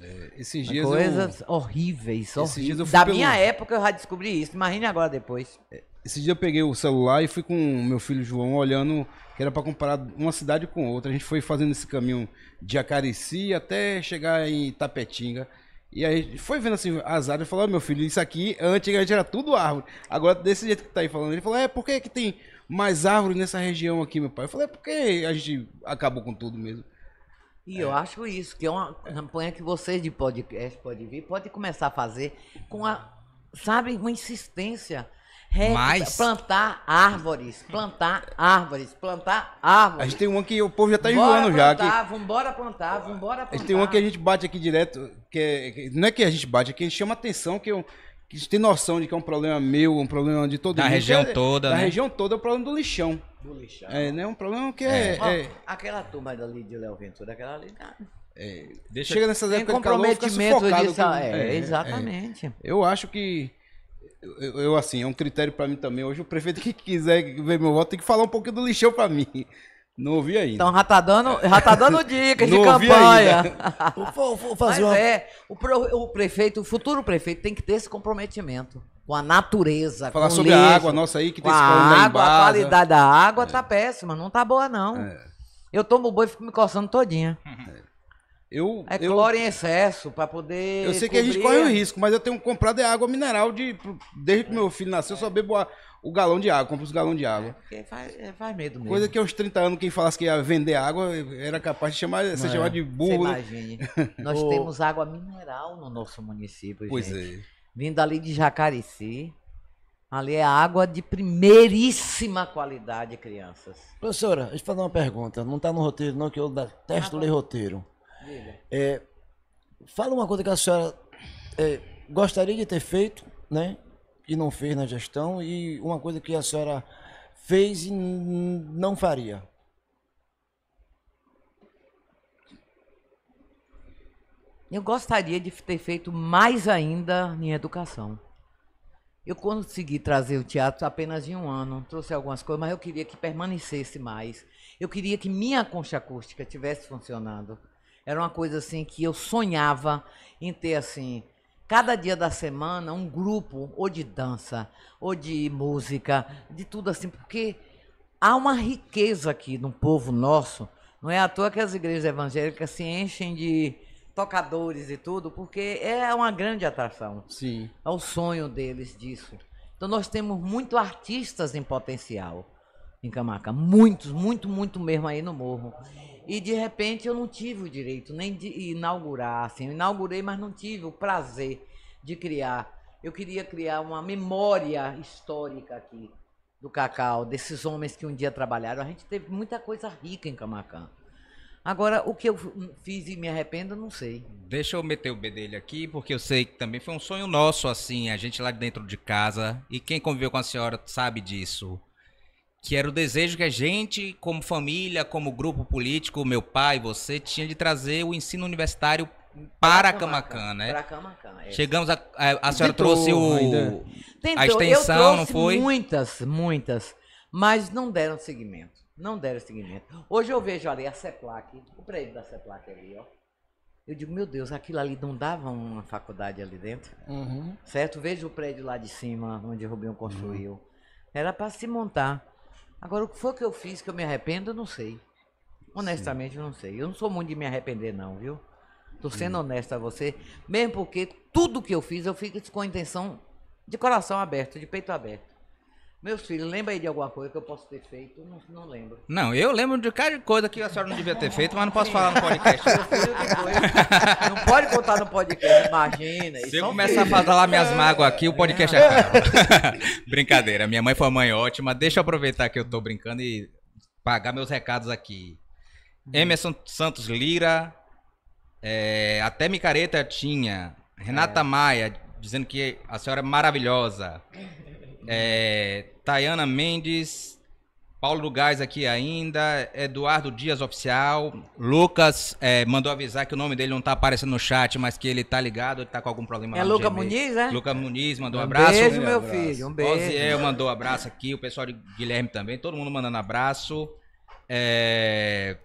É, esses dias Coisas eu... horríveis. horríveis. Dias da pelo... minha época eu já descobri isso. Imagine agora depois. Esse dia eu peguei o celular e fui com o meu filho João olhando que era para comparar uma cidade com outra. A gente foi fazendo esse caminho de Jacaraci até chegar em Itapetinga. E aí foi vendo assim as áreas e falou: oh, meu filho, isso aqui antigamente era tudo árvore. Agora, desse jeito que tá aí falando, ele falou: é, por que que tem mais árvores nessa região aqui, meu pai? Eu falei: é porque a gente acabou com tudo mesmo. E é. eu acho isso, que é uma campanha que vocês de podcast podem vir, pode começar a fazer com a, sabe, uma insistência. Mas... plantar árvores, plantar árvores, plantar árvores. A gente tem uma que o povo já tá enjoando já. Plantar, que... Vambora plantar, vambora plantar. A gente tem uma que a gente bate aqui direto, que é... não é que a gente bate, é que a gente chama atenção, que, eu... que a gente tem noção de que é um problema meu, um problema de todo mundo. Da região toda, né? Da região toda é o problema do lixão. Do lixão. É, não é um problema que é... é. Ó, é... aquela turma ali de Léo Ventura, aquela ali... Tá... É, deixa, chega nessas épocas de calor, fica sufocado disso, com... é, é, exatamente. É. Eu acho que... Eu, eu, assim, é um critério pra mim também. Hoje o prefeito que quiser ver meu voto tem que falar um pouquinho do lixão pra mim. Não ouvi ainda. Então já tá dando, já tá dando dicas de campanha. Vou, vou fazer uma... é, o, o prefeito, o futuro prefeito tem que ter esse comprometimento com a natureza. Falar com sobre lixo, a água nossa aí que tem esse problema da água, a qualidade da água é. tá péssima, não tá boa não. É. Eu tomo boi e fico me coçando todinha. É. Eu, é cloro eu, em excesso para poder. Eu sei cobrir. Que a gente corre o risco, mas eu tenho comprado é água mineral de desde que meu filho nasceu, eu só bebo a, o galão de água, compro os galões de água. É, faz, faz medo mesmo. Coisa que aos trinta anos quem falasse que ia vender água era capaz de chamar, é. ser chamado de burro. Você imagina. Nós oh. temos água mineral no nosso município, pois gente. É. Vindo ali de Jacaraci. Ali é água de primeiríssima qualidade, crianças. Professora, deixa eu fazer uma pergunta. Não está no roteiro, não, que eu detesto ah, ler roteiro. É, fala uma coisa que a senhora é, gostaria de ter feito, né, e não fez na gestão, e uma coisa que a senhora fez e não faria. Eu gostaria de ter feito mais ainda em educação. Eu consegui trazer o teatro apenas em um ano, trouxe algumas coisas, mas eu queria que permanecesse mais. Eu queria que minha concha acústica tivesse funcionando. Era uma coisa assim que eu sonhava em ter, assim, cada dia da semana, um grupo ou de dança, ou de música, de tudo assim, porque há uma riqueza aqui no povo nosso. Não é à toa que as igrejas evangélicas se enchem de tocadores e tudo, porque é uma grande atração. Sim. É o sonho deles disso. Então, nós temos muitos artistas em potencial em Camacã, muitos, muito, muito mesmo aí no morro. E, de repente, eu não tive o direito nem de inaugurar, assim. Eu inaugurei, mas não tive o prazer de criar. Eu queria criar uma memória histórica aqui do Cacau, desses homens que um dia trabalharam. A gente teve muita coisa rica em Camacã. Agora, o que eu fiz e me arrependo, não sei. Deixa eu meter o B dele aqui, porque eu sei que também foi um sonho nosso, assim, a gente lá dentro de casa. E quem conviveu com a senhora sabe disso. Que era o desejo que a gente, como família, como grupo político, meu pai, você, tinha de trazer o ensino universitário para a Camacã, né? Para a Camacã, é. Chegamos, a, a, a senhora tentou, trouxe o, ainda. a extensão, eu trouxe não foi? muitas, muitas, mas não deram seguimento, não deram seguimento. Hoje eu vejo ali a CEPLAC, o prédio da CEPLAC ali, ó. Eu digo, meu Deus, aquilo ali não dava uma faculdade ali dentro, uhum. certo? Vejo o prédio lá de cima, onde o Rubinho construiu. Uhum. Era para se montar. Agora, o que foi que eu fiz que eu me arrependo, eu não sei. Honestamente, Sim. eu não sei. Eu não sou muito de me arrepender, não, viu? Estou sendo honesta a você. Mesmo porque tudo que eu fiz, eu fico com a intenção de coração aberto, de peito aberto. Meus filhos, lembra aí de alguma coisa que eu posso ter feito? Não, não lembro. Não, eu lembro de cada coisa que a senhora não devia ter feito, mas não posso Sim. falar no podcast. Não pode contar no podcast, imagina. Se eu começar a falar minhas mágoas aqui, o podcast é caro. Brincadeira, minha mãe foi uma mãe ótima. Deixa eu aproveitar que eu tô brincando e pagar meus recados aqui. Emerson Santos Lira, é, até Micareta tinha. Renata é. Maia, dizendo que a senhora é maravilhosa. É, Tayana Mendes, Paulo do Gás aqui ainda, Eduardo Dias Oficial, Lucas é, mandou avisar que o nome dele não tá aparecendo no chat, mas que ele tá ligado, ele tá com algum problema. É Lucas Muniz, né? Lucas Muniz mandou um abraço. Um beijo, meu abraço. filho, um beijo. Oziel mandou abraço aqui, o pessoal de Guilherme também, todo mundo mandando abraço. É...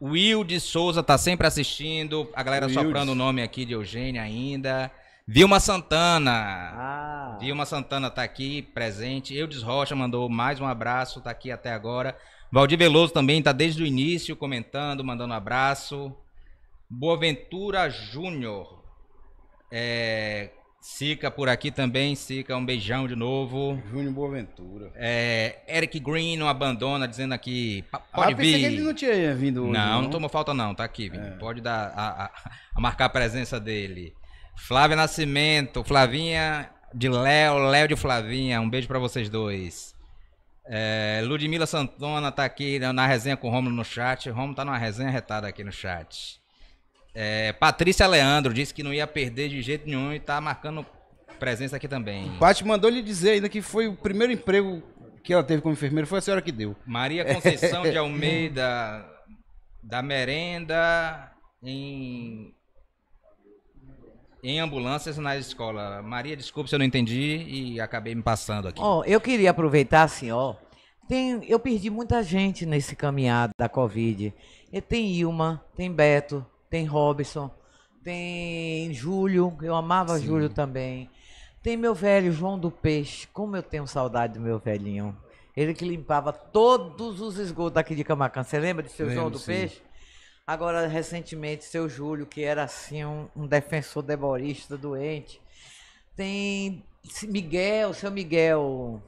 Will de Souza tá sempre assistindo, a galera Will soprando de... o nome aqui de Eugênia ainda. Vilma Santana, ah. Vilma Santana tá aqui presente, Eudes Rocha mandou mais um abraço, tá aqui até agora, Valdir Veloso também tá desde o início comentando, mandando um abraço, Boaventura Júnior, é, Sica por aqui também, Sica um beijão de novo, Júnior Boaventura, é, Eric Green não abandona, dizendo aqui, pode ah, vir, que ele não tinha vindo hoje, não, não, não tomou falta não, tá aqui, é. pode dar a, a, a marcar a presença dele. Flávia Nascimento, Flavinha de Léo, Léo de Flavinha, um beijo pra vocês dois. É, Ludmila Santona tá aqui na resenha com o Romulo no chat, o Romulo tá numa resenha retada aqui no chat. É, Patrícia Leandro disse que não ia perder de jeito nenhum e tá marcando presença aqui também. Paty mandou lhe dizer ainda que foi o primeiro emprego que ela teve como enfermeira, foi a senhora que deu. Maria Conceição de Almeida da Merenda em... Em ambulâncias na escola. Maria, desculpe se eu não entendi e acabei me passando aqui. Ó, oh, eu queria aproveitar assim, ó. Tem, eu perdi muita gente nesse caminhado da Covid. E tem Ilma, tem Beto, tem Robson, tem Júlio, eu amava Sim. Júlio também. Tem meu velho João do Peixe, como eu tenho saudade do meu velhinho. Ele que limpava todos os esgotos aqui de Camacã. Você lembra de seu Lembro, João do sim. Peixe? Agora, recentemente, seu Júlio, que era assim um, um defensor deborista doente. Tem Miguel, seu Miguel.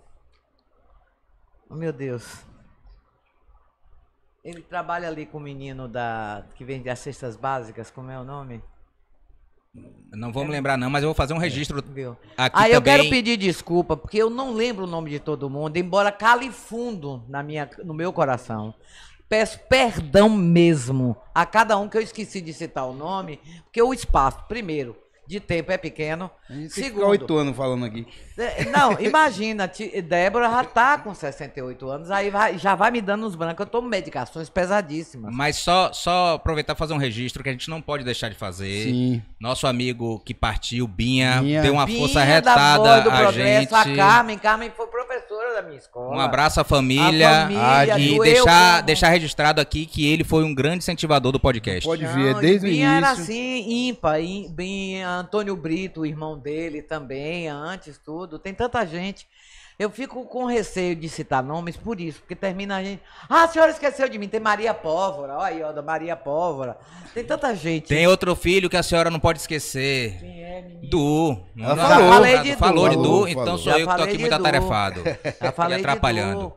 Oh, meu Deus. Ele trabalha ali com o menino da, que vende as cestas básicas, como é o nome? Não vou me lembrar não, mas eu vou fazer um registro Viu? aqui Aí ah, eu também. Quero pedir desculpa, porque eu não lembro o nome de todo mundo, embora cale fundo na minha, no meu coração. Peço perdão mesmo a cada um que eu esqueci de citar o nome, porque o espaço, primeiro, de tempo é pequeno. Segundo, oito anos falando aqui. Não, imagina, Débora já está com sessenta e oito anos, aí vai, já vai me dando uns brancos. Eu tomo medicações pesadíssimas. Mas só, só aproveitar e fazer um registro que a gente não pode deixar de fazer. Sim. Nosso amigo que partiu, Binha, Binha. deu uma Binha força retada do a gente. A Carmen, Carmen foi professora da minha escola. Um abraço à família. família e deixar, deixar registrado aqui que ele foi um grande incentivador do podcast. Pode ver, desde o início. Binha era assim, ímpar, Binha. Antônio Brito, o irmão dele também, antes tudo, tem tanta gente. Eu fico com receio de citar nomes por isso, porque termina a gente... Ah, a senhora esqueceu de mim, tem Maria Póvora, olha aí, ó, da Maria Póvora. Tem tanta gente. Tem outro filho que a senhora não pode esquecer. Quem é, menino? Du. Ela já falou, falei de Du. Falou de Du, falou, então falou. Sou já eu que tô aqui muito Du. Atarefado. Já falei atrapalhando. De Du.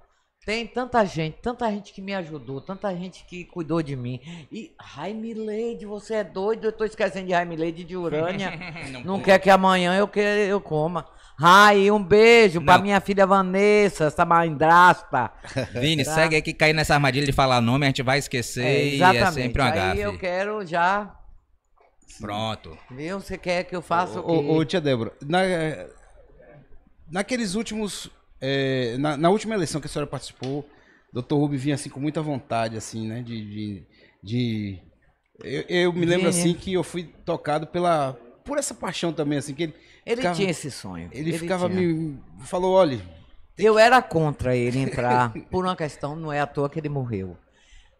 Tem tanta gente, tanta gente que me ajudou, tanta gente que cuidou de mim. E Raime Leide, você é doido? Eu tô esquecendo de Raime Leide de Urânia. Não, não quer que amanhã eu, que, eu coma. Rai, um beijo não. pra minha filha Vanessa, essa madrasta. Vini, tá? Segue aí que cair nessa armadilha de falar nome, a gente vai esquecer é, e é sempre um agafe. Aí eu quero já... Pronto. Viu? Você quer que eu faça o quê? Ô, ô, ô, tia Débora, na, naqueles últimos... É, na, na última eleição que a senhora participou, doutor Rubem vinha assim com muita vontade, assim, né? De, de, de... Eu, eu me lembro assim que eu fui tocado pela por essa paixão também, assim que ele. Ele ficava, tinha esse sonho. Ele, ele ficava tinha. me falou, olha. Eu que... era contra ele entrar por uma questão, não é à toa que ele morreu.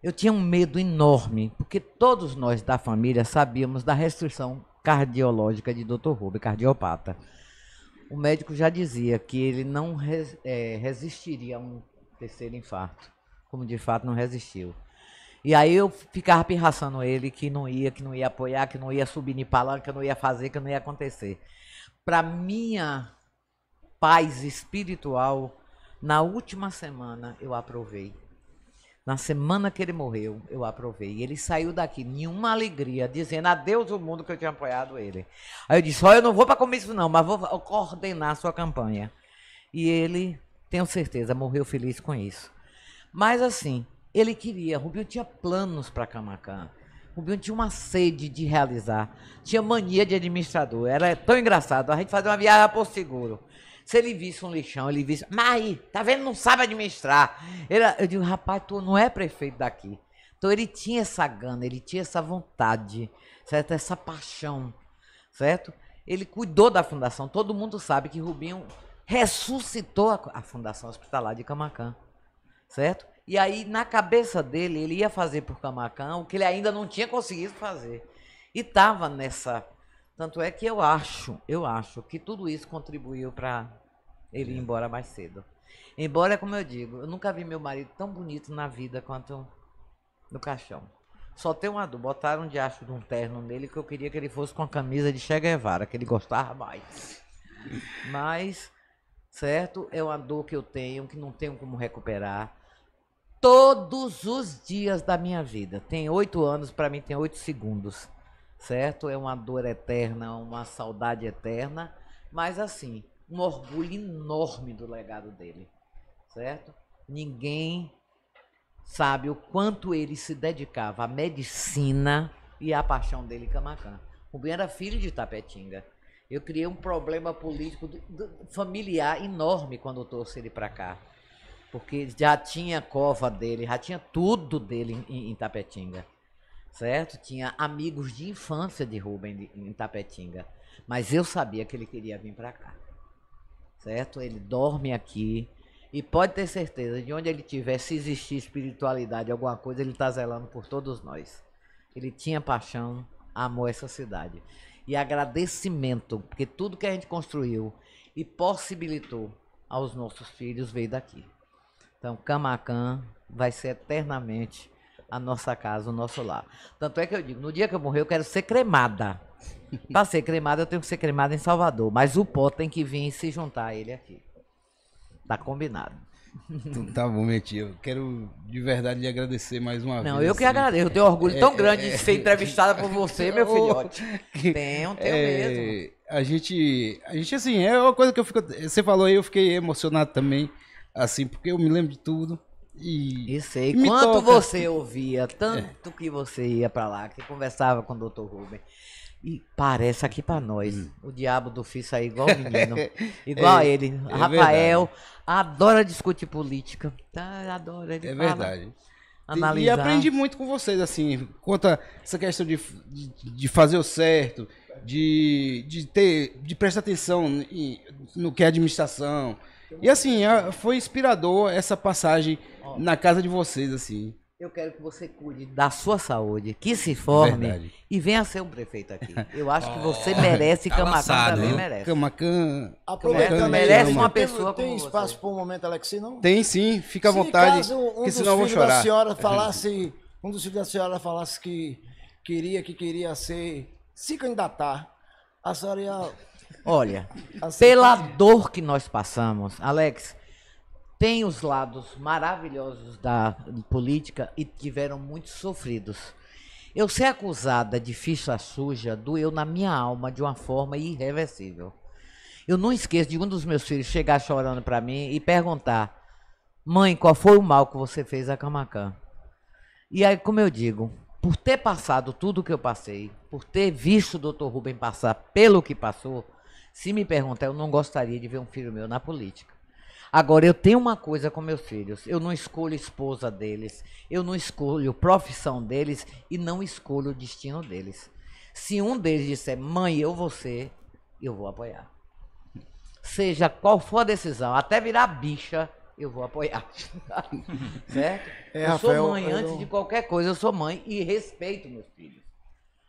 Eu tinha um medo enorme porque todos nós da família sabíamos da restrição cardiológica de doutor Rubem, cardiopata. O médico já dizia que ele não res, é, resistiria a um terceiro infarto, como de fato não resistiu. E aí eu ficava pirraçando ele que não ia, que não ia apoiar, que não ia subir nem palanca, que não ia fazer, que não ia acontecer. Para minha paz espiritual, na última semana eu aprovei. Na semana que ele morreu, eu aprovei. Ele saiu daqui, nenhuma alegria, dizendo adeus ao mundo que eu tinha apoiado ele. Aí eu disse, ó, eu não vou para comício não, mas vou coordenar a sua campanha. E ele, tenho certeza, morreu feliz com isso. Mas assim, ele queria, Rubinho tinha planos para Camacã. Rubinho tinha uma sede de realizar, tinha mania de administrador. Era tão engraçado, a gente fazia uma viagem a Porto Seguro. Se ele visse um lixão, ele visse... Mas, tá vendo? Não sabe administrar. Ele, eu digo, rapaz, tu não é prefeito daqui. Então, ele tinha essa gana, ele tinha essa vontade, certo? Essa paixão, certo? Ele cuidou da fundação. Todo mundo sabe que Rubinho ressuscitou a, a Fundação Hospitalar de Camacã, certo? E aí, na cabeça dele, ele ia fazer por Camacã o que ele ainda não tinha conseguido fazer. E estava nessa... Tanto é que eu acho, eu acho que tudo isso contribuiu para ele ir embora mais cedo. Embora, como eu digo, eu nunca vi meu marido tão bonito na vida quanto no caixão. Só tem uma dúvida, botaram um diacho de um terno nele que eu queria que ele fosse com a camisa de Che Guevara, que ele gostava mais. Mas, certo, é uma dor que eu tenho, que não tenho como recuperar. Todos os dias da minha vida, tem oito anos, para mim tem oito segundos. Certo? É uma dor eterna, uma saudade eterna, mas assim, um orgulho enorme do legado dele, certo? Ninguém sabe o quanto ele se dedicava à medicina e à paixão dele em Camacã. Rubem era filho de Tapetinga, Eu criei um problema político do, do, familiar enorme quando eu trouxe ele para cá. Porque já tinha cova dele, já tinha tudo dele em, em Tapetinga. Certo? Tinha amigos de infância de Rubem de, em Tapetinga. Mas eu sabia que ele queria vir para cá. Certo? Ele dorme aqui. E pode ter certeza, de onde ele estiver, se existir espiritualidade, alguma coisa, ele está zelando por todos nós. Ele tinha paixão, amou essa cidade. E agradecimento, porque tudo que a gente construiu e possibilitou aos nossos filhos veio daqui. Então, Camacã vai ser eternamente a nossa casa, o nosso lar. Tanto é que eu digo, no dia que eu morrer, eu quero ser cremada. Para ser cremada, eu tenho que ser cremada em Salvador, mas o pó tem que vir e se juntar a ele aqui. Tá combinado. Tá bom, minha tia. Eu quero de verdade lhe agradecer mais uma Não, vez. Não, eu que assim. agradeço. Eu tenho orgulho é, tão grande é, de ser é, entrevistada é, por você, meu filhote. Que, tenho, tenho é, mesmo. A gente, a gente, assim, é uma coisa que eu fico... Você falou aí, eu fiquei emocionado também, assim, porque eu me lembro de tudo. E, e sei, e quanto toca. Você ouvia, tanto é. que você ia pra lá, que conversava com o doutor Rubem. E parece aqui pra nós. Hum. O diabo do filho sai igual o menino. Igual é, a ele. É Rafael... Verdade. Adora discutir política. Tá, adora. Ele é fala, verdade. Analisar. E aprendi muito com vocês, assim, quanto a essa questão de, de, de fazer o certo, de, de, ter, de prestar atenção em, no que é administração. E, assim, foi inspirador essa passagem Ó, na casa de vocês, assim. Eu quero que você cuide da sua saúde, que se forme verdade. e venha ser um prefeito aqui. Eu acho oh, que você merece, tá Camacã lançado, também merece. Camacã... Aproveitando, merece uma pessoa tem, como Tem espaço você. para um momento, Alex, See, não? Tem sim, fica à se vontade, caso um que senão eu vou chorar. Da senhora falasse, um dos filhos da senhora falasse que queria, que queria ser, se candidatar, a senhora ia... Olha, pela dor que nós passamos, Alex... Tem os lados maravilhosos da política e tiveram muitos sofridos. Eu ser acusada de ficha suja doeu na minha alma de uma forma irreversível. Eu não esqueço de um dos meus filhos chegar chorando para mim e perguntar: mãe, qual foi o mal que você fez a Camacã? E aí, como eu digo, por ter passado tudo o que eu passei, por ter visto o doutor Rubem passar pelo que passou, se me perguntar, eu não gostaria de ver um filho meu na política. Agora, eu tenho uma coisa com meus filhos, eu não escolho esposa deles, eu não escolho profissão deles e não escolho o destino deles. Se um deles disser, mãe, eu vou ser, eu vou apoiar. Seja qual for a decisão, até virar bicha, eu vou apoiar. Certo? É, eu Rafael, sou mãe, eu... antes de qualquer coisa, eu sou mãe e respeito meus filhos.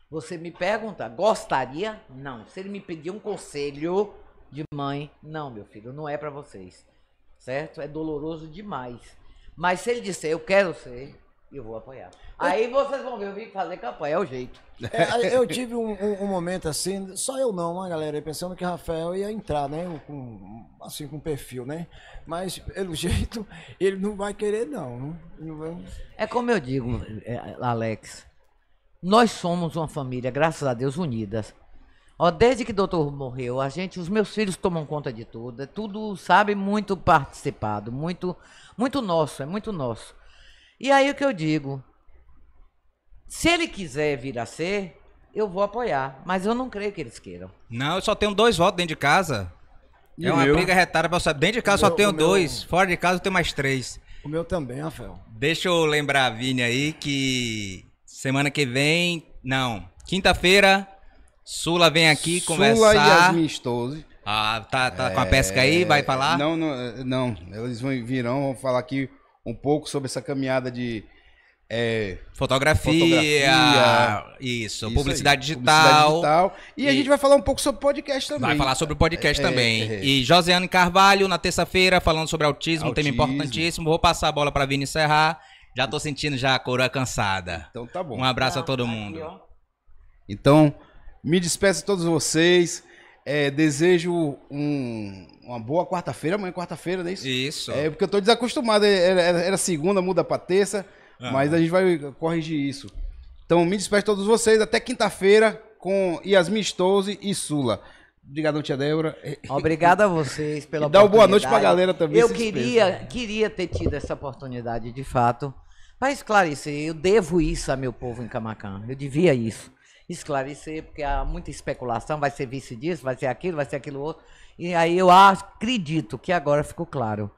Você me pergunta, gostaria? Não. Se ele me pedir um conselho de mãe, não, meu filho, não é para vocês. Certo? É doloroso demais. Mas se ele disser, eu quero ser, eu vou apoiar. Aí vocês vão ver, eu vim fazer campanha, é o jeito. É, eu tive um, um, um momento assim, só eu não, uma galera, pensando que Rafael ia entrar, né? Com, assim, com perfil, né? Mas, pelo jeito, ele não vai querer, não. não vai... É como eu digo, Alex, nós somos uma família, graças a Deus, unidas. Ó, desde que o doutor morreu, a gente, os meus filhos tomam conta de tudo. É tudo, sabe, muito participado, muito, muito nosso, é muito nosso. E aí o que eu digo, se ele quiser vir a ser, eu vou apoiar, mas eu não creio que eles queiram. Não, eu só tenho dois votos dentro de casa. E é uma meu? briga retada pra saber. Dentro de casa eu só tenho dois, meu... fora de casa eu tenho mais três. O meu também, Rafael. Deixa eu lembrar a Vini aí que semana que vem, não, quinta-feira... Sula vem aqui Sula conversar. Sula e Yasmin Stolze. Ah, tá, tá é... com a pesca aí, vai falar? Não, não, não. Eles vão, virão, vão falar aqui um pouco sobre essa caminhada de... É... Fotografia, fotografia, isso, isso publicidade, aí, digital, publicidade digital. E, e a gente vai falar um pouco sobre podcast também. Vai falar sobre o podcast é, também. É, é. E Josiane Carvalho, na terça-feira, falando sobre autismo, autismo, um tema importantíssimo. Vou passar a bola para Vini encerrar. Já tô sentindo já a coroa cansada. Então tá bom. Um abraço ah, a todo tá mundo. Aqui, então... Me despeço de todos vocês. É, desejo um, uma boa quarta-feira. Amanhã é quarta-feira, não é isso? Isso. É, porque eu estou desacostumado. Era, era segunda, muda para terça. Ah. Mas a gente vai corrigir isso. Então, me despeço de todos vocês. Até quinta-feira com Yasmin Stolze e Sula. Obrigadão, tia Débora. Obrigado a vocês pela oportunidade. Dá uma boa noite para a galera também. Eu queria, queria ter tido essa oportunidade, de fato. Para esclarecer, eu devo isso a meu povo em Camacã. Eu devia isso. esclarecer, porque há muita especulação, vai ser vice disso, vai ser aquilo, vai ser aquilo outro. E aí eu acredito que agora ficou claro.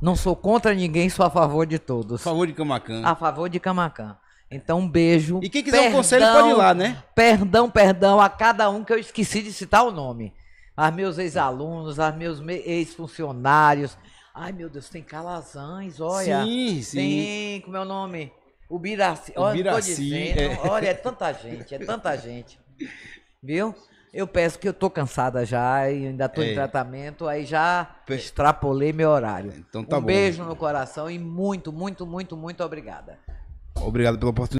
Não sou contra ninguém, sou a favor de todos. A favor de Camacã. A favor de Camacã. Então, um beijo. E quem quiser perdão, um conselho pode ir lá, né? Perdão, perdão a cada um que eu esqueci de citar o nome. Aos meus ex-alunos, aos meus ex-funcionários. Ai, meu Deus, tem Calazans, olha. Sim, sim. Tem, como é o nome? O Biraci. Olha, o Biraci, tô dizendo, é. Olha, é tanta gente, é tanta gente. Viu? Eu peço que eu tô cansada já, e ainda tô é. em tratamento, aí já extrapolei meu horário. Então tá um bom. Um beijo no coração e muito, muito, muito, muito obrigada. Obrigado pela oportunidade.